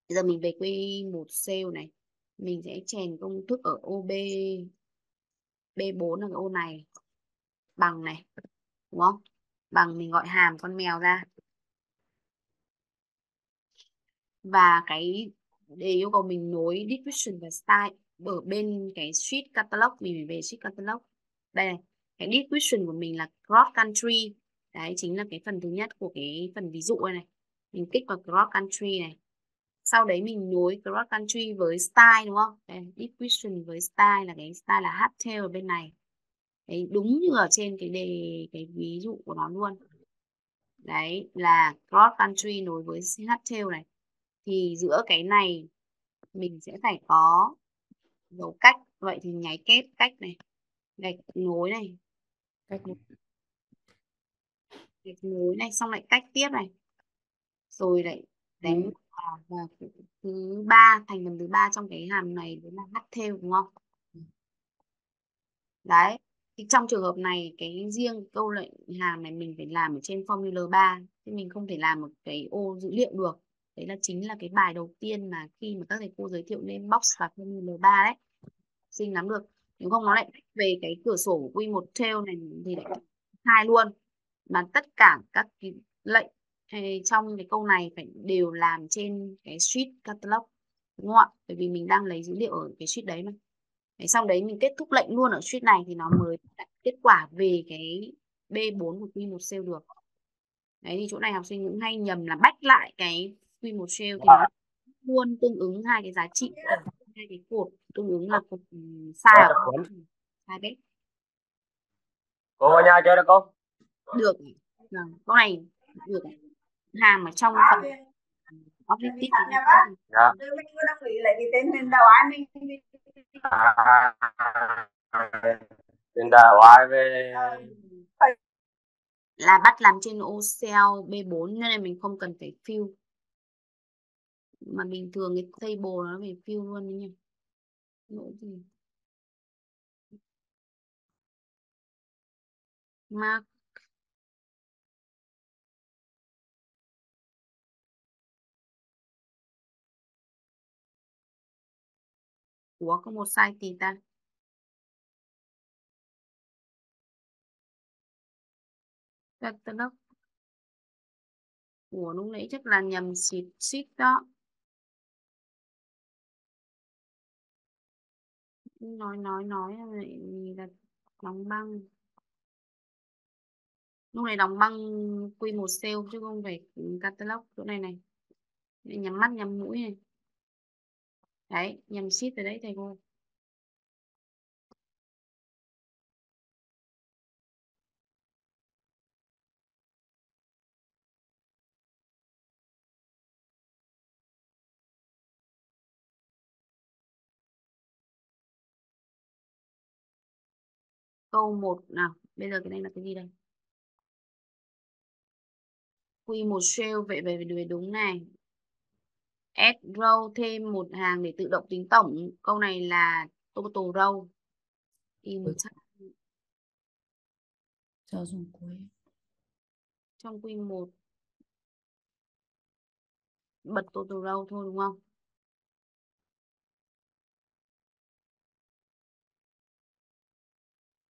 Bây giờ mình về quy một cell này, mình sẽ chèn công thức ở ô bê bê bốn là cái ô này bằng này, đúng không? Bằng mình gọi hàm con mèo ra. Và cái để yêu cầu mình nối description và style ở bên cái sheet catalog, mình về sheet catalog. Đây này, cái description của mình là cross country. Đấy chính là cái phần thứ nhất của cái phần ví dụ này. Mình kích vào cross country này. Sau đấy mình nối cross country với style, đúng không? Đây, description với style là cái style là hardtail ở bên này. Đấy, đúng như ở trên cái đề cái ví dụ của nó luôn. Đấy là cross country nối với hardtail này. Thì giữa cái này mình sẽ phải có dấu cách. Vậy thì nháy kép cách này, gạch nối này, gạch nối, gạch nối này, xong lại cách tiếp này, rồi lại đánh ừ. và thứ ba, thành phần thứ ba trong cái hàm này đấy là hát theo, đúng không? Đấy thì trong trường hợp này cái riêng câu lệnh hàm này mình phải làm ở trên formula ba, thì mình không thể làm một cái ô dữ liệu được. Đấy là chính là cái bài đầu tiên mà khi mà các thầy cô giới thiệu lên box và formula ba đấy, xin nắm được. Nếu không nó lại về cái cửa sổ của quy một tail này thì lại hai luôn. Mà tất cả các cái lệnh hay trong cái câu này phải đều làm trên cái sheet catalog, đúng không ạ? Bởi vì mình đang lấy dữ liệu ở cái sheet đấy mà. Đấy, xong đấy mình kết thúc lệnh luôn ở sheet này thì nó mới đạt kết quả về cái bê bốn của quy một tail được. Đấy thì chỗ này học sinh cũng hay nhầm là bách lại cái quy một tail thì nó luôn tương ứng hai cái giá trị, hai cái cột tương ứng là cột sai ở hai đấy. Cô vào nhà chơi được không? Được. Câu này được. Hàm ở trong phần objective. Dạ. Là bắt làm trên ô cell bê bốn nên là mình không cần phải fill. Mà bình thường cái table nó về fill luôn đấy nhỉ. Lỗi gì? Mark. Ủa có một sai gì ta? Catalog. Ủa lúc nãy chắc là nhầm sheet sheet đó. Nói nói nói lại là đóng băng. Lúc này đóng băng quy một sale chứ không phải catalog. Chỗ này này, nhắm mắt nhắm mũi này. Đấy, nhầm sheet rồi đấy thầy cô. Câu một nào, bây giờ cái này là cái gì đây? quy một shell vậy về về đúng này. Add row thêm một hàng để tự động tính tổng. Câu này là total row. In cho dùng cuối. Trong quy một bật total row thôi đúng không?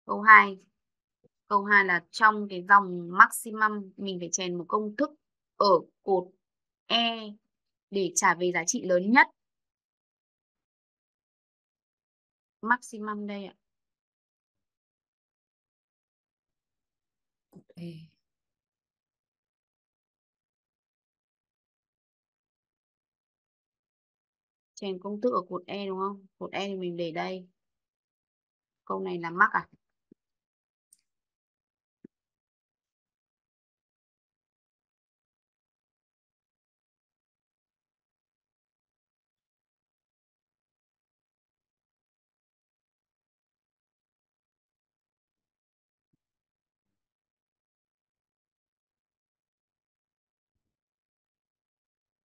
Câu hai. Câu hai là trong cái dòng maximum mình phải chèn một công thức ở cột E để trả về giá trị lớn nhất. Maximum đây ạ. Okay. Chèn công thức ở cột E đúng không? Cột E thì mình để đây. Câu này là max à?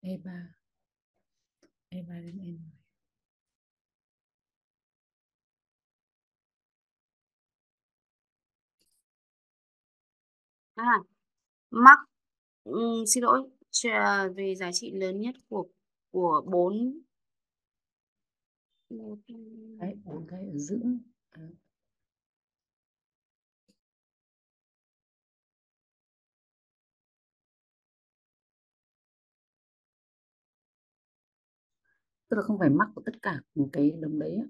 E ba, E ba đến E mười. À, mắc ừ, xin lỗi, về giá trị lớn nhất của của bốn cái bốn cái ở giữa. À. Tức là không phải mắc của tất cả một cái đồng đấy á.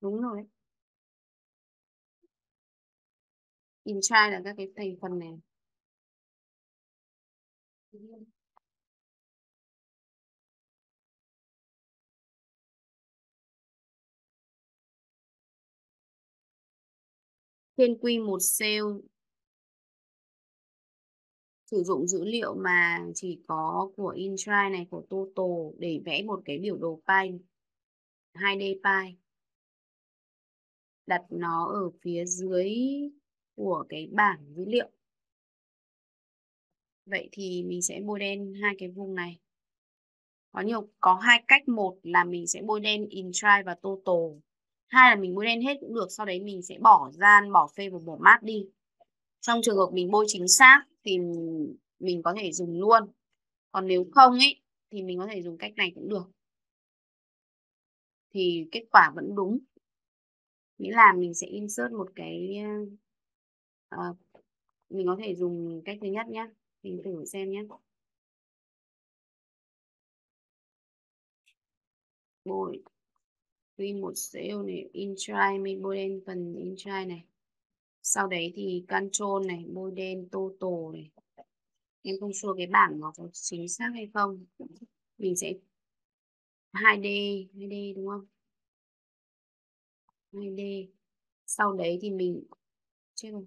Đúng rồi. Inside là các cái thành phần này. Trên quy một cell sử dụng dữ liệu mà chỉ có của Intride này, của Total để vẽ một cái biểu đồ pie, hai D pie. Đặt nó ở phía dưới của cái bảng dữ liệu. Vậy thì mình sẽ bôi đen hai cái vùng này. Có nhiều có hai cách, một là mình sẽ bôi đen Intride và Total. Hai là mình bôi đen hết cũng được, sau đấy mình sẽ bỏ gian, bỏ phê và bỏ mát đi. Trong trường hợp mình bôi chính xác thì mình có thể dùng luôn. Còn nếu không ấy thì mình có thể dùng cách này cũng được. Thì kết quả vẫn đúng. Nghĩa là mình sẽ insert một cái à, mình có thể dùng cách thứ nhất nhé. Mình thử xem nhé. Bôi quy một cell này, Intride, mình bôi đen phần Intride này. Sau đấy thì Control này, bôi đen Total này. Em không sure cái bảng nó có chính xác hay không. Mình sẽ hai D, hai D đúng không? hai D. Sau đấy thì mình chết rồi.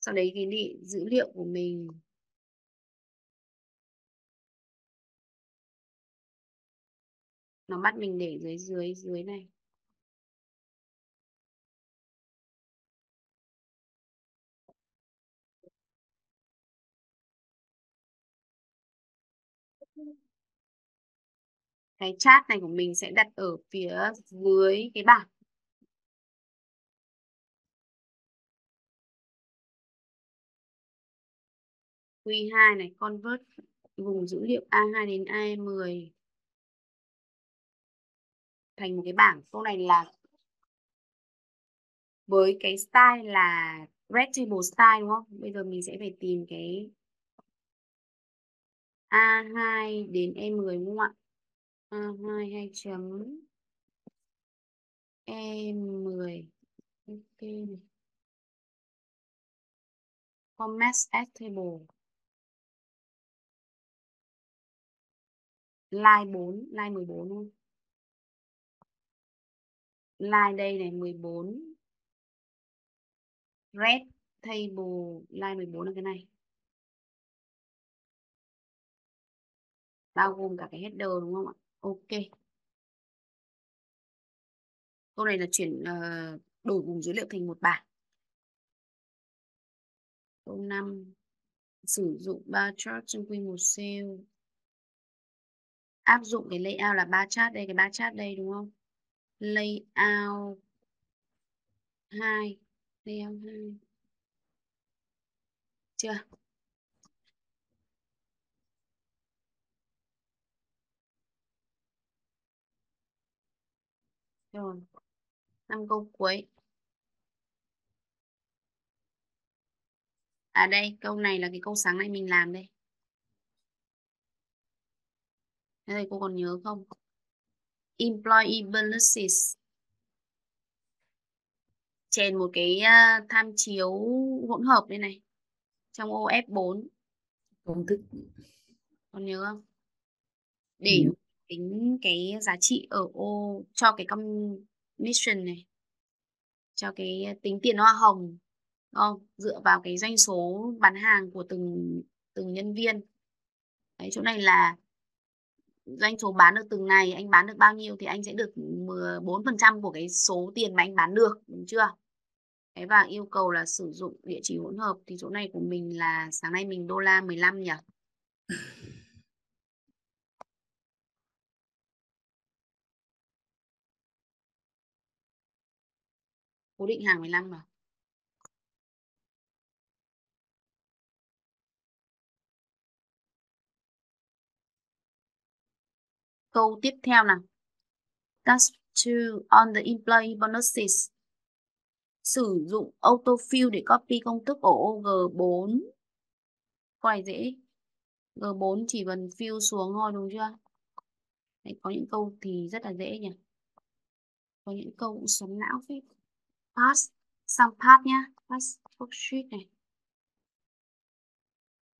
Sau đấy cái định dữ liệu của mình nó bắt mình để dưới dưới dưới này. Cái chat này của mình sẽ đặt ở phía dưới cái bảng. quy hai này, convert vùng dữ liệu A hai đến A mười thành một cái bảng. Câu này là với cái style là Redtable style đúng không? Bây giờ mình sẽ phải tìm cái A hai đến E mười đúng không ạ? A hai hai chấm E mười. Ok này. Format as table. Line bốn, line mười bốn luôn. Line đây này mười bốn. Red table line mười bốn là cái này. Bao gồm cả cái header đúng không ạ? Ok. Câu này là chuyển uh, đổi vùng dữ liệu thành một bảng. Câu năm. Sử dụng ba chart trong quy một cell. Áp dụng cái layout là ba chart đây, cái ba chart đây đúng không? Layout hai, layout hai. Chưa? Rồi. năm câu cuối. À đây, câu này là cái câu sáng nay mình làm đây. Đây cô còn nhớ không? Employee balances. Chèn một cái tham chiếu hỗn hợp đây này. Trong ô F bốn. Công thức. Còn nhớ không? Để ừ. tính cái giá trị ở ô cho cái commission này. Cho cái tính tiền hoa hồng không? Dựa vào cái doanh số bán hàng của từng từng nhân viên. Đấy, chỗ này là doanh số bán được từng này, anh bán được bao nhiêu thì anh sẽ được mười bốn phần trăm của cái số tiền mà anh bán được, đúng chưa? Đấy, và yêu cầu là sử dụng địa chỉ hỗn hợp thì chỗ này của mình là sáng nay mình đô la mười lăm nhỉ? Cố định hàng mười lăm mà. Câu tiếp theo nào. Task two on the employee bonuses. Sử dụng autofill để copy công thức ở ô G bốn. Câu này dễ. G bốn chỉ cần fill xuống thôi, đúng chưa? Đấy, có những câu thì rất là dễ nhỉ. Có những câu cũng xoắn não phết. Pass sang pass nhá, pass worksheet này.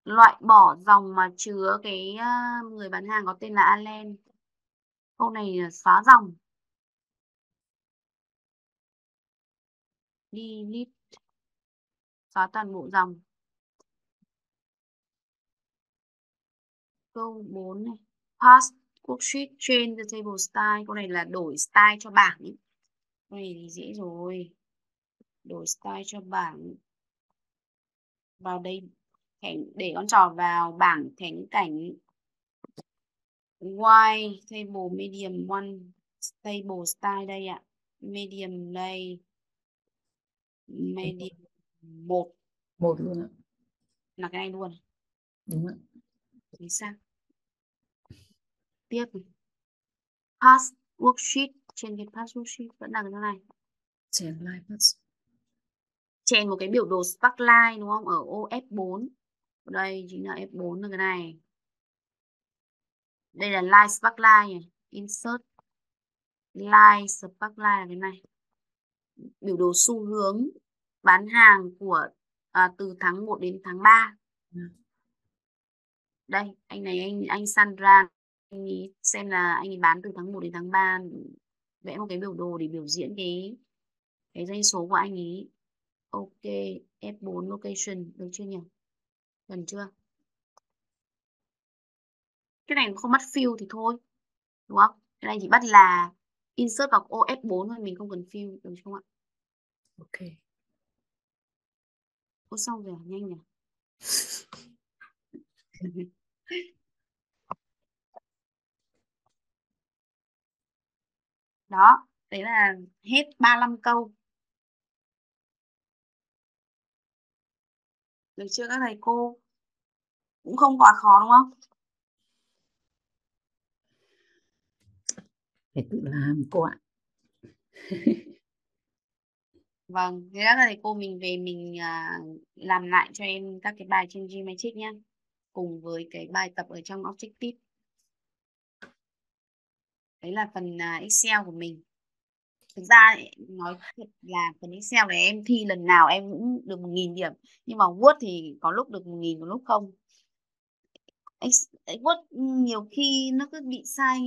Loại bỏ dòng mà chứa cái người bán hàng có tên là Allen. Câu này là xóa dòng. Delete, xóa toàn bộ dòng. Câu bốn này, pass worksheet change the table style. Câu này là đổi style cho bảng. Câu này thì dễ rồi. Đổi style cho bảng. Vào đây để con trò vào bảng thánh cảnh white table medium one table style đây ạ. Medium đây. Medium một. Một luôn ạ. Là cái này luôn. Đúng ạ. Thì sao? Tiếp. Pass worksheet. Trên cái pass worksheet vẫn là cái này. Chèn line pass. Chèn một cái biểu đồ Sparkline đúng không? Ở ô F bốn. Đây chính là F bốn là cái này. Đây là line Sparkline này. Insert. Line Sparkline là cái này. Biểu đồ xu hướng bán hàng của à, từ tháng một đến tháng ba. Đây, anh này anh anh Sandra, anh ý xem là anh ấy bán từ tháng một đến tháng ba, vẽ một cái biểu đồ để biểu diễn cái cái doanh số của anh ấy. Ok, F bốn location được chưa nhỉ? Gần chưa? Cái này không bắt fill thì thôi. Đúng không? Cái này chỉ bắt là insert vào ô F bốn thôi, mình không cần fill, được không ạ? Ok. Ô xong rồi, nhanh nhỉ. Đó, đấy là hết ba mươi lăm câu. Được chưa các thầy cô? Cũng không quá khó đúng không? Phải tự làm cô ạ. Vâng, thế các thầy cô mình về mình làm lại cho em các cái bài trên Gmatrix nhé. Cùng với cái bài tập ở trong Objective. Đấy là phần Excel của mình. Thực ra nói thật là phần Excel này em thi lần nào em cũng được một nghìn điểm. Nhưng mà Word thì có lúc được một nghìn, có lúc không. Word nhiều khi nó cứ bị sai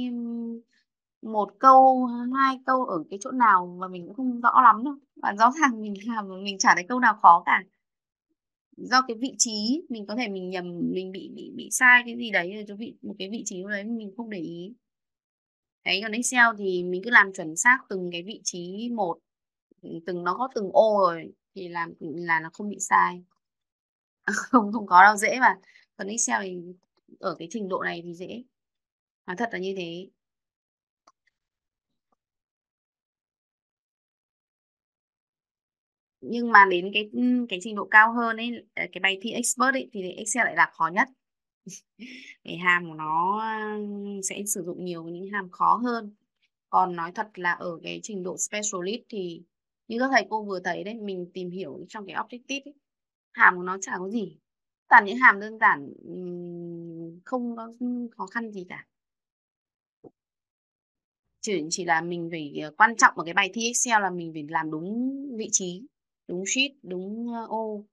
một câu, hai câu ở cái chỗ nào mà mình cũng không rõ lắm đâu. Và rõ ràng mình làm mình chả thấy câu nào khó cả. Do cái vị trí mình có thể mình nhầm, mình bị bị bị sai cái gì đấy cho vị một cái vị trí đấy mình không để ý. Đấy, còn Excel thì mình cứ làm chuẩn xác từng cái vị trí một, từng nó có từng ô rồi thì làm là nó không bị sai. Không không có đâu, dễ mà. Còn Excel thì ở cái trình độ này thì dễ. Nói thật là như thế. Nhưng mà đến cái cái trình độ cao hơn ấy, cái bài thi expert ấy thì Excel lại là khó nhất. Cái hàm của nó sẽ sử dụng nhiều những hàm khó hơn. Còn nói thật là ở cái trình độ specialist thì như các thầy cô vừa thấy đấy, mình tìm hiểu trong cái objective ấy, hàm của nó chả có gì, toàn những hàm đơn giản, không có khó khăn gì cả. Chỉ, chỉ là mình phải quan trọng ở cái bài thi Excel là mình phải làm đúng vị trí, đúng sheet, đúng ô.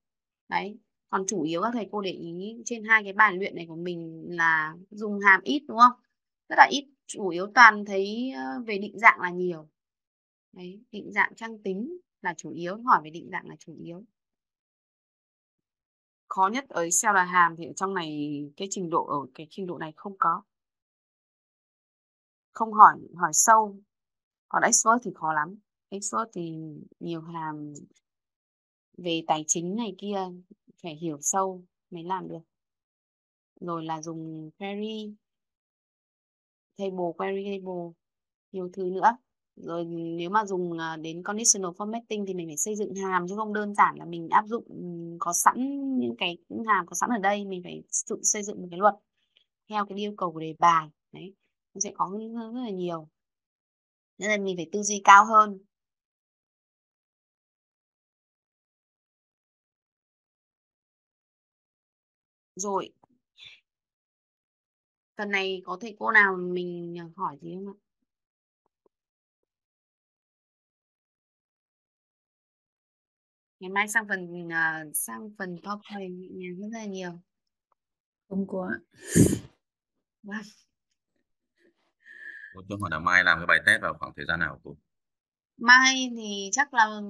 Đấy. Còn chủ yếu các thầy cô để ý trên hai cái bài luyện này của mình là dùng hàm ít đúng không? Rất là ít, chủ yếu toàn thấy về định dạng là nhiều. Đấy, định dạng trang tính là chủ yếu, hỏi về định dạng là chủ yếu. khó nhất ở Excel là hàm, thì ở trong này cái trình độ ở cái trình độ này không có, không hỏi hỏi sâu. Còn Expert thì khó lắm, Expert thì nhiều hàm về tài chính này kia phải hiểu sâu mới làm được. Rồi là dùng query, table, query table, nhiều thứ nữa. Rồi nếu mà dùng đến conditional formatting thì mình phải xây dựng hàm, chứ không đơn giản là mình áp dụng có sẵn những cái hàm có sẵn ở đây. Mình phải tự xây dựng một cái luật theo cái yêu cầu của đề bài. Đấy, nó sẽ có rất là nhiều. Nên là mình phải tư duy cao hơn. Rồi, phần này có thầy cô nào mình hỏi gì không ạ? Ngày mai sang phần uh, sang phần PowerPoint rất là nhiều. Không có ạ. Vâng. Cô cho hỏi là mai làm cái bài test vào khoảng thời gian nào cô? Mai thì chắc là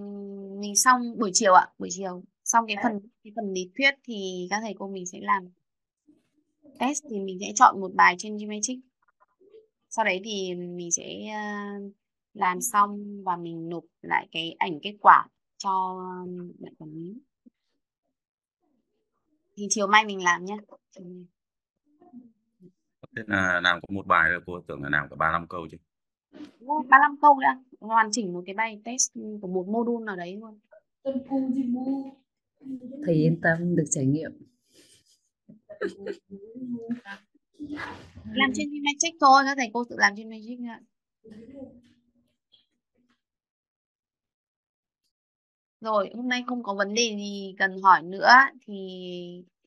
mình xong buổi chiều ạ, buổi chiều. Xong cái phần cái phần lý thuyết thì các thầy cô mình sẽ làm. Test thì mình sẽ chọn một bài trên Geometric. Sau đấy thì mình sẽ làm xong và mình nộp lại cái ảnh kết quả cho bạn quản lý. Thì chiều mai mình làm nhé. Thế là làm có một bài rồi cô, tưởng là làm cả ba mươi lăm câu chứ. ba mươi lăm câu đã, hoàn chỉnh một cái bài test của một module nào đấy luôn. Thầy yên tâm được trải nghiệm. Làm trên Magic thôi, các thầy cô tự làm trên Magic ạ. Rồi, hôm nay không có vấn đề gì cần hỏi nữa thì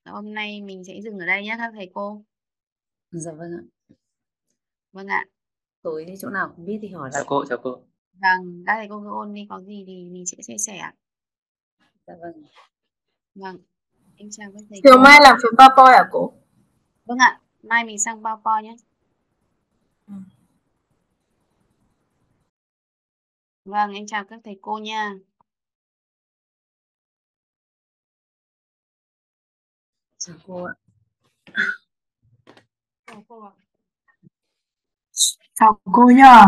hôm nay mình sẽ dừng ở đây nhé các thầy cô. Dạ vâng ạ. Vâng ạ. Tối thì chỗ nào cũng biết thì hỏi lại. Chào cô, chào cô. Vâng, các thầy cô cứ ôn đi, có gì thì mình sẽ chia sẻ. Dạ vâng. Vâng. Em chào các thầy. Chiều cô. Mai làm phần PowerPoint à cô? Vâng ạ, mai mình sang PowerPoint nhé. Ừ. Vâng, em chào các thầy cô nha. Chào cô ạ. Chào cô ạ. Chào cô nha.